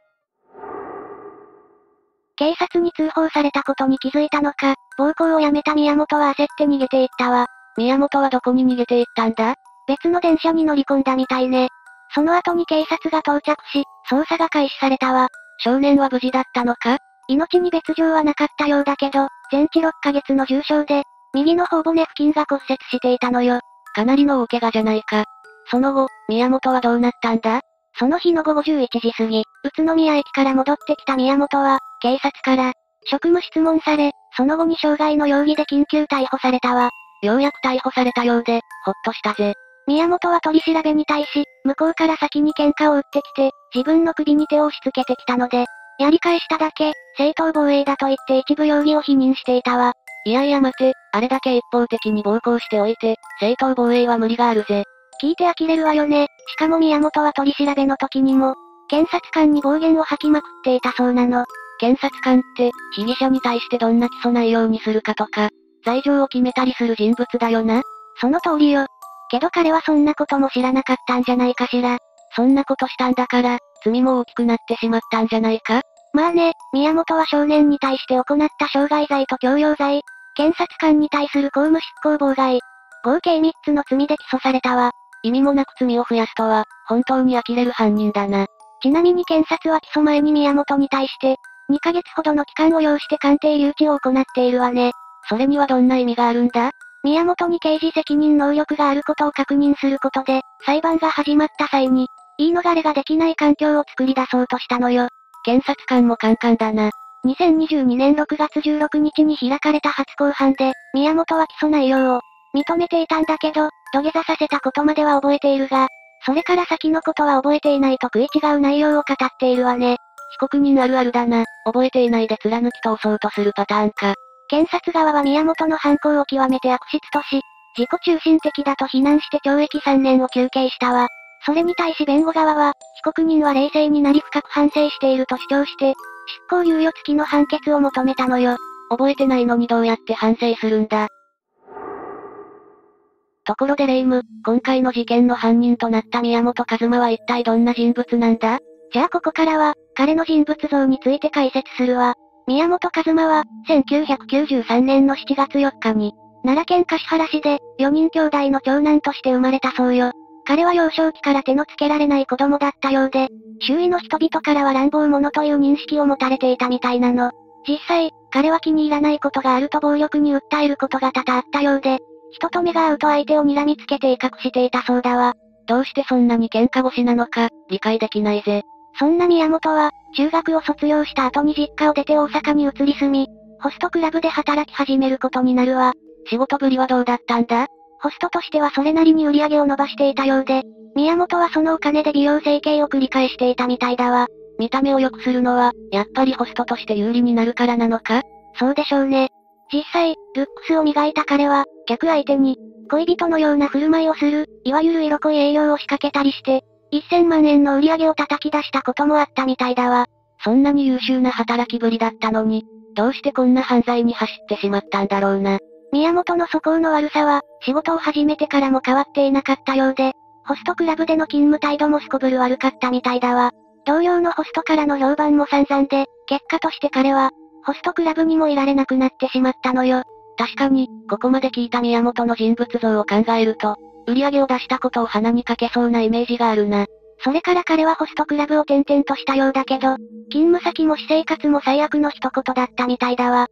警察に通報されたことに気づいたのか、暴行をやめた宮本は焦って逃げていったわ。宮本はどこに逃げていったんだ？別の電車に乗り込んだみたいね。その後に警察が到着し、捜査が開始されたわ。少年は無事だったのか？命に別状はなかったようだけど、全治6ヶ月の重傷で、右の頬骨付近が骨折していたのよ。かなりの大怪我じゃないか。その後、宮本はどうなったんだ？その日の午後11時過ぎ、宇都宮駅から戻ってきた宮本は、警察から、職務質問され、その後に傷害の容疑で緊急逮捕されたわ。ようやく逮捕されたようで、ほっとしたぜ。宮本は取り調べに対し、向こうから先に喧嘩を打ってきて、自分の首に手を押し付けてきたので、やり返しただけ、正当防衛だと言って一部容疑を否認していたわ。いやいや待て、あれだけ一方的に暴行しておいて、正当防衛は無理があるぜ。聞いて呆れるわよね。しかも宮本は取り調べの時にも、検察官に暴言を吐きまくっていたそうなの。検察官って、被疑者に対してどんな起訴内容にするかとか、罪状を決めたりする人物だよな。その通りよ。けど彼はそんなことも知らなかったんじゃないかしら。そんなことしたんだから、罪も大きくなってしまったんじゃないか？まあね、宮本は少年に対して行った傷害罪と強要罪、検察官に対する公務執行妨害、合計3つの罪で起訴されたわ。意味もなく罪を増やすとは、本当に呆れる犯人だな。ちなみに検察は起訴前に宮本に対して、2ヶ月ほどの期間を要して鑑定留置を行っているわね。それにはどんな意味があるんだ？宮本に刑事責任能力があることを確認することで、裁判が始まった際に、言い逃れができない環境を作り出そうとしたのよ。検察官もカンカンだな。2022年6月16日に開かれた初公判で、宮本は起訴内容を認めていたんだけど、土下座させたことまでは覚えているが、それから先のことは覚えていないと食い違う内容を語っているわね。被告人あるあるだな。覚えていないで貫き通そうとするパターンか。検察側は宮本の犯行を極めて悪質とし、自己中心的だと非難して懲役3年を求刑したわ。それに対し弁護側は、被告人は冷静になり深く反省していると主張して、執行猶予付きの判決を求めたのよ。覚えてないのにどうやって反省するんだ。ところで霊夢、今回の事件の犯人となった宮本一馬は一体どんな人物なんだ？じゃあここからは、彼の人物像について解説するわ。宮本一馬は、1993年の7月4日に、奈良県橿原市で、4人兄弟の長男として生まれたそうよ。彼は幼少期から手のつけられない子供だったようで、周囲の人々からは乱暴者という認識を持たれていたみたいなの。実際、彼は気に入らないことがあると暴力に訴えることが多々あったようで、人と目が合うと相手を睨みつけて威嚇していたそうだわ。どうしてそんなに喧嘩腰なのか、理解できないぜ。そんな宮本は、中学を卒業した後に実家を出て大阪に移り住み、ホストクラブで働き始めることになるわ。仕事ぶりはどうだったんだ？ホストとしてはそれなりに売り上げを伸ばしていたようで、宮本はそのお金で美容整形を繰り返していたみたいだわ。見た目を良くするのは、やっぱりホストとして有利になるからなのか？そうでしょうね。実際、ルックスを磨いた彼は、客相手に、恋人のような振る舞いをする、いわゆる色恋営業を仕掛けたりして、1000万円の売り上げを叩き出したこともあったみたいだわ。そんなに優秀な働きぶりだったのに、どうしてこんな犯罪に走ってしまったんだろうな。宮本の素行の悪さは、仕事を始めてからも変わっていなかったようで、ホストクラブでの勤務態度もすこぶる悪かったみたいだわ。同僚のホストからの評判も散々で、結果として彼は、ホストクラブにもいられなくなってしまったのよ。確かに、ここまで聞いた宮本の人物像を考えると、売り上げを出したことを鼻にかけそうなイメージがあるな。それから彼はホストクラブを転々としたようだけど、勤務先も私生活も最悪の一言だったみたいだわ。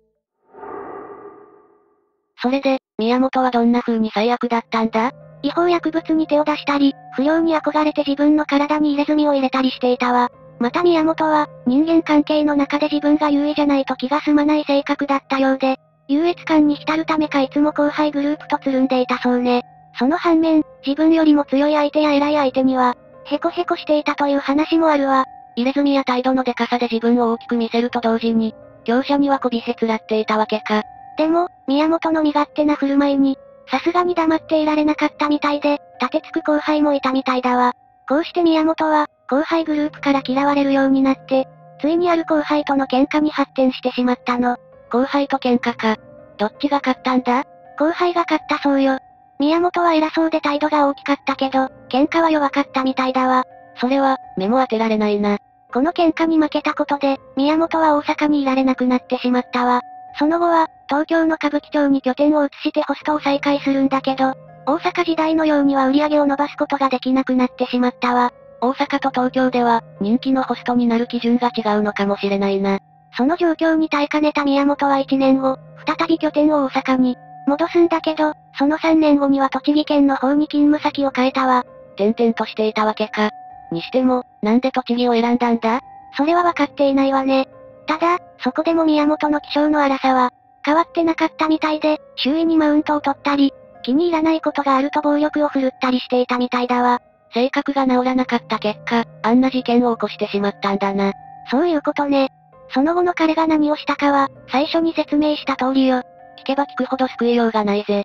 それで、宮本はどんな風に最悪だったんだ？違法薬物に手を出したり、不良に憧れて自分の体に入れ墨を入れたりしていたわ。また宮本は、人間関係の中で自分が優位じゃないと気が済まない性格だったようで、優越感に浸るためかいつも後輩グループとつるんでいたそうね。その反面、自分よりも強い相手や偉い相手には、ヘコヘコしていたという話もあるわ。入れ墨や態度のデカさで自分を大きく見せると同時に、業者にはこびへつらっていたわけか。でも、宮本の身勝手な振る舞いに、さすがに黙っていられなかったみたいで、立てつく後輩もいたみたいだわ。こうして宮本は、後輩グループから嫌われるようになって、ついにある後輩との喧嘩に発展してしまったの。後輩と喧嘩か。どっちが勝ったんだ？後輩が勝ったそうよ。宮本は偉そうで態度が大きかったけど、喧嘩は弱かったみたいだわ。それは、目も当てられないな。この喧嘩に負けたことで、宮本は大阪にいられなくなってしまったわ。その後は、東京の歌舞伎町に拠点を移してホストを再開するんだけど、大阪時代のようには売り上げを伸ばすことができなくなってしまったわ。大阪と東京では、人気のホストになる基準が違うのかもしれないな。その状況に耐えかねた宮本は1年後、再び拠点を大阪に戻すんだけど、その3年後には栃木県の方に勤務先を変えたわ。転々としていたわけか。にしても、なんで栃木を選んだんだ？それは分かっていないわね。ただ、そこでも宮本の気性の荒さは、変わってなかったみたいで、周囲にマウントを取ったり、気に入らないことがあると暴力を振るったりしていたみたいだわ。性格が治らなかった結果、あんな事件を起こしてしまったんだな。そういうことね。その後の彼が何をしたかは、最初に説明した通りよ。聞けば聞くほど救いようがないぜ。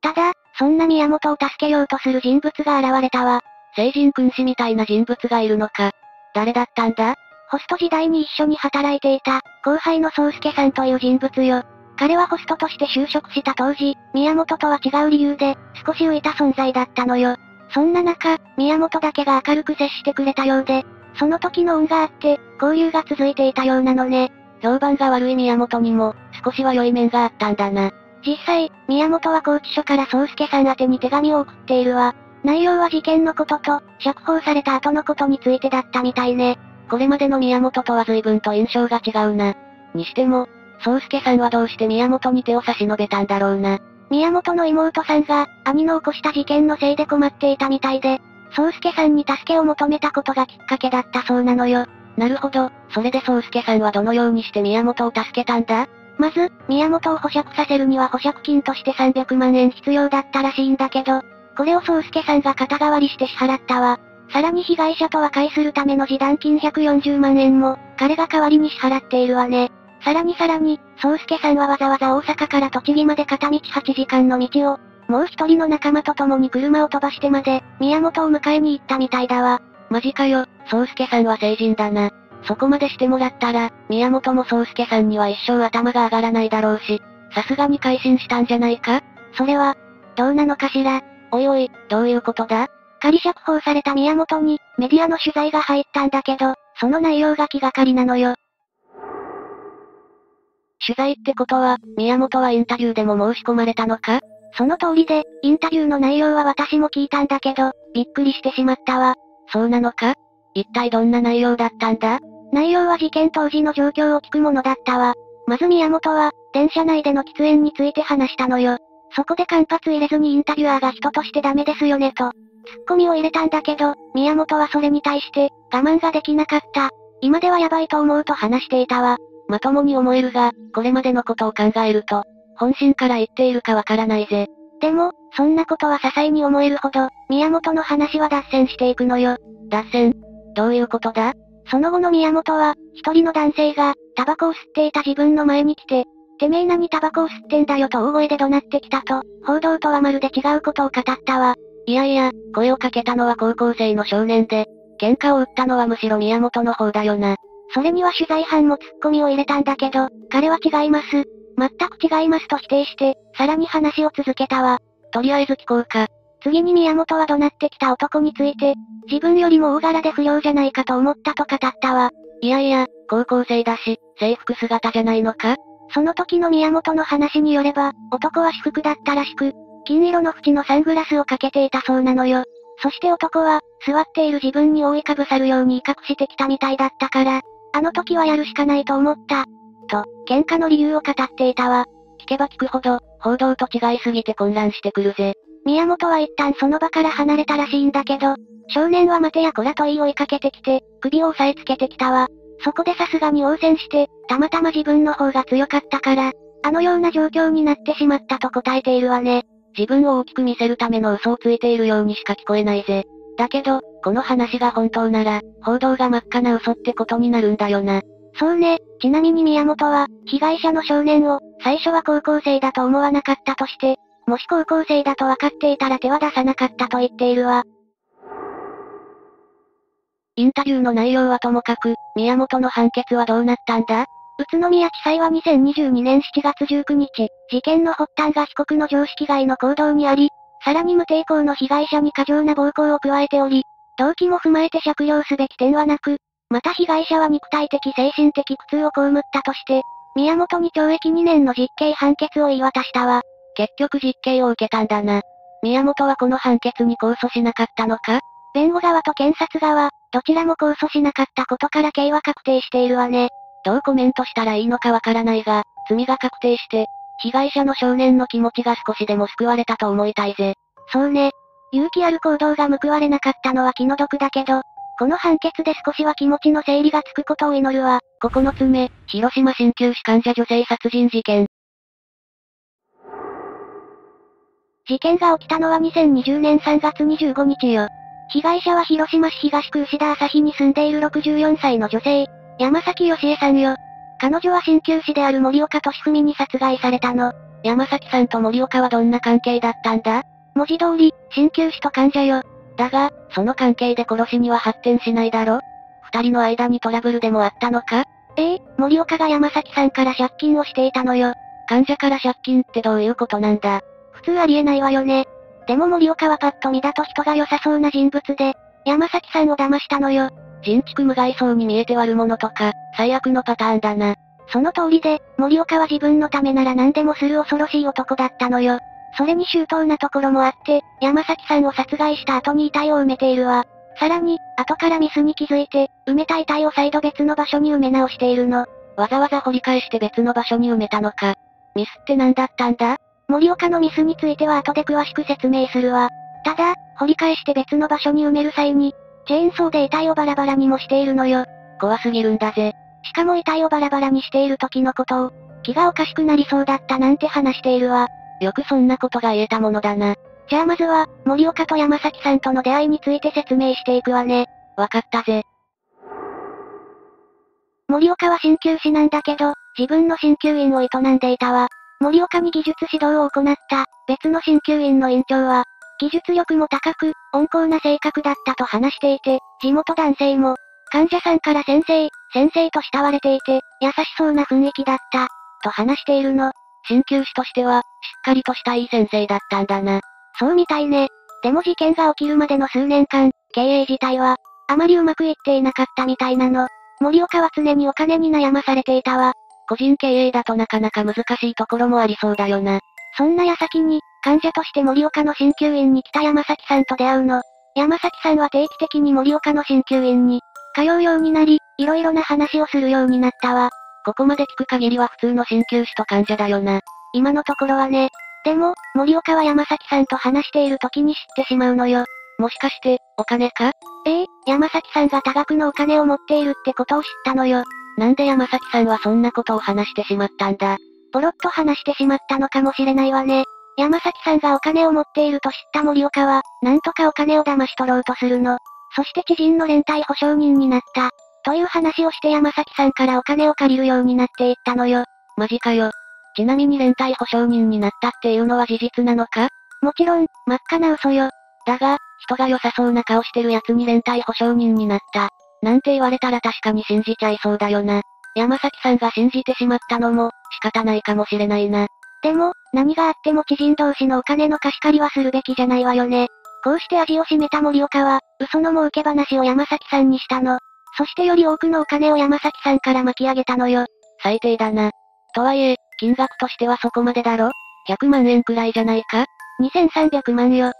ただ、そんな宮本を助けようとする人物が現れたわ。聖人君子みたいな人物がいるのか。誰だったんだ？ホスト時代に一緒に働いていた、後輩の宗介さんという人物よ。彼はホストとして就職した当時、宮本とは違う理由で、少し浮いた存在だったのよ。そんな中、宮本だけが明るく接してくれたようで、その時の恩があって、交流が続いていたようなのね。評判が悪い宮本にも、少しは良い面があったんだな。実際、宮本は拘置所から宗介さん宛てに手紙を送っているわ。内容は事件のことと、釈放された後のことについてだったみたいね。これまでの宮本とは随分と印象が違うな。にしても、宗介さんはどうして宮本に手を差し伸べたんだろうな。宮本の妹さんが、兄の起こした事件のせいで困っていたみたいで、宗介さんに助けを求めたことがきっかけだったそうなのよ。なるほど、それで宗介さんはどのようにして宮本を助けたんだ？まず、宮本を保釈させるには保釈金として300万円必要だったらしいんだけど、これを宗介さんが肩代わりして支払ったわ。さらに被害者と和解するための示談金140万円も、彼が代わりに支払っているわね。さらに、宗介さんはわざわざ大阪から栃木まで片道8時間の道を、もう一人の仲間と共に車を飛ばしてまで、宮本を迎えに行ったみたいだわ。マジかよ、宗介さんは成人だな。そこまでしてもらったら、宮本も宗介さんには一生頭が上がらないだろうし、さすがに改心したんじゃないか？それは、どうなのかしら。おいおい、どういうことだ？仮釈放された宮本に、メディアの取材が入ったんだけど、その内容が気がかりなのよ。取材ってことは、宮本はインタビューでも申し込まれたのか？その通りで、インタビューの内容は私も聞いたんだけど、びっくりしてしまったわ。そうなのか？一体どんな内容だったんだ？内容は事件当時の状況を聞くものだったわ。まず宮本は、電車内での喫煙について話したのよ。そこで間髪入れずにインタビュアーが人としてダメですよねと、ツッコミを入れたんだけど、宮本はそれに対して、我慢ができなかった。今ではやばいと思うと話していたわ。まともに思えるが、これまでのことを考えると、本心から言っているかわからないぜ。でも、そんなことは些細に思えるほど、宮本の話は脱線していくのよ。脱線？どういうことだ？その後の宮本は、一人の男性が、タバコを吸っていた自分の前に来て、てめえ何タバコを吸ってんだよと大声で怒鳴ってきたと、報道とはまるで違うことを語ったわ。いやいや、声をかけたのは高校生の少年で、喧嘩を売ったのはむしろ宮本の方だよな。それには取材班もツッコミを入れたんだけど、彼は違います。全く違いますと否定して、さらに話を続けたわ。とりあえず聞こうか。次に宮本は怒鳴ってきた男について、自分よりも大柄で不良じゃないかと思ったと語ったわ。いやいや、高校生だし、制服姿じゃないのか？その時の宮本の話によれば、男は私服だったらしく、金色の縁のサングラスをかけていたそうなのよ。そして男は、座っている自分に覆いかぶさるように威嚇してきたみたいだったから、あの時はやるしかないと思った。と、喧嘩の理由を語っていたわ。聞けば聞くほど、報道と違いすぎて混乱してくるぜ。宮本は一旦その場から離れたらしいんだけど、少年は待てやこらと言い追いかけてきて、首を押さえつけてきたわ。そこでさすがに応戦して、たまたま自分の方が強かったから、あのような状況になってしまったと答えているわね。自分を大きく見せるための嘘をついているようにしか聞こえないぜ。だけど、この話が本当なら、報道が真っ赤な嘘ってことになるんだよな。そうね、ちなみに宮本は、被害者の少年を、最初は高校生だと思わなかったとして、もし高校生だと分かっていたら手は出さなかったと言っているわ。インタビューの内容はともかく、宮本の判決はどうなったんだ？宇都宮地裁は2022年7月19日、事件の発端が被告の常識外の行動にあり、さらに無抵抗の被害者に過剰な暴行を加えており、動機も踏まえて酌量すべき点はなく、また被害者は肉体的精神的苦痛を被ったとして、宮本に懲役2年の実刑判決を言い渡したわ。結局実刑を受けたんだな。宮本はこの判決に控訴しなかったのか？弁護側と検察側、どちらも控訴しなかったことから刑は確定しているわね。どうコメントしたらいいのかわからないが、罪が確定して、被害者の少年の気持ちが少しでも救われたと思いたいぜ。そうね。勇気ある行動が報われなかったのは気の毒だけど、この判決で少しは気持ちの整理がつくことを祈るわ。9つ目、広島鍼灸師患者女性殺人事件。事件が起きたのは2020年3月25日よ。被害者は広島市東区牛田朝日に住んでいる64歳の女性、山崎芳恵さんよ。彼女は鍼灸師である森岡俊文に殺害されたの。山崎さんと森岡はどんな関係だったんだ？文字通り、鍼灸師と患者よ。だが、その関係で殺しには発展しないだろ？二人の間にトラブルでもあったのか？森岡が山崎さんから借金をしていたのよ。患者から借金ってどういうことなんだ？普通ありえないわよね。でも森岡はパッと見だと人が良さそうな人物で、山崎さんを騙したのよ。人畜無害そうに見えて悪者とか、最悪のパターンだな。その通りで、森岡は自分のためなら何でもする恐ろしい男だったのよ。それに周到なところもあって、山崎さんを殺害した後に遺体を埋めているわ。さらに、後からミスに気づいて、埋めた遺体を再度別の場所に埋め直しているの。わざわざ掘り返して別の場所に埋めたのか。ミスって何だったんだ？森岡のミスについては後で詳しく説明するわ。ただ、掘り返して別の場所に埋める際に、チェーンソーで遺体をバラバラにもしているのよ。怖すぎるんだぜ。しかも遺体をバラバラにしている時のことを、気がおかしくなりそうだったなんて話しているわ。よくそんなことが言えたものだな。じゃあまずは、森岡と山崎さんとの出会いについて説明していくわね。わかったぜ。森岡は鍼灸師なんだけど、自分の鍼灸院を営んでいたわ。森岡に技術指導を行った、別の鍼灸院の院長は、技術力も高く、温厚な性格だったと話していて、地元男性も、患者さんから先生と慕われていて、優しそうな雰囲気だった、と話しているの。鍼灸師としては、しっかりとしたいい先生だったんだな。そうみたいね。でも事件が起きるまでの数年間、経営自体は、あまりうまくいっていなかったみたいなの。森岡は常にお金に悩まされていたわ。個人経営だとなかなか難しいところもありそうだよな。そんな矢先に、患者として森岡の鍼灸院に来た山崎さんと出会うの。山崎さんは定期的に森岡の鍼灸院に通うようになり、いろいろな話をするようになったわ。ここまで聞く限りは普通の鍼灸師と患者だよな。今のところはね。でも、森岡は山崎さんと話している時に知ってしまうのよ。もしかして、お金か？山崎さんが多額のお金を持っているってことを知ったのよ。なんで山崎さんはそんなことを話してしまったんだ。ポロッと話してしまったのかもしれないわね。山崎さんがお金を持っていると知った森岡は、なんとかお金を騙し取ろうとするの。そして知人の連帯保証人になった。という話をして山崎さんからお金を借りるようになっていったのよ。マジかよ。ちなみに連帯保証人になったっていうのは事実なのか？もちろん、真っ赤な嘘よ。だが、人が良さそうな顔してる奴に連帯保証人になった。なんて言われたら確かに信じちゃいそうだよな。山崎さんが信じてしまったのも、仕方ないかもしれないな。でも、何があっても知人同士のお金の貸し借りはするべきじゃないわよね。こうして味を占めた森岡は、嘘の儲け話を山崎さんにしたの。そしてより多くのお金を山崎さんから巻き上げたのよ。最低だな。とはいえ、金額としてはそこまでだろ？ 100 万円くらいじゃないか？ 2300 万よ。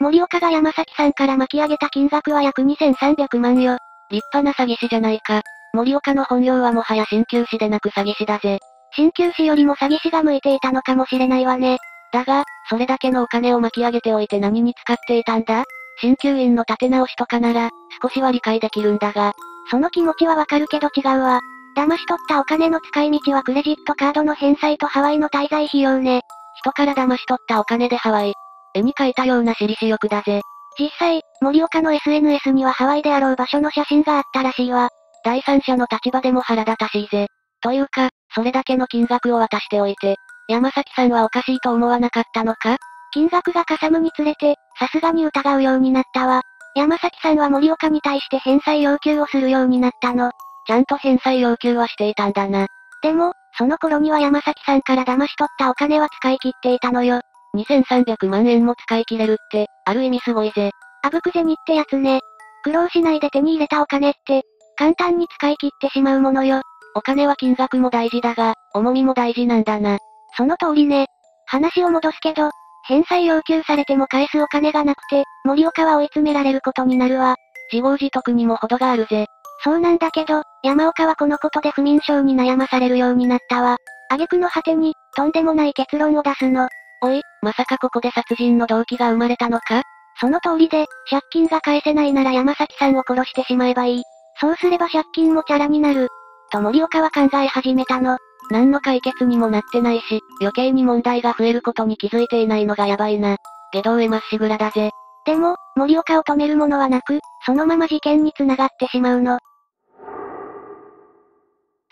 森岡が山崎さんから巻き上げた金額は約2300万よ。立派な詐欺師じゃないか。森岡の本業はもはや鍼灸師でなく詐欺師だぜ。鍼灸師よりも詐欺師が向いていたのかもしれないわね。だが、それだけのお金を巻き上げておいて何に使っていたんだ？鍼灸院の立て直しとかなら、少しは理解できるんだが、その気持ちはわかるけど違うわ。騙し取ったお金の使い道はクレジットカードの返済とハワイの滞在費用ね。人から騙し取ったお金でハワイ。絵に描いたような私利私欲だぜ。実際、森岡の SNS にはハワイであろう場所の写真があったらしいわ。第三者の立場でも腹立たしいぜ。というか、それだけの金額を渡しておいて、山崎さんはおかしいと思わなかったのか？金額がかさむにつれて、さすがに疑うようになったわ。山崎さんは森岡に対して返済要求をするようになったの。ちゃんと返済要求はしていたんだな。でも、その頃には山崎さんから騙し取ったお金は使い切っていたのよ。2300万円も使い切れるって、ある意味すごいぜ。あぶく銭ってやつね。苦労しないで手に入れたお金って、簡単に使い切ってしまうものよ。お金は金額も大事だが、重みも大事なんだな。その通りね。話を戻すけど、返済要求されても返すお金がなくて、森岡は追い詰められることになるわ。自業自得にも程があるぜ。そうなんだけど、山岡はこのことで不眠症に悩まされるようになったわ。挙句の果てに、とんでもない結論を出すの。おい、まさかここで殺人の動機が生まれたのか？その通りで、借金が返せないなら山崎さんを殺してしまえばいい。そうすれば借金もチャラになる。と森岡は考え始めたの。何の解決にもなってないし、余計に問題が増えることに気づいていないのがやばいな。外道へまっしぐらだぜ。でも、森岡を止めるものはなく、そのまま事件に繋がってしまうの。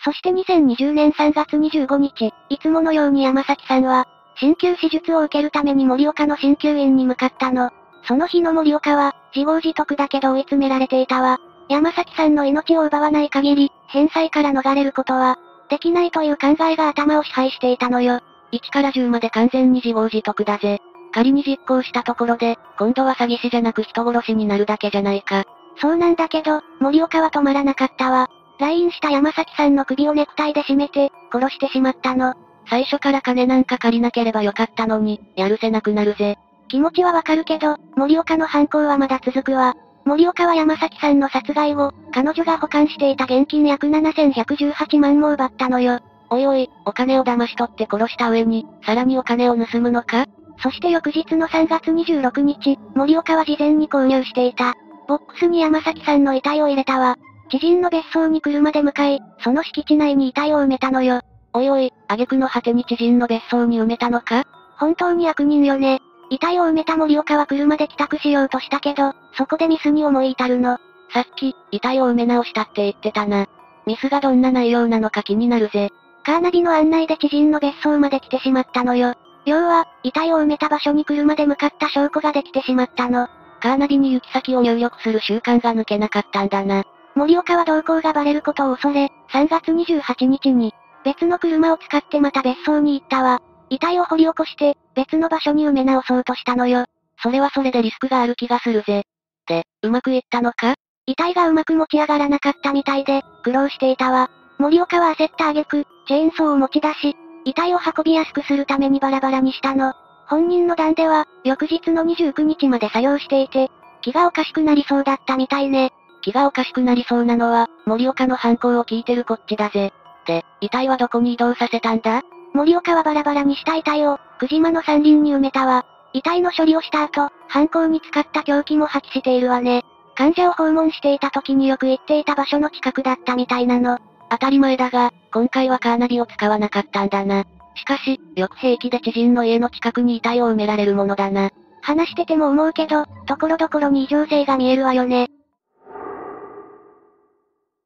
そして2020年3月25日、いつものように山崎さんは、鍼灸手術を受けるために森岡の鍼灸院に向かったの。その日の森岡は、自業自得だけど追い詰められていたわ。山崎さんの命を奪わない限り、返済から逃れることは、できないという考えが頭を支配していたのよ。1から10まで完全に自業自得だぜ。仮に実行したところで、今度は詐欺師じゃなく人殺しになるだけじゃないか。そうなんだけど、森岡は止まらなかったわ。来院した山崎さんの首をネクタイで絞めて、殺してしまったの。最初から金なんか借りなければよかったのに、やるせなくなるぜ。気持ちはわかるけど、森岡の犯行はまだ続くわ。森岡は山崎さんの殺害後、彼女が保管していた現金約7118万も奪ったのよ。おいおい、お金を騙し取って殺した上に、さらにお金を盗むのか？そして翌日の3月26日、森岡は事前に購入していた、ボックスに山崎さんの遺体を入れたわ。知人の別荘に車で向かい、その敷地内に遺体を埋めたのよ。おいおい、挙句の果てに知人の別荘に埋めたのか？本当に悪人よね。遺体を埋めた森岡は車で帰宅しようとしたけど、そこでミスに思い至るの。さっき、遺体を埋め直したって言ってたな。ミスがどんな内容なのか気になるぜ。カーナビの案内で知人の別荘まで来てしまったのよ。要は、遺体を埋めた場所に車で向かった証拠ができてしまったの。カーナビに行き先を入力する習慣が抜けなかったんだな。森岡は動向がバレることを恐れ、3月28日に、別の車を使ってまた別荘に行ったわ。遺体を掘り起こして、別の場所に埋め直そうとしたのよ。それはそれでリスクがある気がするぜ。で、うまくいったのか？遺体がうまく持ち上がらなかったみたいで、苦労していたわ。森岡は焦った挙句、チェーンソーを持ち出し、遺体を運びやすくするためにバラバラにしたの。本人の段では、翌日の29日まで作業していて、気がおかしくなりそうだったみたいね。気がおかしくなりそうなのは、森岡の犯行を聞いてるこっちだぜ。で、遺体はどこに移動させたんだ？森岡はバラバラにした遺体を、久島の山林に埋めたわ。遺体の処理をした後、犯行に使った凶器も破棄しているわね。患者を訪問していた時によく行っていた場所の近くだったみたいなの。当たり前だが、今回はカーナビを使わなかったんだな。しかし、よく平気で知人の家の近くに遺体を埋められるものだな。話してても思うけど、ところどころに異常性が見えるわよね。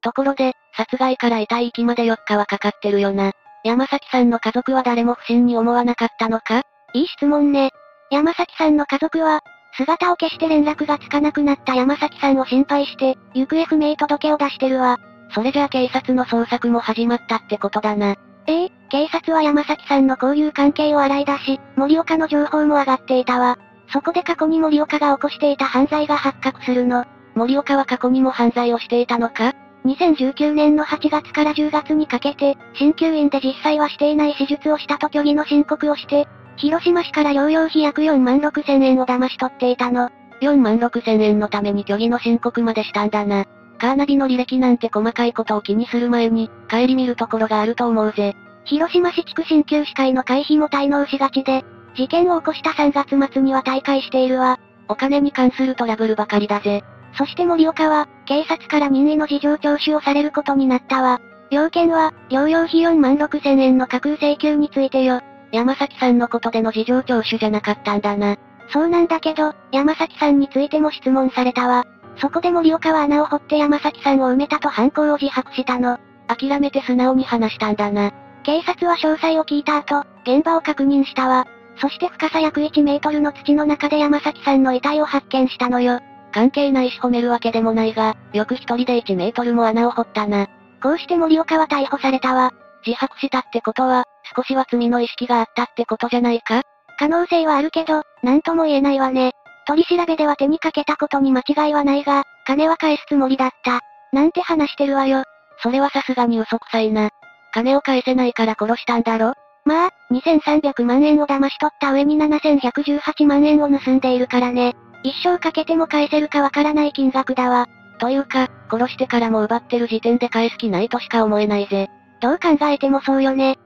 ところで、殺害から遺体遺棄まで4日はかかってるよな。山崎さんの家族は誰も不審に思わなかったのか？いい質問ね。山崎さんの家族は、姿を消して連絡がつかなくなった山崎さんを心配して、行方不明届を出してるわ。それじゃあ警察の捜索も始まったってことだな。警察は山崎さんの交友関係を洗い出し、森岡の情報も上がっていたわ。そこで過去に森岡が起こしていた犯罪が発覚するの。森岡は過去にも犯罪をしていたのか？2019年の8月から10月にかけて、鍼灸院で実際はしていない手術をしたと虚偽の申告をして、広島市から療養費約46,000円を騙し取っていたの。46,000円のために虚偽の申告までしたんだな。カーナビの履歴なんて細かいことを気にする前に、顧みるところがあると思うぜ。広島市地区鍼灸師会の会費も滞納しがちで、事件を起こした3月末には退会しているわ。お金に関するトラブルばかりだぜ。そして森岡は、警察から任意の事情聴取をされることになったわ。要件は、療養費46,000円の架空請求についてよ。山崎さんのことでの事情聴取じゃなかったんだな。そうなんだけど、山崎さんについても質問されたわ。そこで森岡は穴を掘って山崎さんを埋めたと犯行を自白したの。諦めて素直に話したんだな。警察は詳細を聞いた後、現場を確認したわ。そして深さ約1メートルの土の中で山崎さんの遺体を発見したのよ。関係ないし褒めるわけでもないが、よく一人で1メートルも穴を掘ったな。こうして森岡は逮捕されたわ。自白したってことは、少しは罪の意識があったってことじゃないか？可能性はあるけど、なんとも言えないわね。取り調べでは手にかけたことに間違いはないが、金は返すつもりだった。なんて話してるわよ。それはさすがに嘘くさいな。金を返せないから殺したんだろ？まあ、2,300万円を騙し取った上に7,118万円を盗んでいるからね。一生かけても返せるかわからない金額だわ。というか、殺してからも奪ってる時点で返す気ないとしか思えないぜ。どう考えてもそうよね。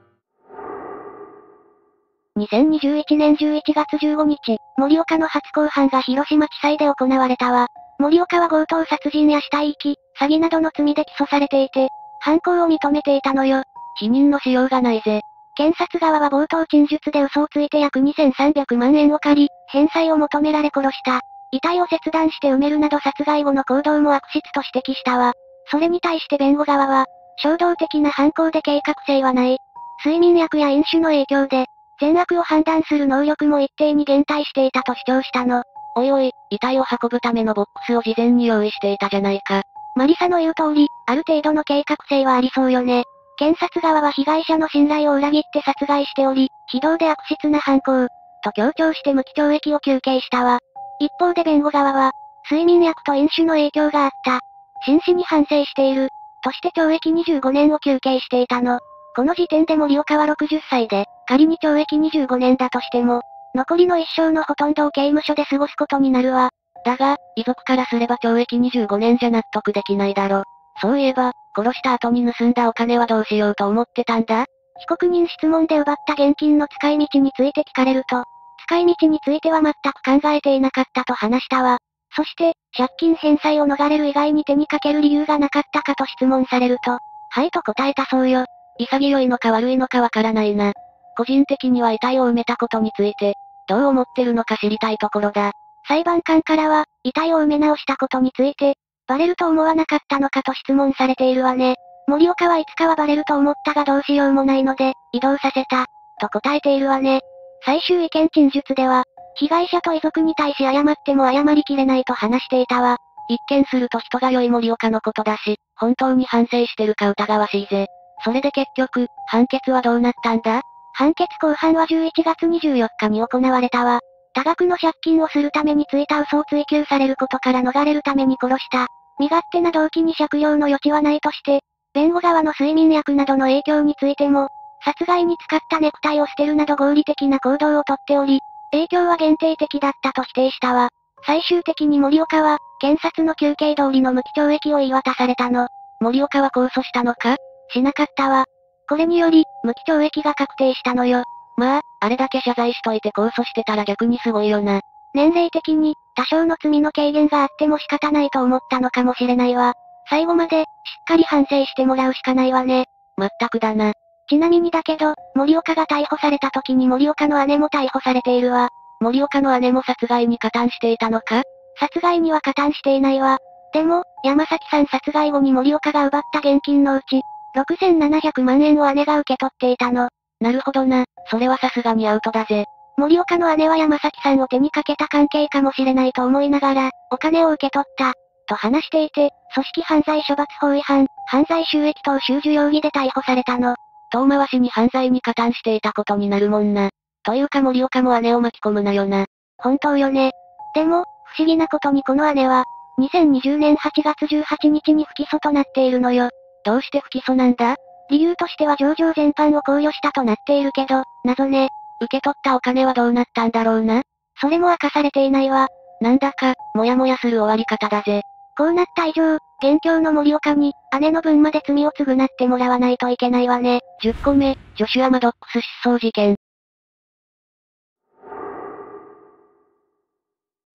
2021年11月15日、森岡の初公判が広島地裁で行われたわ。森岡は強盗殺人や死体遺棄、詐欺などの罪で起訴されていて、犯行を認めていたのよ。否認のしようがないぜ。検察側は冒頭陳述で嘘をついて約2,300万円を借り、返済を求められ殺した。遺体を切断して埋めるなど殺害後の行動も悪質と指摘したわ。それに対して弁護側は、衝動的な犯行で計画性はない。睡眠薬や飲酒の影響で、善悪を判断する能力も一定に減退していたと主張したの。おいおい、遺体を運ぶためのボックスを事前に用意していたじゃないか。マリサの言う通り、ある程度の計画性はありそうよね。検察側は被害者の信頼を裏切って殺害しており、非道で悪質な犯行、と強調して無期懲役を求刑したわ。一方で弁護側は、睡眠薬と飲酒の影響があった。真摯に反省している。として懲役25年を求刑していたの。この時点で森岡は60歳で、仮に懲役25年だとしても、残りの一生のほとんどを刑務所で過ごすことになるわ。だが、遺族からすれば懲役25年じゃ納得できないだろ。そういえば、殺した後に盗んだお金はどうしようと思ってたんだ？被告人質問で奪った現金の使い道について聞かれると、使い道については全く考えていなかったと話したわ。そして、借金返済を逃れる以外に手にかける理由がなかったかと質問されると、はいと答えたそうよ。潔いのか悪いのかわからないな。個人的には遺体を埋めたことについて、どう思ってるのか知りたいところだ。裁判官からは、遺体を埋め直したことについて、バレると思わなかったのかと質問されているわね。森岡はいつかはバレると思ったがどうしようもないので、移動させた、と答えているわね。最終意見陳述では、被害者と遺族に対し謝っても謝りきれないと話していたわ。一見すると人が良い森岡のことだし、本当に反省してるか疑わしいぜ。それで結局、判決はどうなったんだ？判決公判は11月24日に行われたわ。多額の借金をするためについた嘘を追求されることから逃れるために殺した。身勝手な動機に借用の余地はないとして、弁護側の睡眠薬などの影響についても、殺害に使ったネクタイを捨てるなど合理的な行動をとっており、影響は限定的だったと否定したわ。最終的に森岡は、検察の求刑通りの無期懲役を言い渡されたの。森岡は控訴したのか？しなかったわ。これにより、無期懲役が確定したのよ。まあ、あれだけ謝罪しといて控訴してたら逆にすごいよな。年齢的に、多少の罪の軽減があっても仕方ないと思ったのかもしれないわ。最後まで、しっかり反省してもらうしかないわね。まったくだな。ちなみにだけど、森岡が逮捕された時に森岡の姉も逮捕されているわ。森岡の姉も殺害に加担していたのか？殺害には加担していないわ。でも、山崎さん殺害後に森岡が奪った現金のうち、6700万円を姉が受け取っていたの。なるほどな。それはさすがにアウトだぜ。森岡の姉は山崎さんを手にかけた関係かもしれないと思いながら、お金を受け取った、と話していて、組織犯罪処罰法違反、犯罪収益等収受容疑で逮捕されたの。遠回しに犯罪に加担していたことになるもんな。というか森岡も姉を巻き込むなよな。本当よね。でも、不思議なことにこの姉は、2020年8月18日に不起訴となっているのよ。どうして不起訴なんだ？理由としては情状全般を考慮したとなっているけど、謎ね。受け取ったお金はどうなったんだろうな？それも明かされていないわ。なんだか、もやもやする終わり方だぜ。こうなった以上、現況の森岡に、姉の分まで罪を償ってもらわないといけないわね。10個目、ジョシュア・マドックス失踪事件。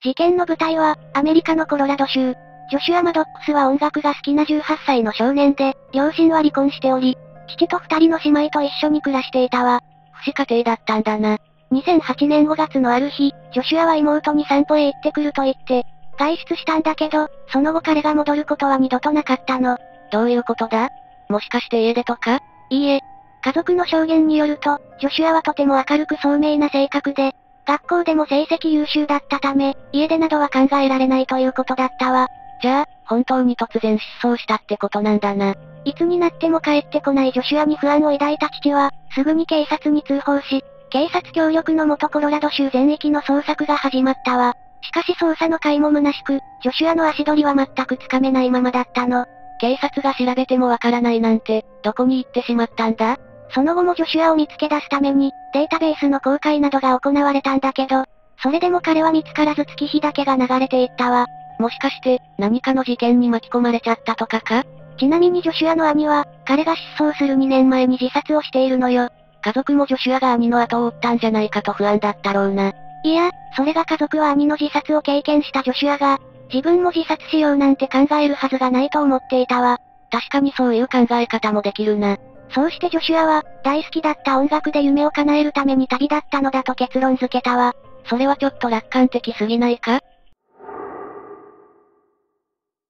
事件の舞台は、アメリカのコロラド州。ジョシュア・マドックスは音楽が好きな18歳の少年で、両親は離婚しており、父と2人の姉妹と一緒に暮らしていたわ。不死家庭だったんだな。2008年5月のある日、ジョシュアは妹に散歩へ行ってくると言って、外出したんだけど、その後彼が戻ることは二度となかったの。どういうことだ？もしかして家出とか？いいえ。家族の証言によると、ジョシュアはとても明るく聡明な性格で、学校でも成績優秀だったため、家出などは考えられないということだったわ。じゃあ、本当に突然失踪したってことなんだな。いつになっても帰ってこないジョシュアに不安を抱いた父は、すぐに警察に通報し、警察協力の下コロラド州全域の捜索が始まったわ。しかし捜査の甲斐も虚しく、ジョシュアの足取りは全くつかめないままだったの。警察が調べてもわからないなんて、どこに行ってしまったんだ？その後もジョシュアを見つけ出すために、データベースの公開などが行われたんだけど、それでも彼は見つからず月日だけが流れていったわ。もしかして、何かの事件に巻き込まれちゃったとかか？ちなみにジョシュアの兄は、彼が失踪する2年前に自殺をしているのよ。家族もジョシュアが兄の後を追ったんじゃないかと不安だったろうな。いや、それが家族は兄の自殺を経験したジョシュアが、自分も自殺しようなんて考えるはずがないと思っていたわ。確かにそういう考え方もできるな。そうしてジョシュアは、大好きだった音楽で夢を叶えるために旅立ったのだと結論付けたわ。それはちょっと楽観的すぎないか？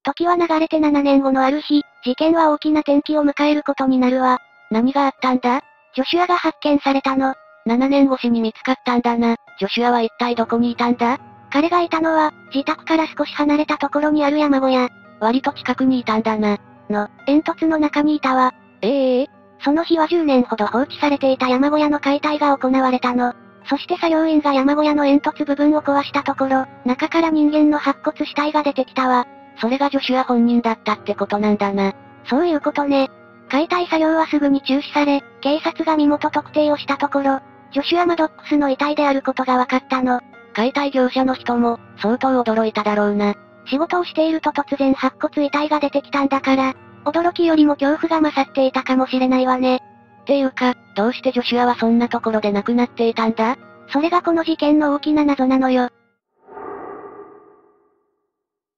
時は流れて7年後のある日、事件は大きな転機を迎えることになるわ。何があったんだ？ジョシュアが発見されたの。7年越しに見つかったんだな。ジョシュアは一体どこにいたんだ？彼がいたのは、自宅から少し離れたところにある山小屋。割と近くにいたんだな。の、煙突の中にいたわ。その日は10年ほど放置されていた山小屋の解体が行われたの。そして作業員が山小屋の煙突部分を壊したところ、中から人間の白骨死体が出てきたわ。それがジョシュア本人だったってことなんだな。そういうことね。解体作業はすぐに中止され、警察が身元特定をしたところ、ジョシュア・マドックスの遺体であることが分かったの。解体業者の人も、相当驚いただろうな。仕事をしていると突然白骨遺体が出てきたんだから、驚きよりも恐怖が勝っていたかもしれないわね。っていうか、どうしてジョシュアはそんなところで亡くなっていたんだ？それがこの事件の大きな謎なのよ。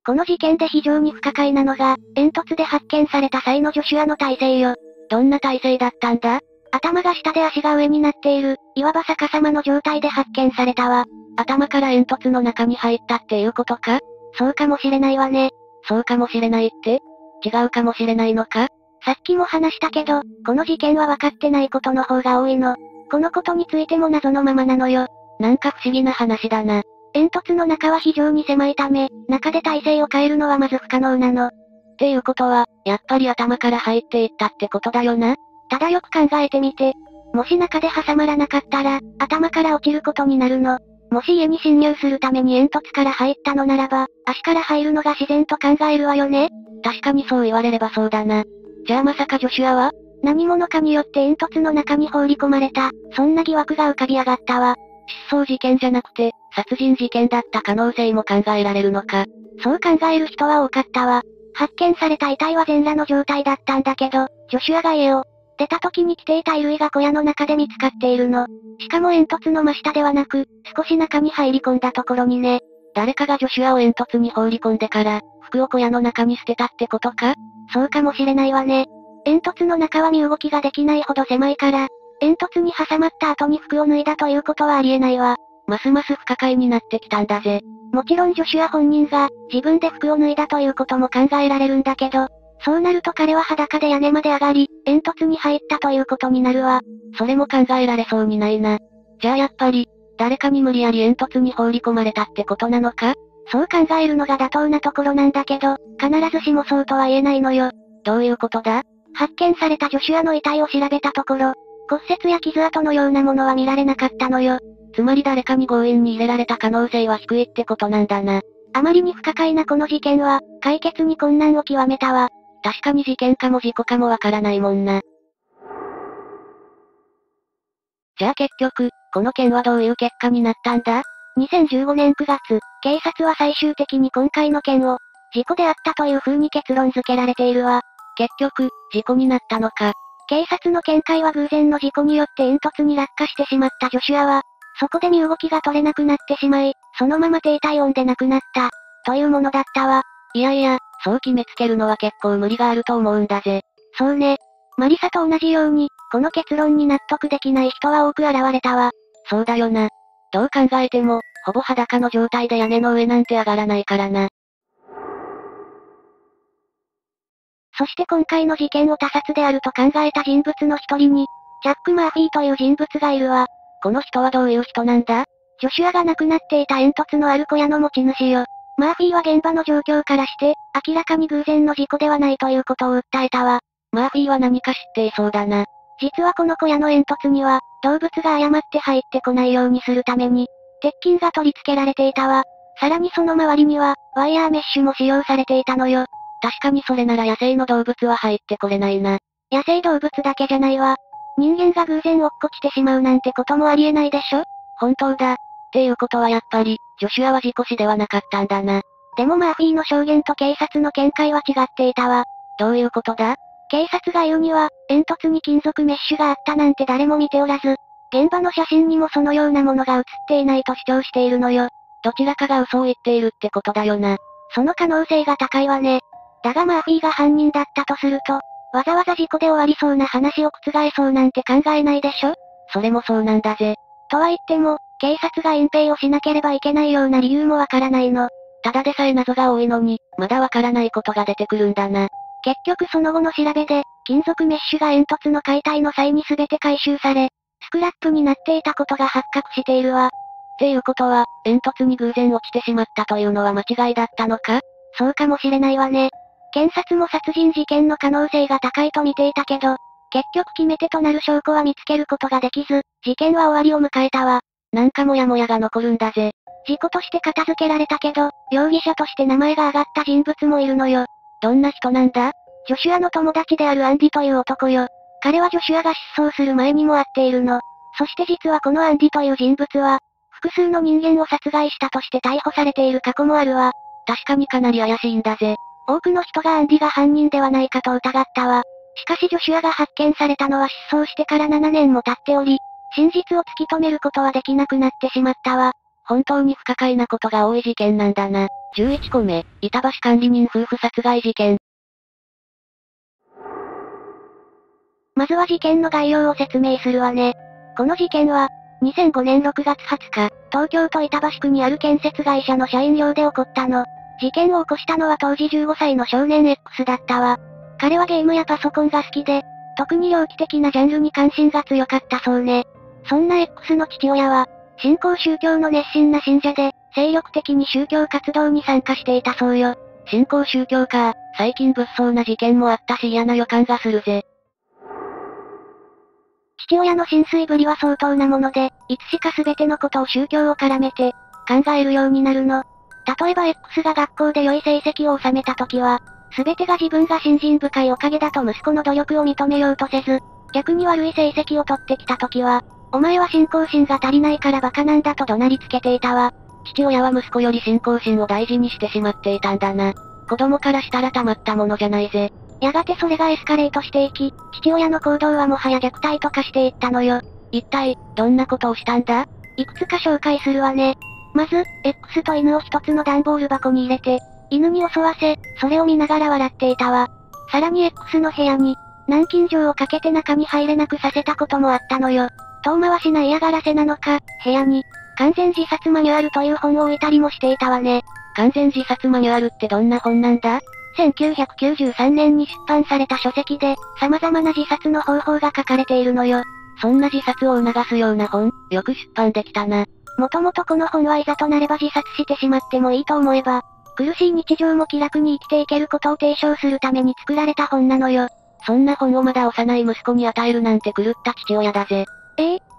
この事件で非常に不可解なのが、煙突で発見された際のジョシュアの体勢よ。どんな体勢だったんだ？頭が下で足が上になっている、いわば逆さまの状態で発見されたわ。頭から煙突の中に入ったっていうことか？そうかもしれないわね。そうかもしれないって？違うかもしれないのか？さっきも話したけど、この事件は分かってないことの方が多いの。このことについても謎のままなのよ。なんか不思議な話だな。煙突の中は非常に狭いため、中で体勢を変えるのはまず不可能なの。っていうことは、やっぱり頭から入っていったってことだよな。ただよく考えてみて。もし中で挟まらなかったら、頭から落ちることになるの。もし家に侵入するために煙突から入ったのならば、足から入るのが自然と考えるわよね。確かにそう言われればそうだな。じゃあまさかジョシュアは？何者かによって煙突の中に放り込まれた、そんな疑惑が浮かび上がったわ。失踪事件じゃなくて、殺人事件だった可能性も考えられるのか。そう考える人は多かったわ。発見された遺体は全裸の状態だったんだけど、ジョシュアが家を出た時に着ていた衣類が小屋の中で見つかっているの。しかも煙突の真下ではなく、少し中に入り込んだところにね。誰かがジョシュアを煙突に放り込んでから、服を小屋の中に捨てたってことか？そうかもしれないわね。煙突の中は身動きができないほど狭いから、煙突に挟まった後に服を脱いだということはありえないわ。ますます不可解になってきたんだぜ。もちろんジョシュア本人が、自分で服を脱いだということも考えられるんだけど、そうなると彼は裸で屋根まで上がり、煙突に入ったということになるわ。それも考えられそうにないな。じゃあやっぱり、誰かに無理やり煙突に放り込まれたってことなのか？そう考えるのが妥当なところなんだけど、必ずしもそうとは言えないのよ。どういうことだ？発見されたジョシュアの遺体を調べたところ、骨折や傷跡のようなものは見られなかったのよ。つまり誰かに強引に入れられた可能性は低いってことなんだな。あまりに不可解なこの事件は、解決に困難を極めたわ。確かに事件かも事故かもわからないもんな。じゃあ結局、この件はどういう結果になったんだ？2015年9月、警察は最終的に今回の件を、事故であったという風に結論付けられているわ。結局、事故になったのか。警察の見解は偶然の事故によって煙突に落下してしまったジョシュアは、そこで身動きが取れなくなってしまい、そのまま低体温で亡くなった、というものだったわ。いやいや、そう決めつけるのは結構無理があると思うんだぜ。そうね。マリサと同じように、この結論に納得できない人は多く現れたわ。そうだよな。どう考えても、ほぼ裸の状態で屋根の上なんて上がらないからな。そして今回の事件を他殺であると考えた人物の一人に、チャック・マーフィーという人物がいるわ。この人はどういう人なんだ？ジョシュアが亡くなっていた煙突のある小屋の持ち主よ。マーフィーは現場の状況からして、明らかに偶然の事故ではないということを訴えたわ。マーフィーは何か知っていそうだな。実はこの小屋の煙突には、動物が誤って入ってこないようにするために、鉄筋が取り付けられていたわ。さらにその周りには、ワイヤーメッシュも使用されていたのよ。確かにそれなら野生の動物は入ってこれないな。野生動物だけじゃないわ。人間が偶然落っこちてしまうなんてこともありえないでしょ？本当だ。っていうことはやっぱり、ジョシュアは事故死ではなかったんだな。でもマーフィーの証言と警察の見解は違っていたわ。どういうことだ？警察が言うには、煙突に金属メッシュがあったなんて誰も見ておらず、現場の写真にもそのようなものが写っていないと主張しているのよ。どちらかが嘘を言っているってことだよな。その可能性が高いわね。だがマーフィーが犯人だったとすると、わざわざ事故で終わりそうな話を覆そうなんて考えないでしょ？それもそうなんだぜ。とは言っても、警察が隠蔽をしなければいけないような理由もわからないの。ただでさえ謎が多いのに、まだわからないことが出てくるんだな。結局その後の調べで、金属メッシュが煙突の解体の際に全て回収され、スクラップになっていたことが発覚しているわ。っていうことは、煙突に偶然落ちてしまったというのは間違いだったのか？そうかもしれないわね。検察も殺人事件の可能性が高いと見ていたけど、結局決め手となる証拠は見つけることができず、事件は終わりを迎えたわ。なんかモヤモヤが残るんだぜ。事故として片付けられたけど、容疑者として名前が挙がった人物もいるのよ。どんな人なんだ？ジョシュアの友達であるアンディという男よ。彼はジョシュアが失踪する前にも会っているの。そして実はこのアンディという人物は、複数の人間を殺害したとして逮捕されている過去もあるわ。確かにかなり怪しいんだぜ。多くの人がアンディが犯人ではないかと疑ったわ。しかしジョシュアが発見されたのは失踪してから7年も経っており、真実を突き止めることはできなくなってしまったわ。本当に不可解なことが多い事件なんだな。11個目、板橋管理人夫婦殺害事件。まずは事件の概要を説明するわね。この事件は、2005年6月20日、東京都板橋区にある建設会社の社員寮で起こったの。事件を起こしたのは当時15歳の少年 X だったわ。彼はゲームやパソコンが好きで、特に猟奇的なジャンルに関心が強かったそうね。そんな X の父親は、新興宗教の熱心な信者で、精力的に宗教活動に参加していたそうよ。新興宗教か、最近物騒な事件もあったし嫌な予感がするぜ。父親の心酔ぶりは相当なもので、いつしか全てのことを宗教を絡めて、考えるようになるの。例えば X が学校で良い成績を収めた時は、全てが自分が信心深いおかげだと息子の努力を認めようとせず、逆に悪い成績を取ってきた時は、お前は信仰心が足りないからバカなんだと怒鳴りつけていたわ。父親は息子より信仰心を大事にしてしまっていたんだな。子供からしたらたまったものじゃないぜ。やがてそれがエスカレートしていき、父親の行動はもはや虐待と化していったのよ。一体、どんなことをしたんだ？いくつか紹介するわね。まず、X と犬を一つの段ボール箱に入れて、犬に襲わせ、それを見ながら笑っていたわ。さらに X の部屋に、軟禁状をかけて中に入れなくさせたこともあったのよ。遠回しな嫌がらせなのか、部屋に、完全自殺マニュアルという本を置いたりもしていたわね。完全自殺マニュアルってどんな本なんだ？1993年に出版された書籍で、様々な自殺の方法が書かれているのよ。そんな自殺を促すような本、よく出版できたな。もともとこの本はいざとなれば自殺してしまってもいいと思えば、苦しい日常も気楽に生きていけることを提唱するために作られた本なのよ。そんな本をまだ幼い息子に与えるなんて狂った父親だぜ。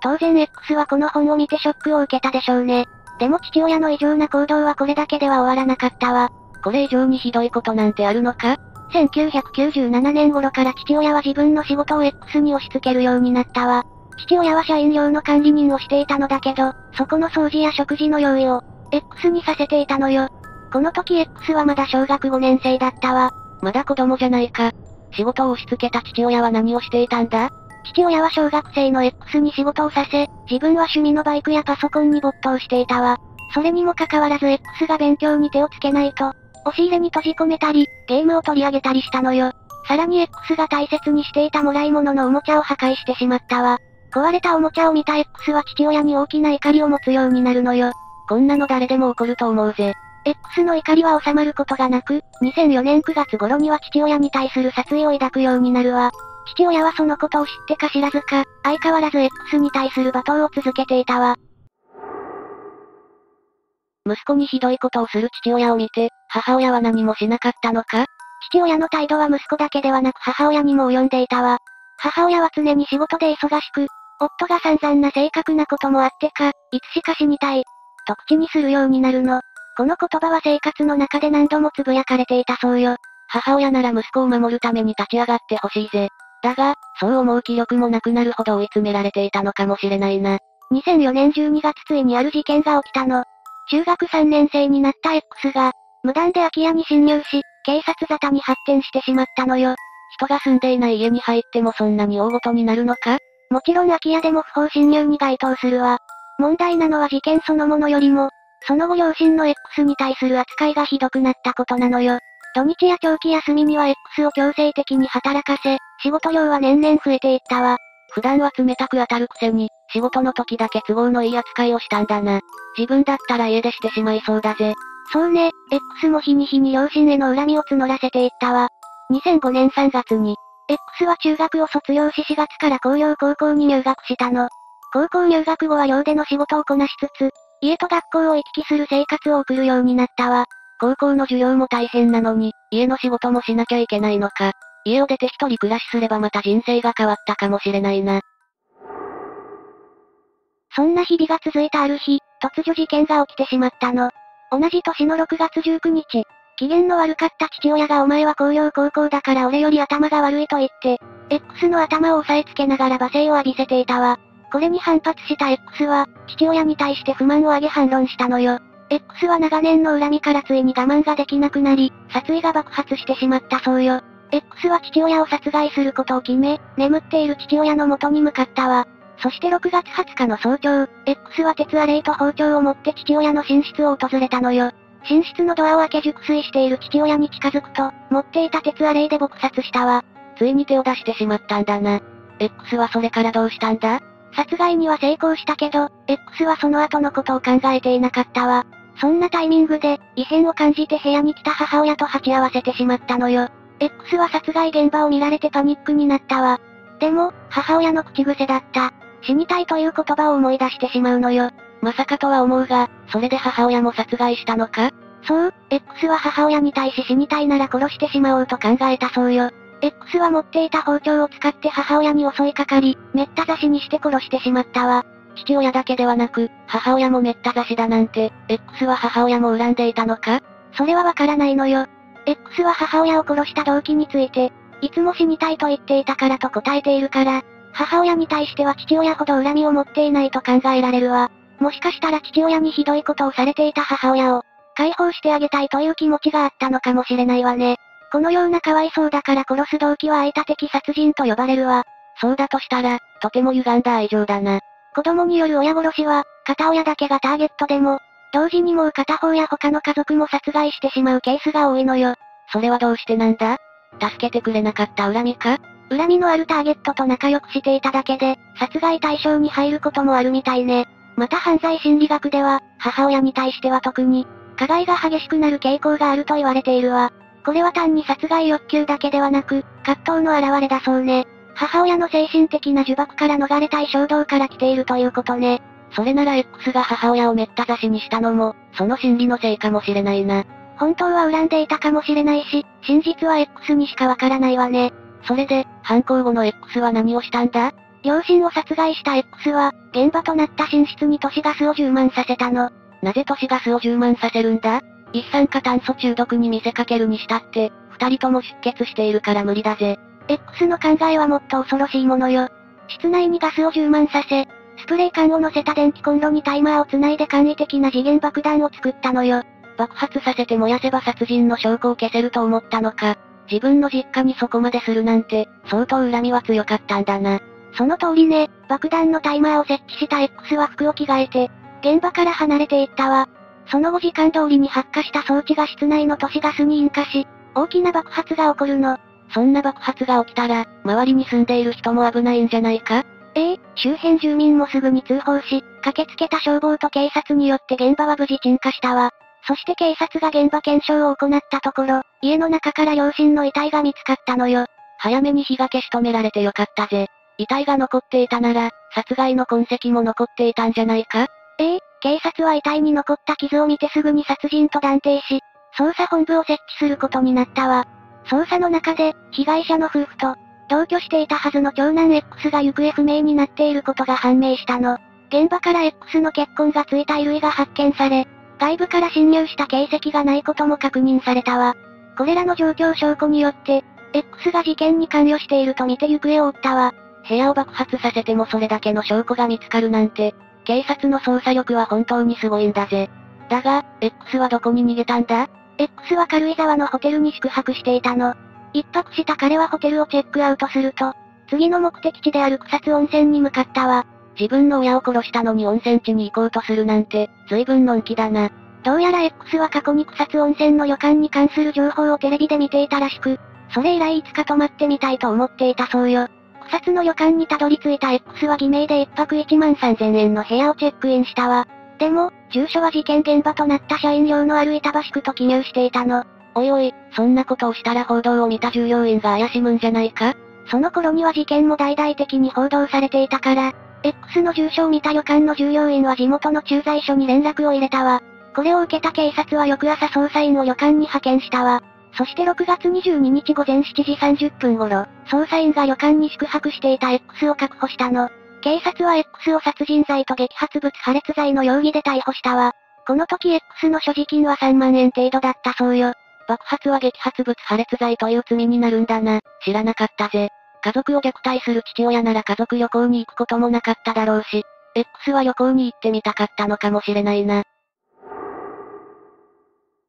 当然 X はこの本を見てショックを受けたでしょうね。でも父親の異常な行動はこれだけでは終わらなかったわ。これ以上にひどいことなんてあるのか？ 1997 年頃から父親は自分の仕事を X に押し付けるようになったわ。父親は社員寮の管理人をしていたのだけど、そこの掃除や食事の用意を X にさせていたのよ。この時 X はまだ小学5年生だったわ。まだ子供じゃないか。仕事を押し付けた父親は何をしていたんだ？父親は小学生の X に仕事をさせ、自分は趣味のバイクやパソコンに没頭していたわ。それにもかかわらず X が勉強に手をつけないと、押し入れに閉じ込めたり、ゲームを取り上げたりしたのよ。さらに X が大切にしていたもらい物のおもちゃを破壊してしまったわ。壊れたおもちゃを見た X は父親に大きな怒りを持つようになるのよ。こんなの誰でも起こると思うぜ。X の怒りは収まることがなく、2004年9月頃には父親に対する殺意を抱くようになるわ。父親はそのことを知ってか知らずか、相変わらず X に対する罵倒を続けていたわ。息子にひどいことをする父親を見て、母親は何もしなかったのか？父親の態度は息子だけではなく母親にも及んでいたわ。母親は常に仕事で忙しく、夫が散々な正確なこともあってか、いつしか死にたい、と口にするようになるの。この言葉は生活の中で何度もつぶやかれていたそうよ。母親なら息子を守るために立ち上がってほしいぜ。だが、そう思う気力もなくなるほど追い詰められていたのかもしれないな。2004年12月ついにある事件が起きたの。中学3年生になった X が、無断で空き家に侵入し、警察沙汰に発展してしまったのよ。人が住んでいない家に入ってもそんなに大事になるのか？もちろん空き家でも不法侵入に該当するわ。問題なのは事件そのものよりも、その後両親の X に対する扱いがひどくなったことなのよ。土日や長期休みには X を強制的に働かせ、仕事量は年々増えていったわ。普段は冷たく当たるくせに、仕事の時だけ都合のいい扱いをしたんだな。自分だったら家出してしまいそうだぜ。そうね、X も日に日に両親への恨みを募らせていったわ。2005年3月に、X は中学を卒業し4月から工業高校に入学したの。高校入学後は寮での仕事をこなしつつ、家と学校を行き来する生活を送るようになったわ。高校の授業も大変なのに、家の仕事もしなきゃいけないのか。家を出て一人暮らしすればまた人生が変わったかもしれないな。そんな日々が続いたある日、突如事件が起きてしまったの。同じ年の6月19日、機嫌の悪かった父親がお前は工業高校だから俺より頭が悪いと言って、X の頭を押さえつけながら罵声を浴びせていたわ。これに反発した X は、父親に対して不満を上げ反論したのよ。X は長年の恨みからついに我慢ができなくなり、殺意が爆発してしまったそうよ。X は父親を殺害することを決め、眠っている父親の元に向かったわ。そして6月20日の早朝、X は鉄アレイと包丁を持って父親の寝室を訪れたのよ。寝室のドアを開け熟睡している父親に近づくと、持っていた鉄アレイで撲殺したわ。ついに手を出してしまったんだな。X はそれからどうしたんだ？殺害には成功したけど、X はその後のことを考えていなかったわ。そんなタイミングで、異変を感じて部屋に来た母親と鉢合わせてしまったのよ。X は殺害現場を見られてパニックになったわ。でも、母親の口癖だった。死にたいという言葉を思い出してしまうのよ。まさかとは思うが、それで母親も殺害したのか？そう、X は母親に対し死にたいなら殺してしまおうと考えたそうよ。X は持っていた包丁を使って母親に襲いかかり、めった刺しにして殺してしまったわ。父親だけではなく、母親もめった刺しだなんて、X は母親も恨んでいたのか？それはわからないのよ。X は母親を殺した動機について、いつも死にたいと言っていたからと答えているから、母親に対しては父親ほど恨みを持っていないと考えられるわ。もしかしたら父親にひどいことをされていた母親を、解放してあげたいという気持ちがあったのかもしれないわね。このようなかわいそうだから殺す動機は愛多的殺人と呼ばれるわ。そうだとしたら、とても歪んだ愛情だな。子供による親殺しは、片親だけがターゲットでも、同時にもう片方や他の家族も殺害してしまうケースが多いのよ。それはどうしてなんだ？助けてくれなかった恨みか？恨みのあるターゲットと仲良くしていただけで、殺害対象に入ることもあるみたいね。また犯罪心理学では、母親に対しては特に、加害が激しくなる傾向があると言われているわ。これは単に殺害欲求だけではなく、葛藤の表れだそうね。母親の精神的な呪縛から逃れたい衝動から来ているということね。それなら X が母親をめった刺しにしたのも、その心理のせいかもしれないな。本当は恨んでいたかもしれないし、真実は X にしかわからないわね。それで、犯行後の X は何をしたんだ？両親を殺害した X は、現場となった寝室に都市ガスを充満させたの。なぜ都市ガスを充満させるんだ？一酸化炭素中毒に見せかけるにしたって、二人とも出血しているから無理だぜ。X の考えはもっと恐ろしいものよ。室内にガスを充満させ、スプレー缶を乗せた電気コンロにタイマーをつないで簡易的な時限爆弾を作ったのよ。爆発させて燃やせば殺人の証拠を消せると思ったのか。自分の実家にそこまでするなんて、相当恨みは強かったんだな。その通りね。爆弾のタイマーを設置した X は服を着替えて、現場から離れていったわ。その後時間通りに発火した装置が室内の都市ガスに引火し、大きな爆発が起こるの。そんな爆発が起きたら、周りに住んでいる人も危ないんじゃないか？周辺住民もすぐに通報し、駆けつけた消防と警察によって現場は無事鎮火したわ。そして警察が現場検証を行ったところ、家の中から両親の遺体が見つかったのよ。早めに火が消し止められてよかったぜ。遺体が残っていたなら、殺害の痕跡も残っていたんじゃないか？警察は遺体に残った傷を見てすぐに殺人と断定し、捜査本部を設置することになったわ。捜査の中で、被害者の夫婦と、同居していたはずの長男 X が行方不明になっていることが判明したの。現場から X の血痕がついた衣類が発見され、外部から侵入した形跡がないことも確認されたわ。これらの状況証拠によって、X が事件に関与しているとみて行方を追ったわ。部屋を爆発させてもそれだけの証拠が見つかるなんて、警察の捜査力は本当にすごいんだぜ。だが、X はどこに逃げたんだ？X は軽井沢のホテルに宿泊していたの。一泊した彼はホテルをチェックアウトすると、次の目的地である草津温泉に向かったわ。自分の親を殺したのに温泉地に行こうとするなんて、随分のんきだな。どうやら X は過去に草津温泉の旅館に関する情報をテレビで見ていたらしく、それ以来いつか泊まってみたいと思っていたそうよ。草津の旅館にたどり着いた X は偽名で一泊1万3000円の部屋をチェックインしたわ。でも、住所は事件現場となった社員寮のある板橋区と記入していたの。おいおい、そんなことをしたら報道を見た従業員が怪しむんじゃないか？その頃には事件も大々的に報道されていたから、X の住所を見た旅館の従業員は地元の駐在所に連絡を入れたわ。これを受けた警察は翌朝捜査員を旅館に派遣したわ。そして6月22日午前7時30分頃、捜査員が旅館に宿泊していた X を確保したの。警察は X を殺人罪と激発物破裂罪の容疑で逮捕したわ。この時 X の所持金は3万円程度だったそうよ。爆発は激発物破裂罪という罪になるんだな。知らなかったぜ。家族を虐待する父親なら家族旅行に行くこともなかっただろうし、X は旅行に行ってみたかったのかもしれないな。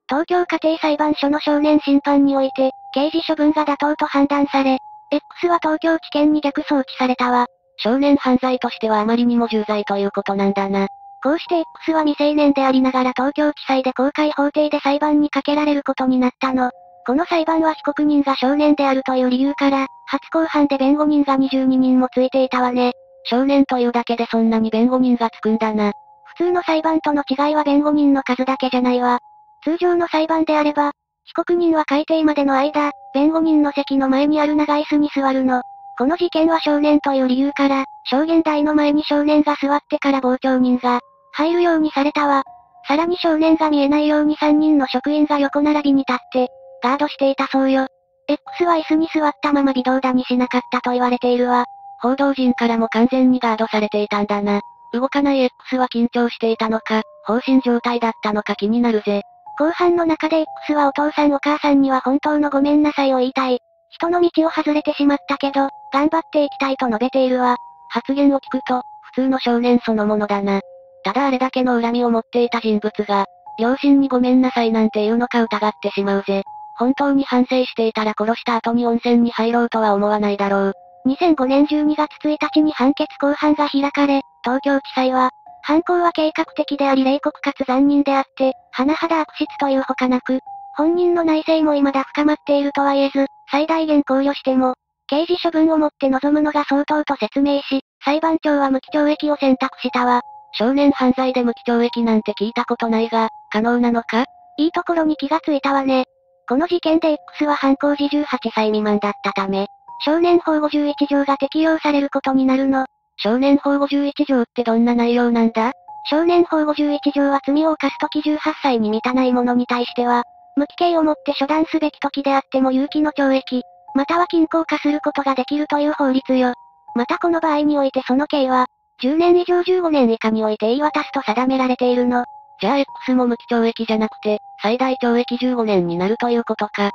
東京家庭裁判所の少年審判において、刑事処分が妥当と判断され、X は東京地検に逆送致されたわ。少年犯罪としてはあまりにも重罪ということなんだな。こうして X は未成年でありながら東京地裁で公開法廷で裁判にかけられることになったの。この裁判は被告人が少年であるという理由から、初公判で弁護人が22人もついていたわね。少年というだけでそんなに弁護人がつくんだな。普通の裁判との違いは弁護人の数だけじゃないわ。通常の裁判であれば、被告人は開廷までの間、弁護人の席の前にある長い椅子に座るの。この事件は少年という理由から、証言台の前に少年が座ってから傍聴人が入るようにされたわ。さらに少年が見えないように3人の職員が横並びに立って、ガードしていたそうよ。X は椅子に座ったまま微動だにしなかったと言われているわ。報道陣からも完全にガードされていたんだな。動かない X は緊張していたのか、放心状態だったのか気になるぜ。後半の中で X はお父さんお母さんには本当のごめんなさいを言いたい。人の道を外れてしまったけど、頑張っていきたいと述べているわ。発言を聞くと、普通の少年そのものだな。ただあれだけの恨みを持っていた人物が、両親にごめんなさいなんて言うのか疑ってしまうぜ。本当に反省していたら殺した後に温泉に入ろうとは思わないだろう。2005年12月1日に判決公判が開かれ、東京地裁は、犯行は計画的であり冷酷かつ残忍であって、甚だ悪質というほかなく、本人の内政も未だ深まっているとは言えず、最大限考慮しても、刑事処分をもって臨むのが相当と説明し、裁判長は無期懲役を選択したわ。少年犯罪で無期懲役なんて聞いたことないが、可能なのか？いいところに気がついたわね。この事件で X は犯行時18歳未満だったため、少年法51条が適用されることになるの。少年法51条ってどんな内容なんだ？少年法51条は罪を犯すとき18歳に満たない者に対しては、無期刑をもって処断すべき時であっても有期の懲役、または禁錮化することができるという法律よ。またこの場合においてその刑は、10年以上15年以下において言い渡すと定められているの。じゃあ X も無期懲役じゃなくて、最大懲役15年になるということか。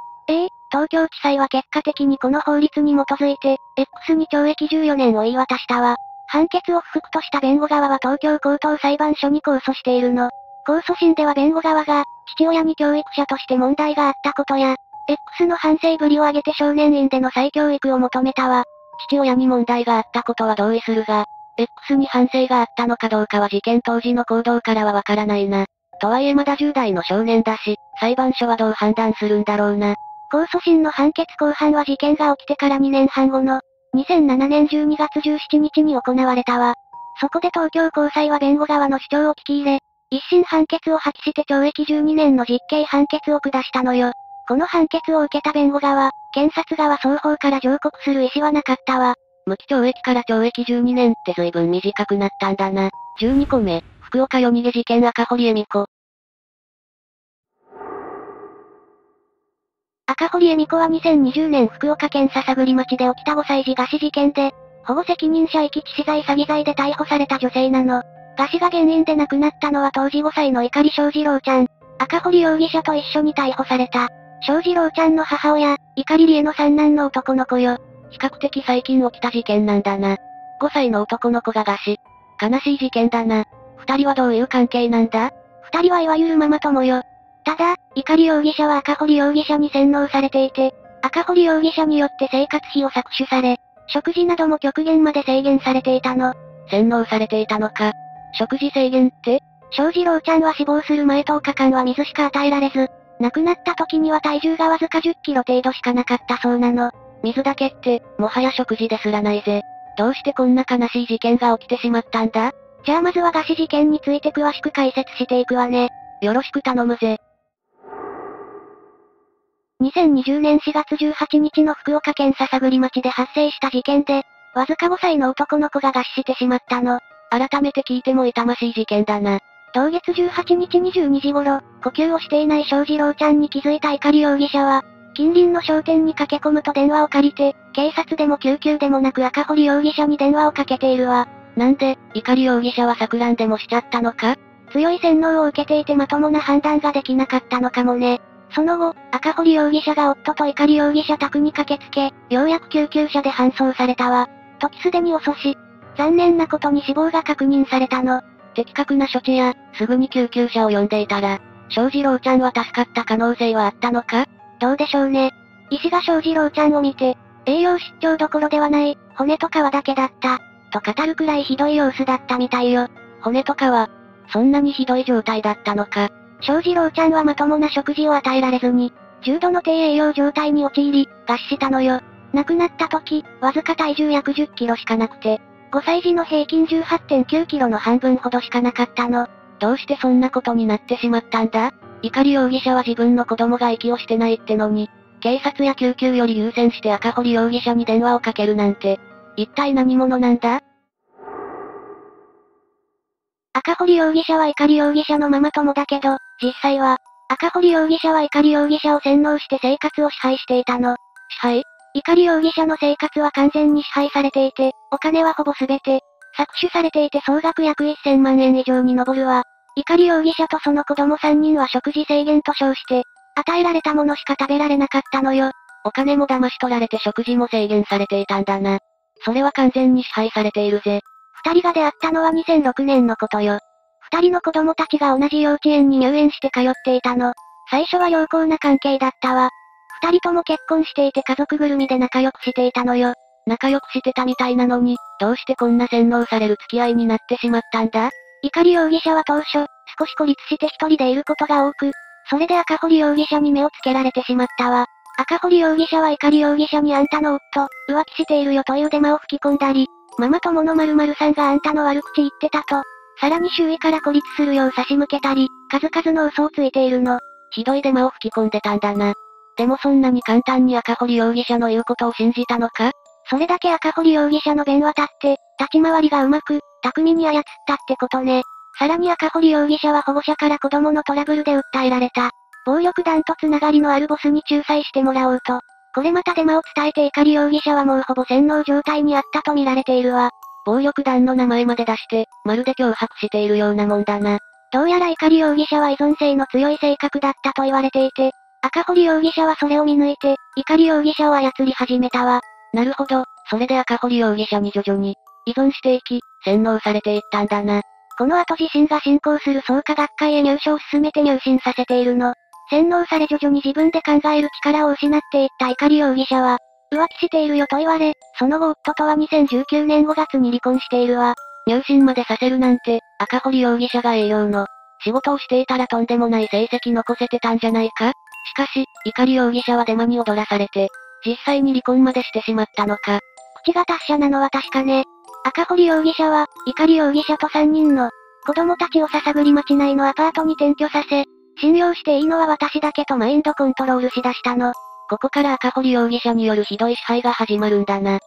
東京地裁は結果的にこの法律に基づいて、X に懲役14年を言い渡したわ。判決を不服とした弁護側は東京高等裁判所に控訴しているの。控訴審では弁護側が、父親に教育者として問題があったことや、X の反省ぶりを挙げて少年院での再教育を求めたわ。父親に問題があったことは同意するが、X に反省があったのかどうかは事件当時の行動からはわからないな。とはいえまだ10代の少年だし、裁判所はどう判断するんだろうな。控訴審の判決公判は事件が起きてから2年半後の2007年12月17日に行われたわ。そこで東京高裁は弁護側の主張を聞き入れ、一審判決を破棄して懲役12年の実刑判決を下したのよ。この判決を受けた弁護側、検察側双方から上告する意思はなかったわ。無期懲役から懲役12年って随分短くなったんだな。12個目、福岡夜逃げ事件赤堀恵美子。赤堀恵美子は2020年福岡県篠栗町で起きた5歳児餓死事件で、保護責任者遺棄致死罪詐欺罪で逮捕された女性なの。餓死が原因で亡くなったのは当時5歳の碇翔士郎ちゃん。赤堀容疑者と一緒に逮捕された。翔士郎ちゃんの母親、碇利恵の三男の男の子よ。比較的最近起きた事件なんだな。5歳の男の子が餓死。悲しい事件だな。二人はどういう関係なんだ？二人はいわゆるママ友よ。ただ、碇容疑者は赤堀容疑者に洗脳されていて、赤堀容疑者によって生活費を搾取され、食事なども極限まで制限されていたの。洗脳されていたのか。食事制限って？翔士郎ちゃんは死亡する前10日間は水しか与えられず、亡くなった時には体重がわずか10キロ程度しかなかったそうなの。水だけって、もはや食事ですらないぜ。どうしてこんな悲しい事件が起きてしまったんだ？じゃあまずは餓死事件について詳しく解説していくわね。よろしく頼むぜ。2020年4月18日の福岡県篠栗町で発生した事件で、わずか5歳の男の子が餓死してしまったの。改めて聞いても痛ましい事件だな。同月18日22時頃、呼吸をしていない翔士郎ちゃんに気づいた碇容疑者は、近隣の商店に駆け込むと電話を借りて、警察でも救急でもなく赤堀容疑者に電話をかけているわ。なんで、碇容疑者は錯乱でもしちゃったのか？強い洗脳を受けていてまともな判断ができなかったのかもね。その後、赤堀容疑者が夫と碇容疑者宅に駆けつけ、ようやく救急車で搬送されたわ。時すでに遅し、残念なことに死亡が確認されたの。的確な処置や、すぐに救急車を呼んでいたら、翔士郎ちゃんは助かった可能性はあったのか？どうでしょうね。医師が翔士郎ちゃんを見て、栄養失調どころではない、骨と皮だけだった、と語るくらいひどい様子だったみたいよ。骨と皮、そんなにひどい状態だったのか。翔士郎ちゃんはまともな食事を与えられずに、重度の低栄養状態に陥り、餓死したのよ。亡くなった時、わずか体重約10キロしかなくて、5歳児の平均 18.9 キロの半分ほどしかなかったの。どうしてそんなことになってしまったんだ？碇容疑者は自分の子供が息をしてないってのに、警察や救急より優先して赤堀容疑者に電話をかけるなんて、一体何者なんだ？赤堀容疑者は碇容疑者のママ友だけど、実際は、赤堀容疑者は碇容疑者を洗脳して生活を支配していたの。支配？碇容疑者の生活は完全に支配されていて、お金はほぼすべて、搾取されていて総額約1000万円以上に上るわ。碇容疑者とその子供3人は食事制限と称して、与えられたものしか食べられなかったのよ。お金も騙し取られて食事も制限されていたんだな。それは完全に支配されているぜ。二人が出会ったのは2006年のことよ。二人の子供たちが同じ幼稚園に入園して通っていたの。最初は良好な関係だったわ。二人とも結婚していて家族ぐるみで仲良くしていたのよ。仲良くしてたみたいなのに、どうしてこんな洗脳される付き合いになってしまったんだ？碇容疑者は当初、少し孤立して一人でいることが多く、それで赤堀容疑者に目をつけられてしまったわ。赤堀容疑者は碇容疑者にあんたの夫、浮気しているよというデマを吹き込んだり、ママ友の○○さんがあんたの悪口言ってたと、さらに周囲から孤立するよう差し向けたり、数々の嘘をついているの。ひどいデマを吹き込んでたんだな。でもそんなに簡単に赤堀容疑者の言うことを信じたのか？それだけ赤堀容疑者の弁渡って、立ち回りがうまく、巧みに操ったってことね。さらに赤堀容疑者は保護者から子供のトラブルで訴えられた。暴力団とつながりのあるボスに仲裁してもらおうと。これまたデマを伝えて碇容疑者はもうほぼ洗脳状態にあったと見られているわ。暴力団の名前まで出して、まるで脅迫しているようなもんだな。どうやら碇容疑者は依存性の強い性格だったと言われていて、赤堀容疑者はそれを見抜いて、碇容疑者を操り始めたわ。なるほど、それで赤堀容疑者に徐々に依存していき、洗脳されていったんだな。この後自身が進行する創価学会へ入所を進めて入信させているの。洗脳され徐々に自分で考える力を失っていった碇容疑者は、浮気しているよと言われ、その後夫とは2019年5月に離婚しているわ。入信までさせるなんて、赤堀容疑者が営業の仕事をしていたらとんでもない成績残せてたんじゃないか？しかし、碇容疑者はデマに踊らされて、実際に離婚までしてしまったのか。口が達者なのは確かね。赤堀容疑者は、碇容疑者と3人の子供たちを篠栗町内のアパートに転居させ、信用していいのは私だけとマインドコントロールしだしたの。ここから赤堀容疑者によるひどい支配が始まるんだな。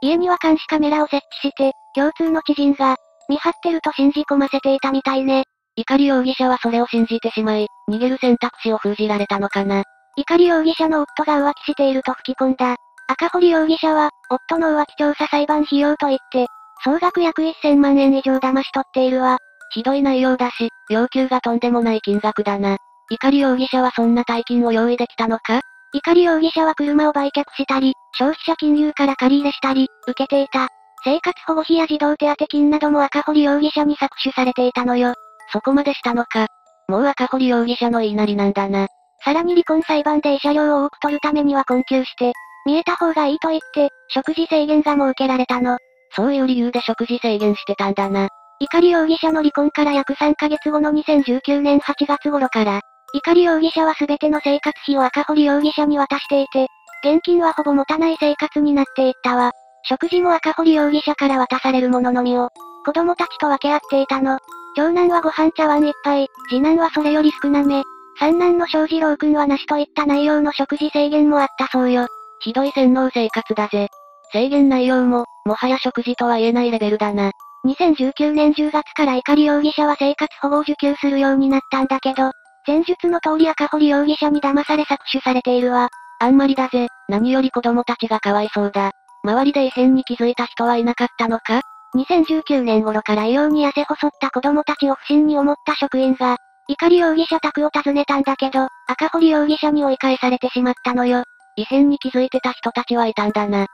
家には監視カメラを設置して、共通の知人が見張ってると信じ込ませていたみたいね。碇容疑者はそれを信じてしまい、逃げる選択肢を封じられたのかな。碇容疑者の夫が浮気していると吹き込んだ。赤堀容疑者は、夫の浮気調査裁判費用と言って、総額約1000万円以上騙し取っているわ。ひどい内容だし、要求がとんでもない金額だな。碇容疑者はそんな大金を用意できたのか？碇容疑者は車を売却したり、消費者金融から借り入れしたり、受けていた。生活保護費や児童手当金なども赤堀容疑者に搾取されていたのよ。そこまでしたのか。もう赤堀容疑者の言いなりなんだな。さらに離婚裁判で慰謝料を多く取るためには困窮して、見えた方がいいと言って、食事制限が設けられたの。そういう理由で食事制限してたんだな。碇容疑者の離婚から約3ヶ月後の2019年8月頃から、碇容疑者は全ての生活費を赤堀容疑者に渡していて、現金はほぼ持たない生活になっていったわ。食事も赤堀容疑者から渡されるもののみを、子供たちと分け合っていたの。長男はご飯茶碗一杯、次男はそれより少なめ、三男の翔二郎くんはなしといった内容の食事制限もあったそうよ。ひどい洗脳生活だぜ。制限内容も、もはや食事とは言えないレベルだな。2019年10月から碇容疑者は生活保護を受給するようになったんだけど、前述の通り赤堀容疑者に騙され搾取されているわ。あんまりだぜ。何より子供たちがかわいそうだ。周りで異変に気づいた人はいなかったのか？2019年頃から異様に痩せ細った子供たちを不審に思った職員が、碇容疑者宅を訪ねたんだけど、赤堀容疑者に追い返されてしまったのよ。異変に気づいてた人たちはいたんだな。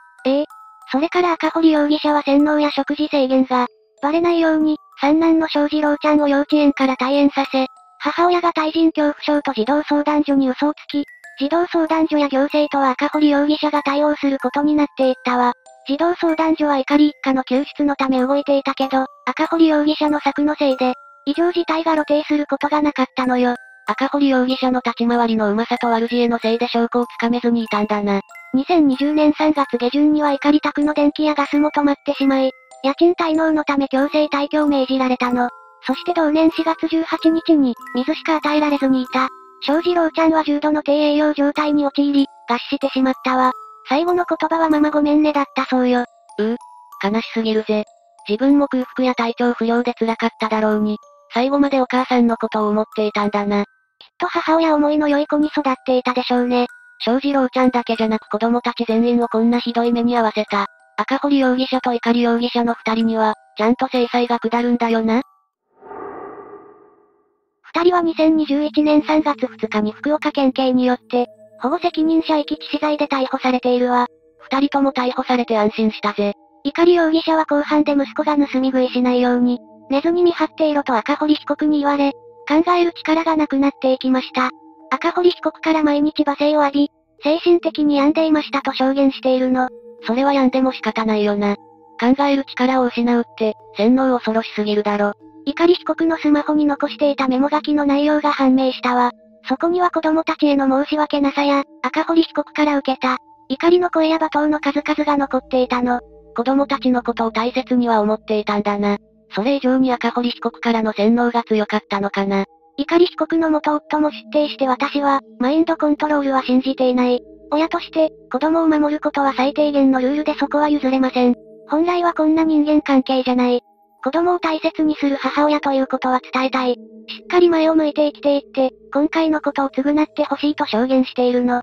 それから赤堀容疑者は洗脳や食事制限が、バレないように、三男の翔二郎ちゃんを幼稚園から退園させ、母親が対人恐怖症と児童相談所に嘘をつき、児童相談所や行政とは赤堀容疑者が対応することになっていったわ。児童相談所は碇一家の救出のため動いていたけど、赤堀容疑者の策のせいで、異常事態が露呈することがなかったのよ。赤堀容疑者の立ち回りのうまさと悪知恵のせいで証拠をつかめずにいたんだな。2020年3月下旬には怒り宅の電気やガスも止まってしまい、家賃滞納のため強制退去を命じられたの。そして同年4月18日に、水しか与えられずにいた。翔士郎ちゃんは重度の低栄養状態に陥り、餓死してしまったわ。最後の言葉はママごめんねだったそうよ。悲しすぎるぜ。自分も空腹や体調不良で辛かっただろうに、最後までお母さんのことを思っていたんだな。きっと母親思いの良い子に育っていたでしょうね。翔士郎ちゃんだけじゃなく子供たち全員をこんなひどい目に遭わせた。赤堀容疑者と碇容疑者の二人には、ちゃんと制裁が下るんだよな。二人は2021年3月2日に福岡県警によって、保護責任者遺棄致死罪で逮捕されているわ。二人とも逮捕されて安心したぜ。碇容疑者は公判で息子が盗み食いしないように、寝ずに見張っていろと赤堀被告に言われ、考える力がなくなっていきました。赤堀被告から毎日罵声を浴び、精神的に病んでいましたと証言しているの。それは病んでも仕方ないよな。考える力を失うって、洗脳恐ろしすぎるだろ。碇被告のスマホに残していたメモ書きの内容が判明したわ。そこには子供たちへの申し訳なさや、赤堀被告から受けた、怒りの声や罵倒の数々が残っていたの。子供たちのことを大切には思っていたんだな。それ以上に赤堀被告からの洗脳が強かったのかな。碇被告の元夫も出廷して、私は、マインドコントロールは信じていない。親として、子供を守ることは最低限のルールでそこは譲れません。本来はこんな人間関係じゃない。子供を大切にする母親ということは伝えたい。しっかり前を向いて生きていって、今回のことを償ってほしいと証言しているの。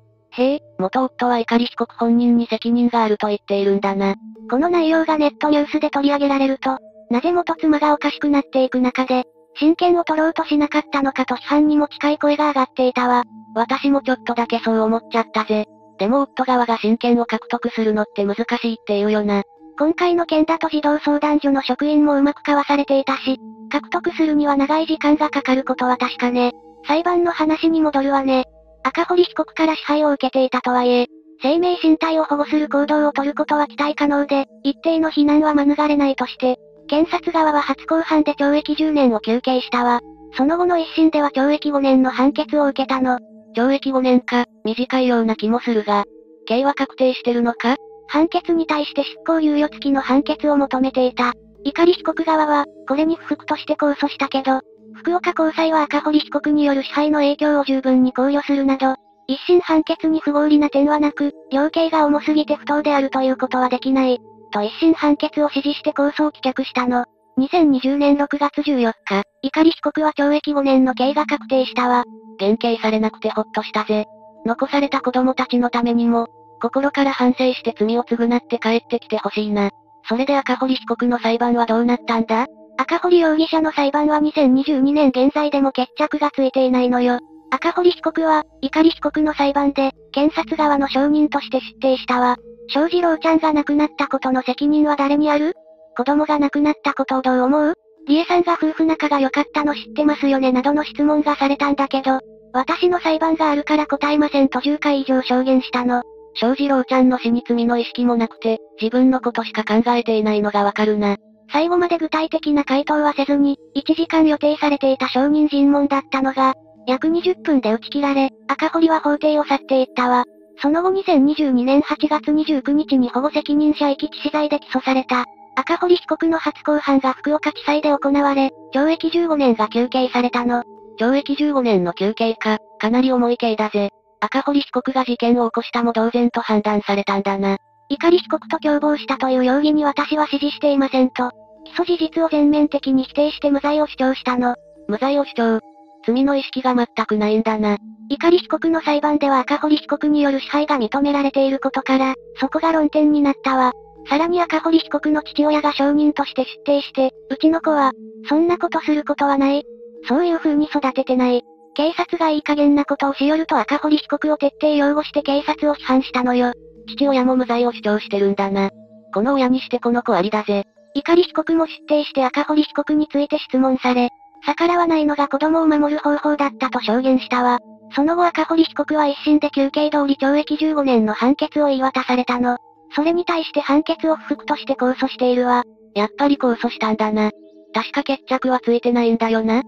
元夫は碇被告本人に責任があると言っているんだな。この内容がネットニュースで取り上げられると、なぜ元妻がおかしくなっていく中で、親権を取ろうとしなかったのかと批判にも近い声が上がっていたわ。私もちょっとだけそう思っちゃったぜ。でも夫側が親権を獲得するのって難しいって言うよな。今回の件だと児童相談所の職員もうまくかわされていたし、獲得するには長い時間がかかることは確かね。裁判の話に戻るわね。赤堀被告から支配を受けていたとはいえ、生命身体を保護する行動を取ることは期待可能で、一定の非難は免れないとして、検察側は初公判で懲役10年を求刑したわ。その後の一審では懲役5年の判決を受けたの。懲役5年か、短いような気もするが、刑は確定してるのか？判決に対して執行猶予付きの判決を求めていた。碇被告側は、これに不服として控訴したけど、福岡高裁は赤堀被告による支配の影響を十分に考慮するなど、一審判決に不合理な点はなく、量刑が重すぎて不当であるということはできない、と一審判決を支持して控訴を棄却したの。2020年6月14日、碇被告は懲役5年の刑が確定したわ。減刑されなくてほっとしたぜ。残された子供たちのためにも、心から反省して罪を償って帰ってきてほしいな。それで赤堀被告の裁判はどうなったんだ？赤堀容疑者の裁判は2022年現在でも決着がついていないのよ。赤堀被告は、碇被告の裁判で、検察側の証人として出廷したわ。翔士郎ちゃんが亡くなったことの責任は誰にある？子供が亡くなったことをどう思う？理恵さんが夫婦仲が良かったの知ってますよねなどの質問がされたんだけど、私の裁判があるから答えませんと10回以上証言したの。翔士郎ちゃんの死に罪の意識もなくて、自分のことしか考えていないのがわかるな。最後まで具体的な回答はせずに、1時間予定されていた証人尋問だったのが、約20分で打ち切られ、赤堀は法廷を去っていったわ。その後2022年8月29日に保護責任者遺棄致死罪で起訴された。赤堀被告の初公判が福岡地裁で行われ、懲役15年が求刑されたの。懲役15年の求刑か、かなり重い刑だぜ。赤堀被告が事件を起こしたも同然と判断されたんだな。碇被告と共謀したという容疑に私は支持していませんと、起訴事実を全面的に否定して無罪を主張したの。無罪を主張。罪の意識が全くないんだな。碇被告の裁判では赤堀被告による支配が認められていることから、そこが論点になったわ。さらに赤堀被告の父親が証人として出廷して、うちの子は、そんなことすることはない。そういう風に育ててない。警察がいい加減なことをしよると赤堀被告を徹底擁護して警察を批判したのよ。父親も無罪を主張してるんだな。この親にしてこの子ありだぜ。碇被告も出廷して赤堀被告について質問され、逆らわないのが子供を守る方法だったと証言したわ。その後赤堀被告は一審で求刑通り懲役15年の判決を言い渡されたの。それに対して判決を不服として控訴しているわ。やっぱり控訴したんだな。確か決着はついてないんだよな。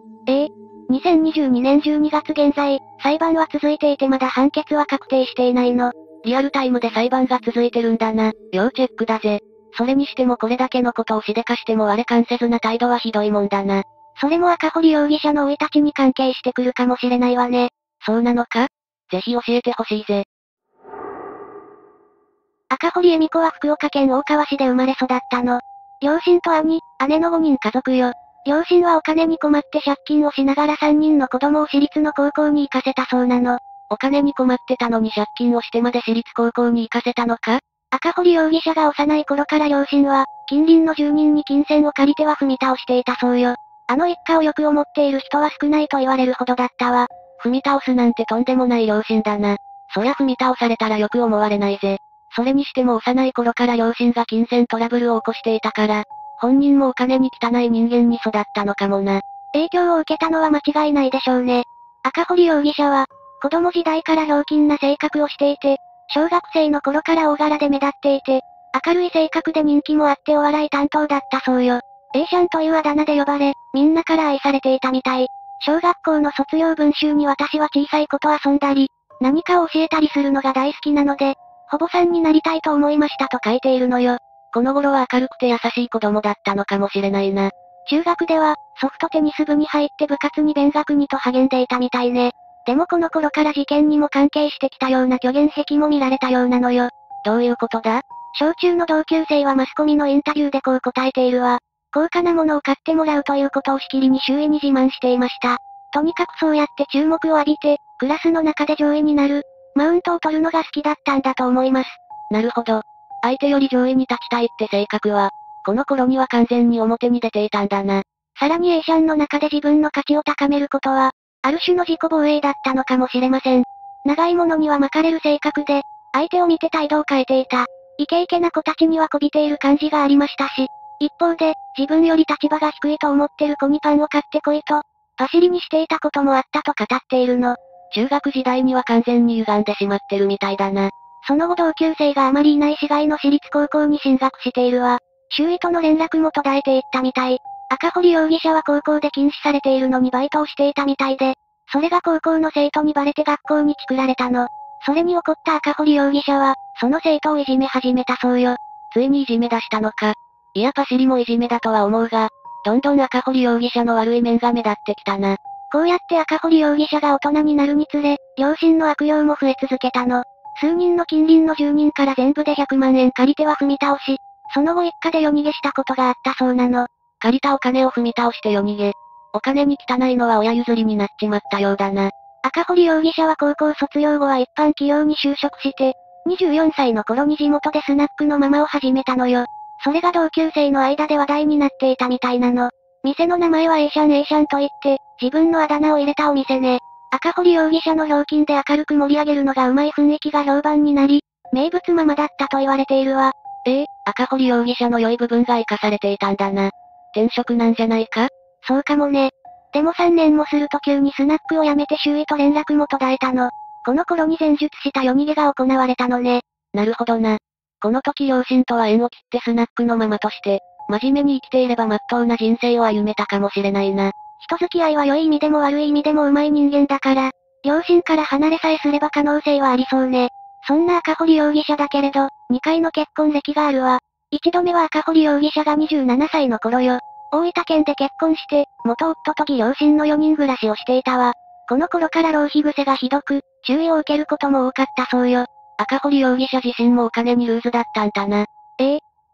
2022年12月現在、裁判は続いていてまだ判決は確定していないの。リアルタイムで裁判が続いてるんだな。要チェックだぜ。それにしてもこれだけのことをしでかしても我関せずな態度はひどいもんだな。それも赤堀容疑者の生い立ちに関係してくるかもしれないわね。そうなのか？ぜひ教えてほしいぜ。赤堀恵美子は福岡県大川市で生まれ育ったの。両親と兄、姉の5人家族よ。両親はお金に困って借金をしながら3人の子供を私立の高校に行かせたそうなの。お金に困ってたのに借金をしてまで私立高校に行かせたのか？赤堀容疑者が幼い頃から両親は、近隣の住人に金銭を借りては踏み倒していたそうよ。あの一家をよく思っている人は少ないと言われるほどだったわ。踏み倒すなんてとんでもない両親だな。そりゃ踏み倒されたらよく思われないぜ。それにしても幼い頃から両親が金銭トラブルを起こしていたから、本人もお金に汚い人間に育ったのかもな。影響を受けたのは間違いないでしょうね。赤堀容疑者は、子供時代からひょうきんな性格をしていて、小学生の頃から大柄で目立っていて、明るい性格で人気もあってお笑い担当だったそうよ。Aちゃんというあだ名で呼ばれ、みんなから愛されていたみたい。小学校の卒業文集に私は小さい子と遊んだり、何かを教えたりするのが大好きなので、保母さんになりたいと思いましたと書いているのよ。この頃は明るくて優しい子供だったのかもしれないな。中学では、ソフトテニス部に入って部活に勉学にと励んでいたみたいね。でもこの頃から事件にも関係してきたような虚言癖も見られたようなのよ。どういうことだ？小中の同級生はマスコミのインタビューでこう答えているわ。高価なものを買ってもらうということをしきりに周囲に自慢していました。とにかくそうやって注目を浴びて、クラスの中で上位になる、マウントを取るのが好きだったんだと思います。なるほど。相手より上位に立ちたいって性格は、この頃には完全に表に出ていたんだな。さらにAちゃんの中で自分の価値を高めることは、ある種の自己防衛だったのかもしれません。長いものには巻かれる性格で、相手を見て態度を変えていた。イケイケな子たちにはこびている感じがありましたし、一方で、自分より立場が低いと思ってる子にパンを買ってこいと、パシリにしていたこともあったと語っているの。中学時代には完全に歪んでしまってるみたいだな。その後同級生があまりいない市外の私立高校に進学しているわ。周囲との連絡も途絶えていったみたい。赤堀容疑者は高校で禁止されているのにバイトをしていたみたいで、それが高校の生徒にバレて学校にチクられたの。それに怒った赤堀容疑者は、その生徒をいじめ始めたそうよ。ついにいじめ出したのか。いやパシリもいじめだとは思うが、どんどん赤堀容疑者の悪い面が目立ってきたな。こうやって赤堀容疑者が大人になるにつれ、両親の悪用も増え続けたの。数人の近隣の住人から全部で100万円借りては踏み倒し、その後一家で夜逃げしたことがあったそうなの。借りたお金を踏み倒して夜逃げ。お金に汚いのは親譲りになっちまったようだな。赤堀容疑者は高校卒業後は一般企業に就職して、24歳の頃に地元でスナックのママを始めたのよ。それが同級生の間で話題になっていたみたいなの。店の名前はAちゃんと言って、自分のあだ名を入れたお店ね。赤堀容疑者のひょうきんで明るく盛り上げるのがうまい雰囲気が評判になり、名物ママだったと言われているわ。赤堀容疑者の良い部分が生かされていたんだな。転職なんじゃないか？そうかもね。でも3年もすると急にスナックを辞めて周囲と連絡も途絶えたの。この頃に前述した夜逃げが行われたのね。なるほどな。この時両親とは縁を切ってスナックのママとして、真面目に生きていれば真っ当な人生を歩めたかもしれないな。人付き合いは良い意味でも悪い意味でも上手い人間だから、両親から離れさえすれば可能性はありそうね。そんな赤堀容疑者だけれど、2回の結婚歴があるわ。1度目は赤堀容疑者が27歳の頃よ。大分県で結婚して、元夫と義両親の4人暮らしをしていたわ。この頃から浪費癖がひどく、注意を受けることも多かったそうよ。赤堀容疑者自身もお金にルーズだったんだな。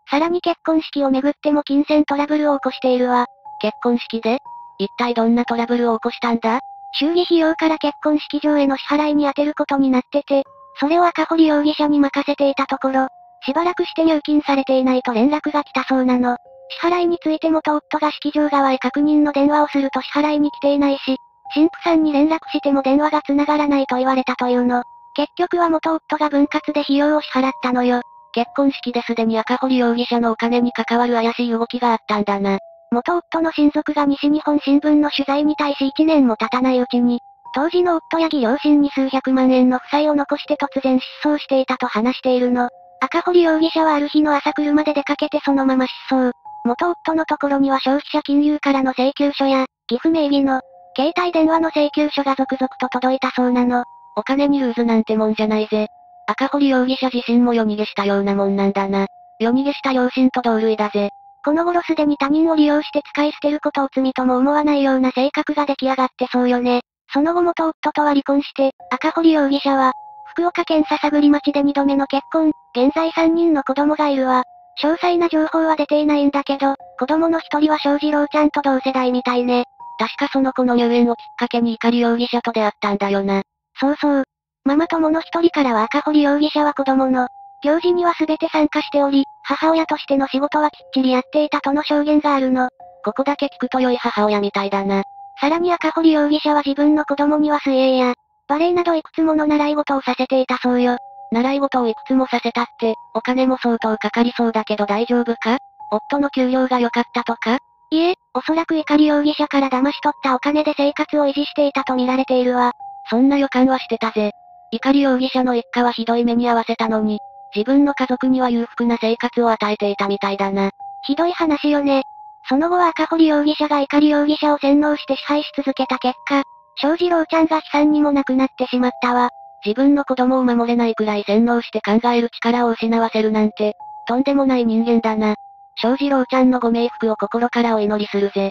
さらに結婚式をめぐっても金銭トラブルを起こしているわ。結婚式で？一体どんなトラブルを起こしたんだ？祝儀費用から結婚式場への支払いに充てることになってて、それを赤堀容疑者に任せていたところ、しばらくして入金されていないと連絡が来たそうなの。支払いについて元夫が式場側へ確認の電話をすると支払いに来ていないし、新婦さんに連絡しても電話が繋がらないと言われたというの。結局は元夫が分割で費用を支払ったのよ。結婚式ですでに赤堀容疑者のお金に関わる怪しい動きがあったんだな。元夫の親族が西日本新聞の取材に対し1年も経たないうちに、当時の夫や義両親に数百万円の負債を残して突然失踪していたと話しているの。赤堀容疑者はある日の朝車で出かけてそのまま失踪。元夫のところには消費者金融からの請求書や、義父名義の、携帯電話の請求書が続々と届いたそうなの。お金にルーズなんてもんじゃないぜ。赤堀容疑者自身も夜逃げしたようなもんなんだな。夜逃げした両親と同類だぜ。この頃すでに他人を利用して使い捨てることを罪とも思わないような性格が出来上がってそうよね。その後元夫とは離婚して、赤堀容疑者は、福岡県篠栗町で2度目の結婚、現在3人の子供がいるわ。詳細な情報は出ていないんだけど、子供の一人は翔二郎ちゃんと同世代みたいね。確かその子の入園をきっかけに碇容疑者と出会ったんだよな。そうそう。ママ友の一人からは赤堀容疑者は子供の行事には全て参加しており、母親としての仕事はきっちりやっていたとの証言があるの。ここだけ聞くと良い母親みたいだな。さらに赤堀容疑者は自分の子供には水泳やバレエなどいくつもの習い事をさせていたそうよ。習い事をいくつもさせたって、お金も相当かかりそうだけど大丈夫か？夫の給料が良かったとか？いえ、おそらく碇容疑者から騙し取ったお金で生活を維持していたと見られているわ。そんな予感はしてたぜ。碇容疑者の一家はひどい目に遭わせたのに、自分の家族には裕福な生活を与えていたみたいだな。ひどい話よね。その後は赤堀容疑者が碇容疑者を洗脳して支配し続けた結果、翔二郎ちゃんが悲惨にも亡くなってしまったわ。自分の子供を守れないくらい洗脳して考える力を失わせるなんて、とんでもない人間だな。翔二郎ちゃんのご冥福を心からお祈りするぜ。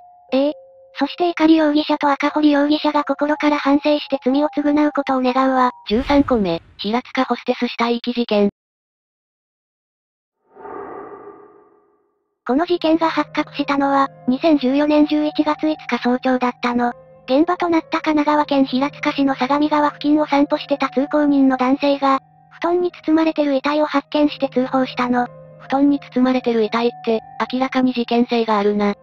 そして碇容疑者と赤堀容疑者が心から反省して罪を償うことを願うわ。13個目、平塚ホステス死体遺棄事件。この事件が発覚したのは、2014年11月5日早朝だったの。現場となった神奈川県平塚市の相模川付近を散歩してた通行人の男性が、布団に包まれてる遺体を発見して通報したの。布団に包まれてる遺体って、明らかに事件性があるな。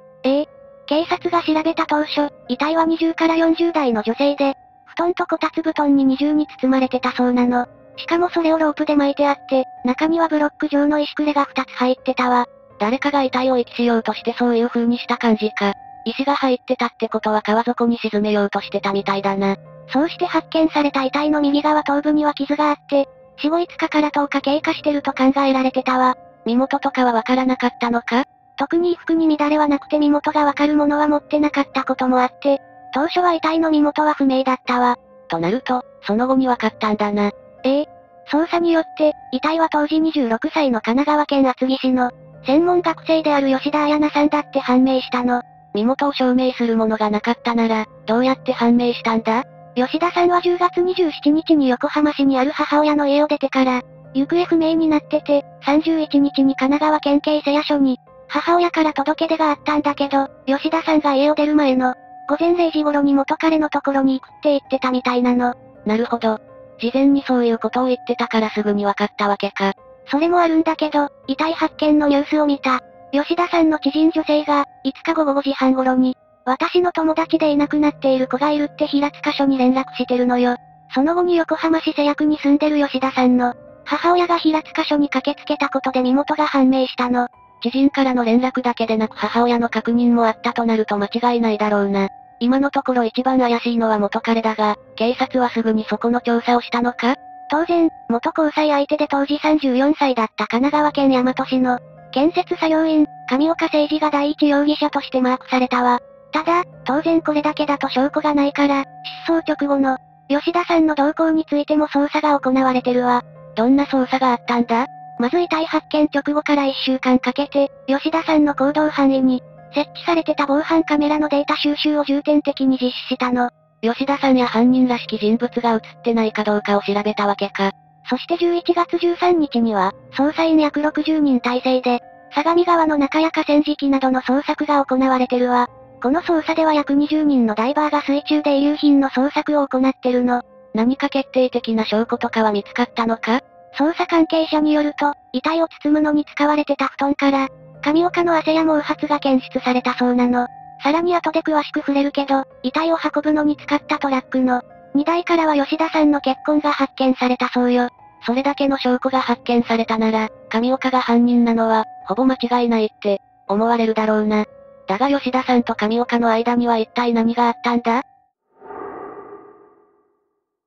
警察が調べた当初、遺体は20から40代の女性で、布団とこたつ布団に二重に包まれてたそうなの。しかもそれをロープで巻いてあって、中にはブロック状の石くれが2つ入ってたわ。誰かが遺体を遺棄しようとしてそういう風にした感じか。石が入ってたってことは川底に沈めようとしてたみたいだな。そうして発見された遺体の右側頭部には傷があって、死後5日から10日経過してると考えられてたわ。身元とかはわからなかったのか？特に衣服に乱れはなくて身元がわかるものは持ってなかったこともあって、当初は遺体の身元は不明だったわ。となると、その後にわかったんだな。捜査によって、遺体は当時26歳の神奈川県厚木市の、専門学生である吉田彩奈さんだって判明したの。身元を証明するものがなかったなら、どうやって判明したんだ？吉田さんは10月27日に横浜市にある母親の家を出てから、行方不明になってて、31日に神奈川県警瀬谷署に、母親から届け出があったんだけど、吉田さんが家を出る前の、午前0時頃に元彼のところに行くって言ってたみたいなの。なるほど。事前にそういうことを言ってたからすぐに分かったわけか。それもあるんだけど、遺体発見のニュースを見た。吉田さんの知人女性が、5日午後5時半頃に、私の友達でいなくなっている子がいるって平塚署に連絡してるのよ。その後に横浜市瀬谷区に住んでる吉田さんの、母親が平塚署に駆けつけたことで身元が判明したの。知人からの連絡だけでなく母親の確認もあったとなると間違いないだろうな。今のところ一番怪しいのは元彼だが、警察はすぐにそこの調査をしたのか？当然、元交際相手で当時34歳だった神奈川県大和市の、建設作業員、上岡誠二が第一容疑者としてマークされたわ。ただ、当然これだけだと証拠がないから、失踪直後の、吉田さんの動向についても捜査が行われてるわ。どんな捜査があったんだ？まず遺体発見直後から1週間かけて、吉田さんの行動範囲に、設置されてた防犯カメラのデータ収集を重点的に実施したの。吉田さんや犯人らしき人物が映ってないかどうかを調べたわけか。そして11月13日には、捜査員約60人体制で、相模川の中や河川敷などの捜索が行われてるわ。この捜査では約20人のダイバーが水中で遺留品の捜索を行ってるの。何か決定的な証拠とかは見つかったのか？捜査関係者によると、遺体を包むのに使われてた布団から、上岡の汗や毛髪が検出されたそうなの。さらに後で詳しく触れるけど、遺体を運ぶのに使ったトラックの、荷台からは吉田さんの血痕が発見されたそうよ。それだけの証拠が発見されたなら、上岡が犯人なのは、ほぼ間違いないって、思われるだろうな。だが吉田さんと上岡の間には一体何があったんだ？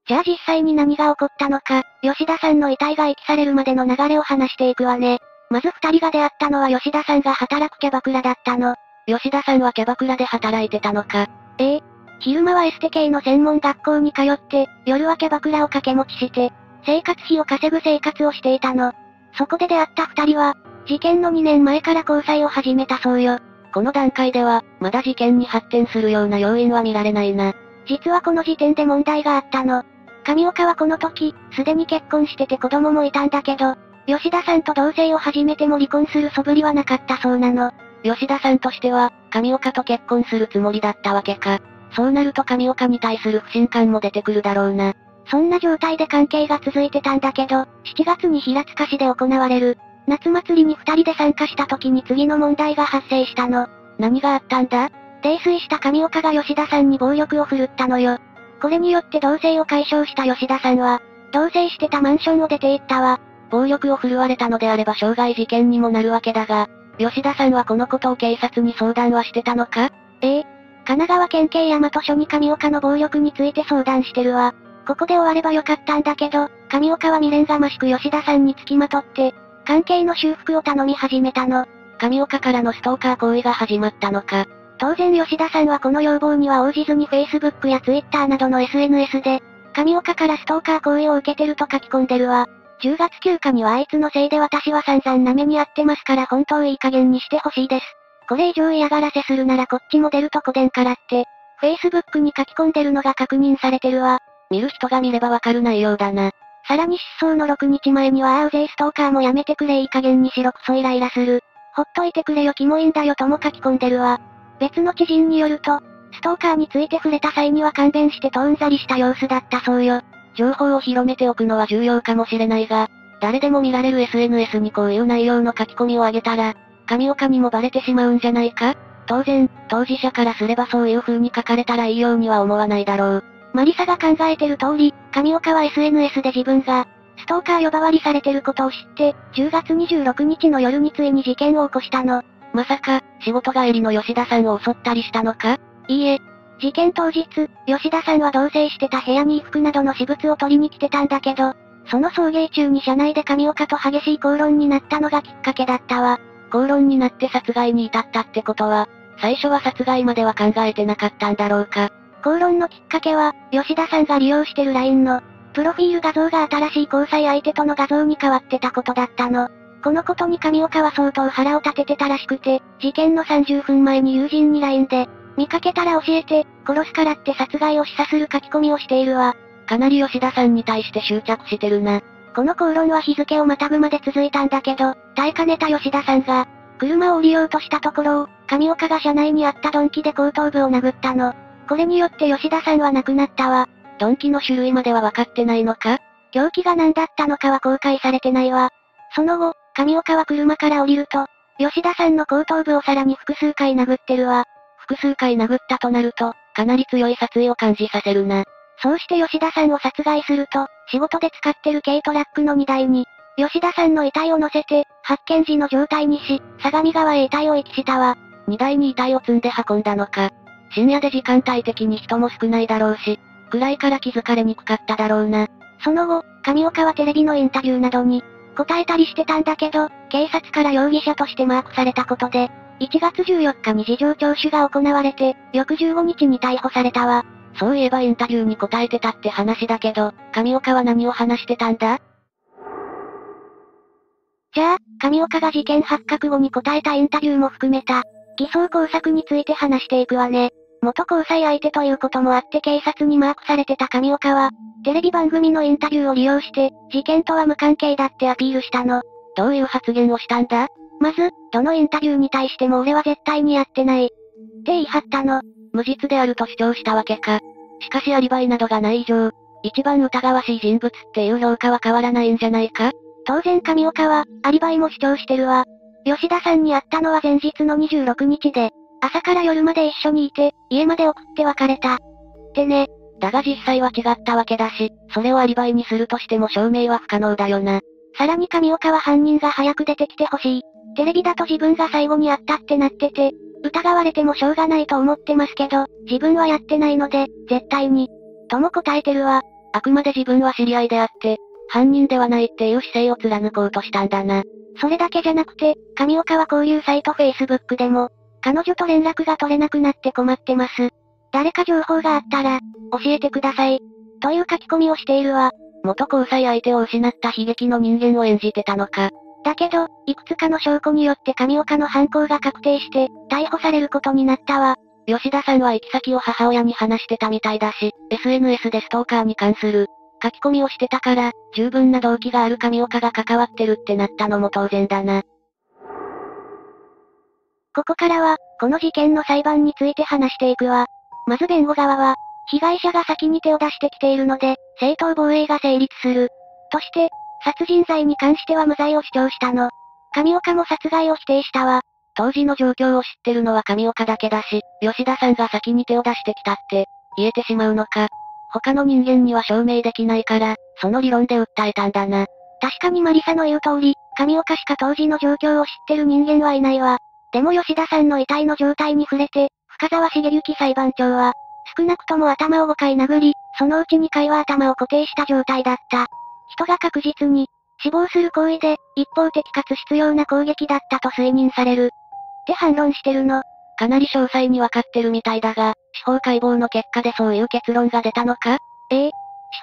じゃあ実際に何が起こったのか、吉田さんの遺体が遺棄されるまでの流れを話していくわね。まず2人が出会ったのは吉田さんが働くキャバクラだったの。吉田さんはキャバクラで働いてたのか。昼間はエステ系の専門学校に通って、夜はキャバクラを掛け持ちして、生活費を稼ぐ生活をしていたの。そこで出会った二人は、事件の2年前から交際を始めたそうよ。この段階では、まだ事件に発展するような要因は見られないな。実はこの時点で問題があったの。上岡はこの時、すでに結婚してて子供もいたんだけど、吉田さんと同棲を始めても離婚する素振りはなかったそうなの。吉田さんとしては、上岡と結婚するつもりだったわけか。そうなると上岡に対する不信感も出てくるだろうな。そんな状態で関係が続いてたんだけど、7月に平塚市で行われる夏祭りに二人で参加した時に次の問題が発生したの。何があったんだ？泥酔した上岡が吉田さんに暴力を振るったのよ。これによって同棲を解消した吉田さんは、同棲してたマンションを出て行ったわ。暴力を振るわれたのであれば傷害事件にもなるわけだが、吉田さんはこのことを警察に相談はしてたのか？神奈川県警大和署に上岡の暴力について相談してるわ。ここで終わればよかったんだけど、上岡は未練がましく吉田さんにつきまとって、関係の修復を頼み始めたの。上岡からのストーカー行為が始まったのか。当然吉田さんはこの要望には応じずに Facebook や Twitter などの SNS で、上岡からストーカー行為を受けてると書き込んでるわ。10月9日にはあいつのせいで私は散々な目に遭ってますから本当いい加減にしてほしいです。これ以上嫌がらせするならこっちも出るとこでんからって、Facebook に書き込んでるのが確認されてるわ。見る人が見ればわかる内容だな。さらに失踪の6日前にはああうぜえストーカーもやめてくれいい加減にしろくそイライラする。ほっといてくれよキモいんだよとも書き込んでるわ。別の知人によると、ストーカーについて触れた際には勘弁してとうんざりした様子だったそうよ。情報を広めておくのは重要かもしれないが、誰でも見られる SNS にこういう内容の書き込みを上げたら、上岡にもバレてしまうんじゃないか？当然、当事者からすればそういう風に書かれたらいいようには思わないだろう。マリサが考えてる通り、上岡は SNS で自分が、ストーカー呼ばわりされてることを知って、10月26日の夜についに事件を起こしたの。まさか、仕事帰りの吉田さんを襲ったりしたのか？いいえ。事件当日、吉田さんは同棲してた部屋に衣服などの私物を取りに来てたんだけど、その送迎中に車内で上岡と激しい口論になったのがきっかけだったわ。口論になって殺害に至ったってことは、最初は殺害までは考えてなかったんだろうか。口論のきっかけは、吉田さんが利用してる LINE の、プロフィール画像が新しい交際相手との画像に変わってたことだったの。このことに上岡は相当腹を立ててたらしくて、事件の30分前に友人に LINE で、見かけたら教えて、殺すからって殺害を示唆する書き込みをしているわ。かなり吉田さんに対して執着してるな。この口論は日付をまたぐまで続いたんだけど、耐えかねた吉田さんが、車を降りようとしたところを、上岡が車内にあった鈍器で後頭部を殴ったの。これによって吉田さんは亡くなったわ。鈍器の種類までは分かってないのか？凶器が何だったのかは公開されてないわ。その後、上岡は車から降りると、吉田さんの後頭部をさらに複数回殴ってるわ。複数回殴ったとなると、かなり強い殺意を感じさせるな。そうして吉田さんを殺害すると、仕事で使ってる軽トラックの荷台に、吉田さんの遺体を乗せて、発見時の状態にし、相模川へ遺体を遺棄したわ。荷台に遺体を積んで運んだのか。深夜で時間帯的に人も少ないだろうし、暗いから気づかれにくかっただろうな。その後、上岡はテレビのインタビューなどに答えたりしてたんだけど、警察から容疑者としてマークされたことで、1月14日に事情聴取が行われて、翌15日に逮捕されたわ。そういえばインタビューに答えてたって話だけど、上岡は何を話してたんだ？じゃあ、上岡が事件発覚後に答えたインタビューも含めた、偽装工作について話していくわね。元交際相手ということもあって警察にマークされてた上岡は、テレビ番組のインタビューを利用して、事件とは無関係だってアピールしたの。どういう発言をしたんだ？まず、どのインタビューに対しても俺は絶対にやってない。って言い張ったの。無実であると主張したわけか。しかしアリバイなどがない以上、一番疑わしい人物っていう評価は変わらないんじゃないか？当然上岡は、アリバイも主張してるわ。吉田さんに会ったのは前日の26日で、朝から夜まで一緒にいて、家まで送って別れた。ってね。だが実際は違ったわけだし、それをアリバイにするとしても証明は不可能だよな。さらに上岡は犯人が早く出てきてほしい。テレビだと自分が最後に会ったってなってて、疑われてもしょうがないと思ってますけど、自分はやってないので、絶対に。とも答えてるわ。あくまで自分は知り合いであって、犯人ではないっていう姿勢を貫こうとしたんだな。それだけじゃなくて、上岡は交流サイト Facebook でも、彼女と連絡が取れなくなって困ってます。誰か情報があったら、教えてください。という書き込みをしているわ。元交際相手を失った悲劇の人間を演じてたのか。だけど、いくつかの証拠によって上岡の犯行が確定して、逮捕されることになったわ。吉田さんは行き先を母親に話してたみたいだし、SNS でストーカーに関する書き込みをしてたから、十分な動機がある上岡が関わってるってなったのも当然だな。ここからは、この事件の裁判について話していくわ。まず弁護側は、被害者が先に手を出してきているので、正当防衛が成立する。として、殺人罪に関しては無罪を主張したの。上岡も殺害を否定したわ。当時の状況を知ってるのは上岡だけだし、吉田さんが先に手を出してきたって、言えてしまうのか。他の人間には証明できないから、その理論で訴えたんだな。確かにマリサの言う通り、上岡しか当時の状況を知ってる人間はいないわ。でも吉田さんの遺体の状態に触れて、深沢茂之裁判長は、少なくとも頭を5回殴り、そのうち2回は頭を固定した状態だった。人が確実に、死亡する行為で、一方的かつ執拗な攻撃だったと推認される。って反論してるの。かなり詳細にわかってるみたいだが、司法解剖の結果でそういう結論が出たのか？司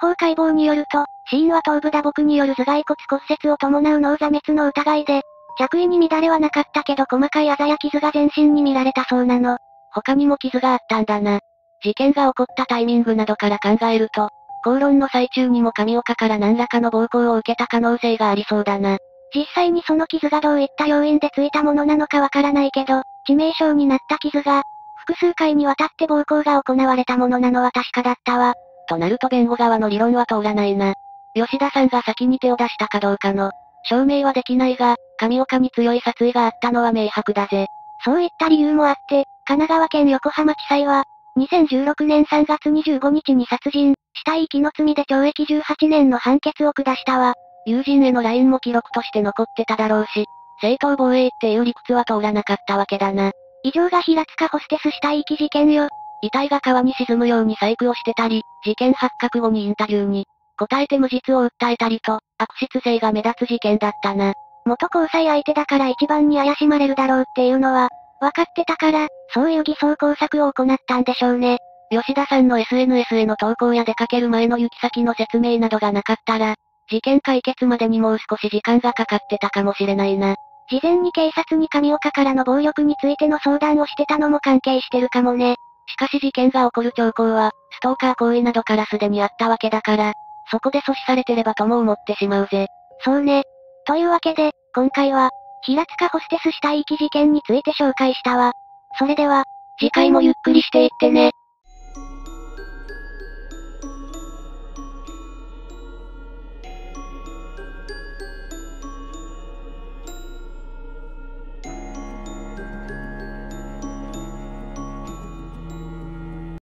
法解剖によると、死因は頭部打撲による頭蓋骨骨折を伴う脳挫滅の疑いで、着衣に乱れはなかったけど細かいあざや傷が全身に見られたそうなの。他にも傷があったんだな。事件が起こったタイミングなどから考えると、口論の最中にも上岡から何らかの暴行を受けた可能性がありそうだな。実際にその傷がどういった要因でついたものなのかわからないけど、致命傷になった傷が、複数回にわたって暴行が行われたものなのは確かだったわ。となると弁護側の理論は通らないな。吉田さんが先に手を出したかどうかの証明はできないが、上岡に強い殺意があったのは明白だぜ。そういった理由もあって、神奈川県横浜地裁は、2016年3月25日に殺人、死体遺棄の罪で懲役18年の判決を下したわ。友人への LINE も記録として残ってただろうし、正当防衛っていう理屈は通らなかったわけだな。以上が平塚ホステス死体遺棄事件よ。遺体が川に沈むように細工をしてたり、事件発覚後にインタビューに答えて無実を訴えたりと、悪質性が目立つ事件だったな。元交際相手だから一番に怪しまれるだろうっていうのは、分かってたから、そういう偽装工作を行ったんでしょうね。吉田さんの SNS への投稿や出かける前の行き先の説明などがなかったら、事件解決までにもう少し時間がかかってたかもしれないな。事前に警察に上岡からの暴力についての相談をしてたのも関係してるかもね。しかし事件が起こる兆候は、ストーカー行為などからすでにあったわけだから、そこで阻止されてればとも思ってしまうぜ。そうね。というわけで、今回は、平塚ホステス死体遺棄事件について紹介したわ。それでは、次回もゆっくりしていってね。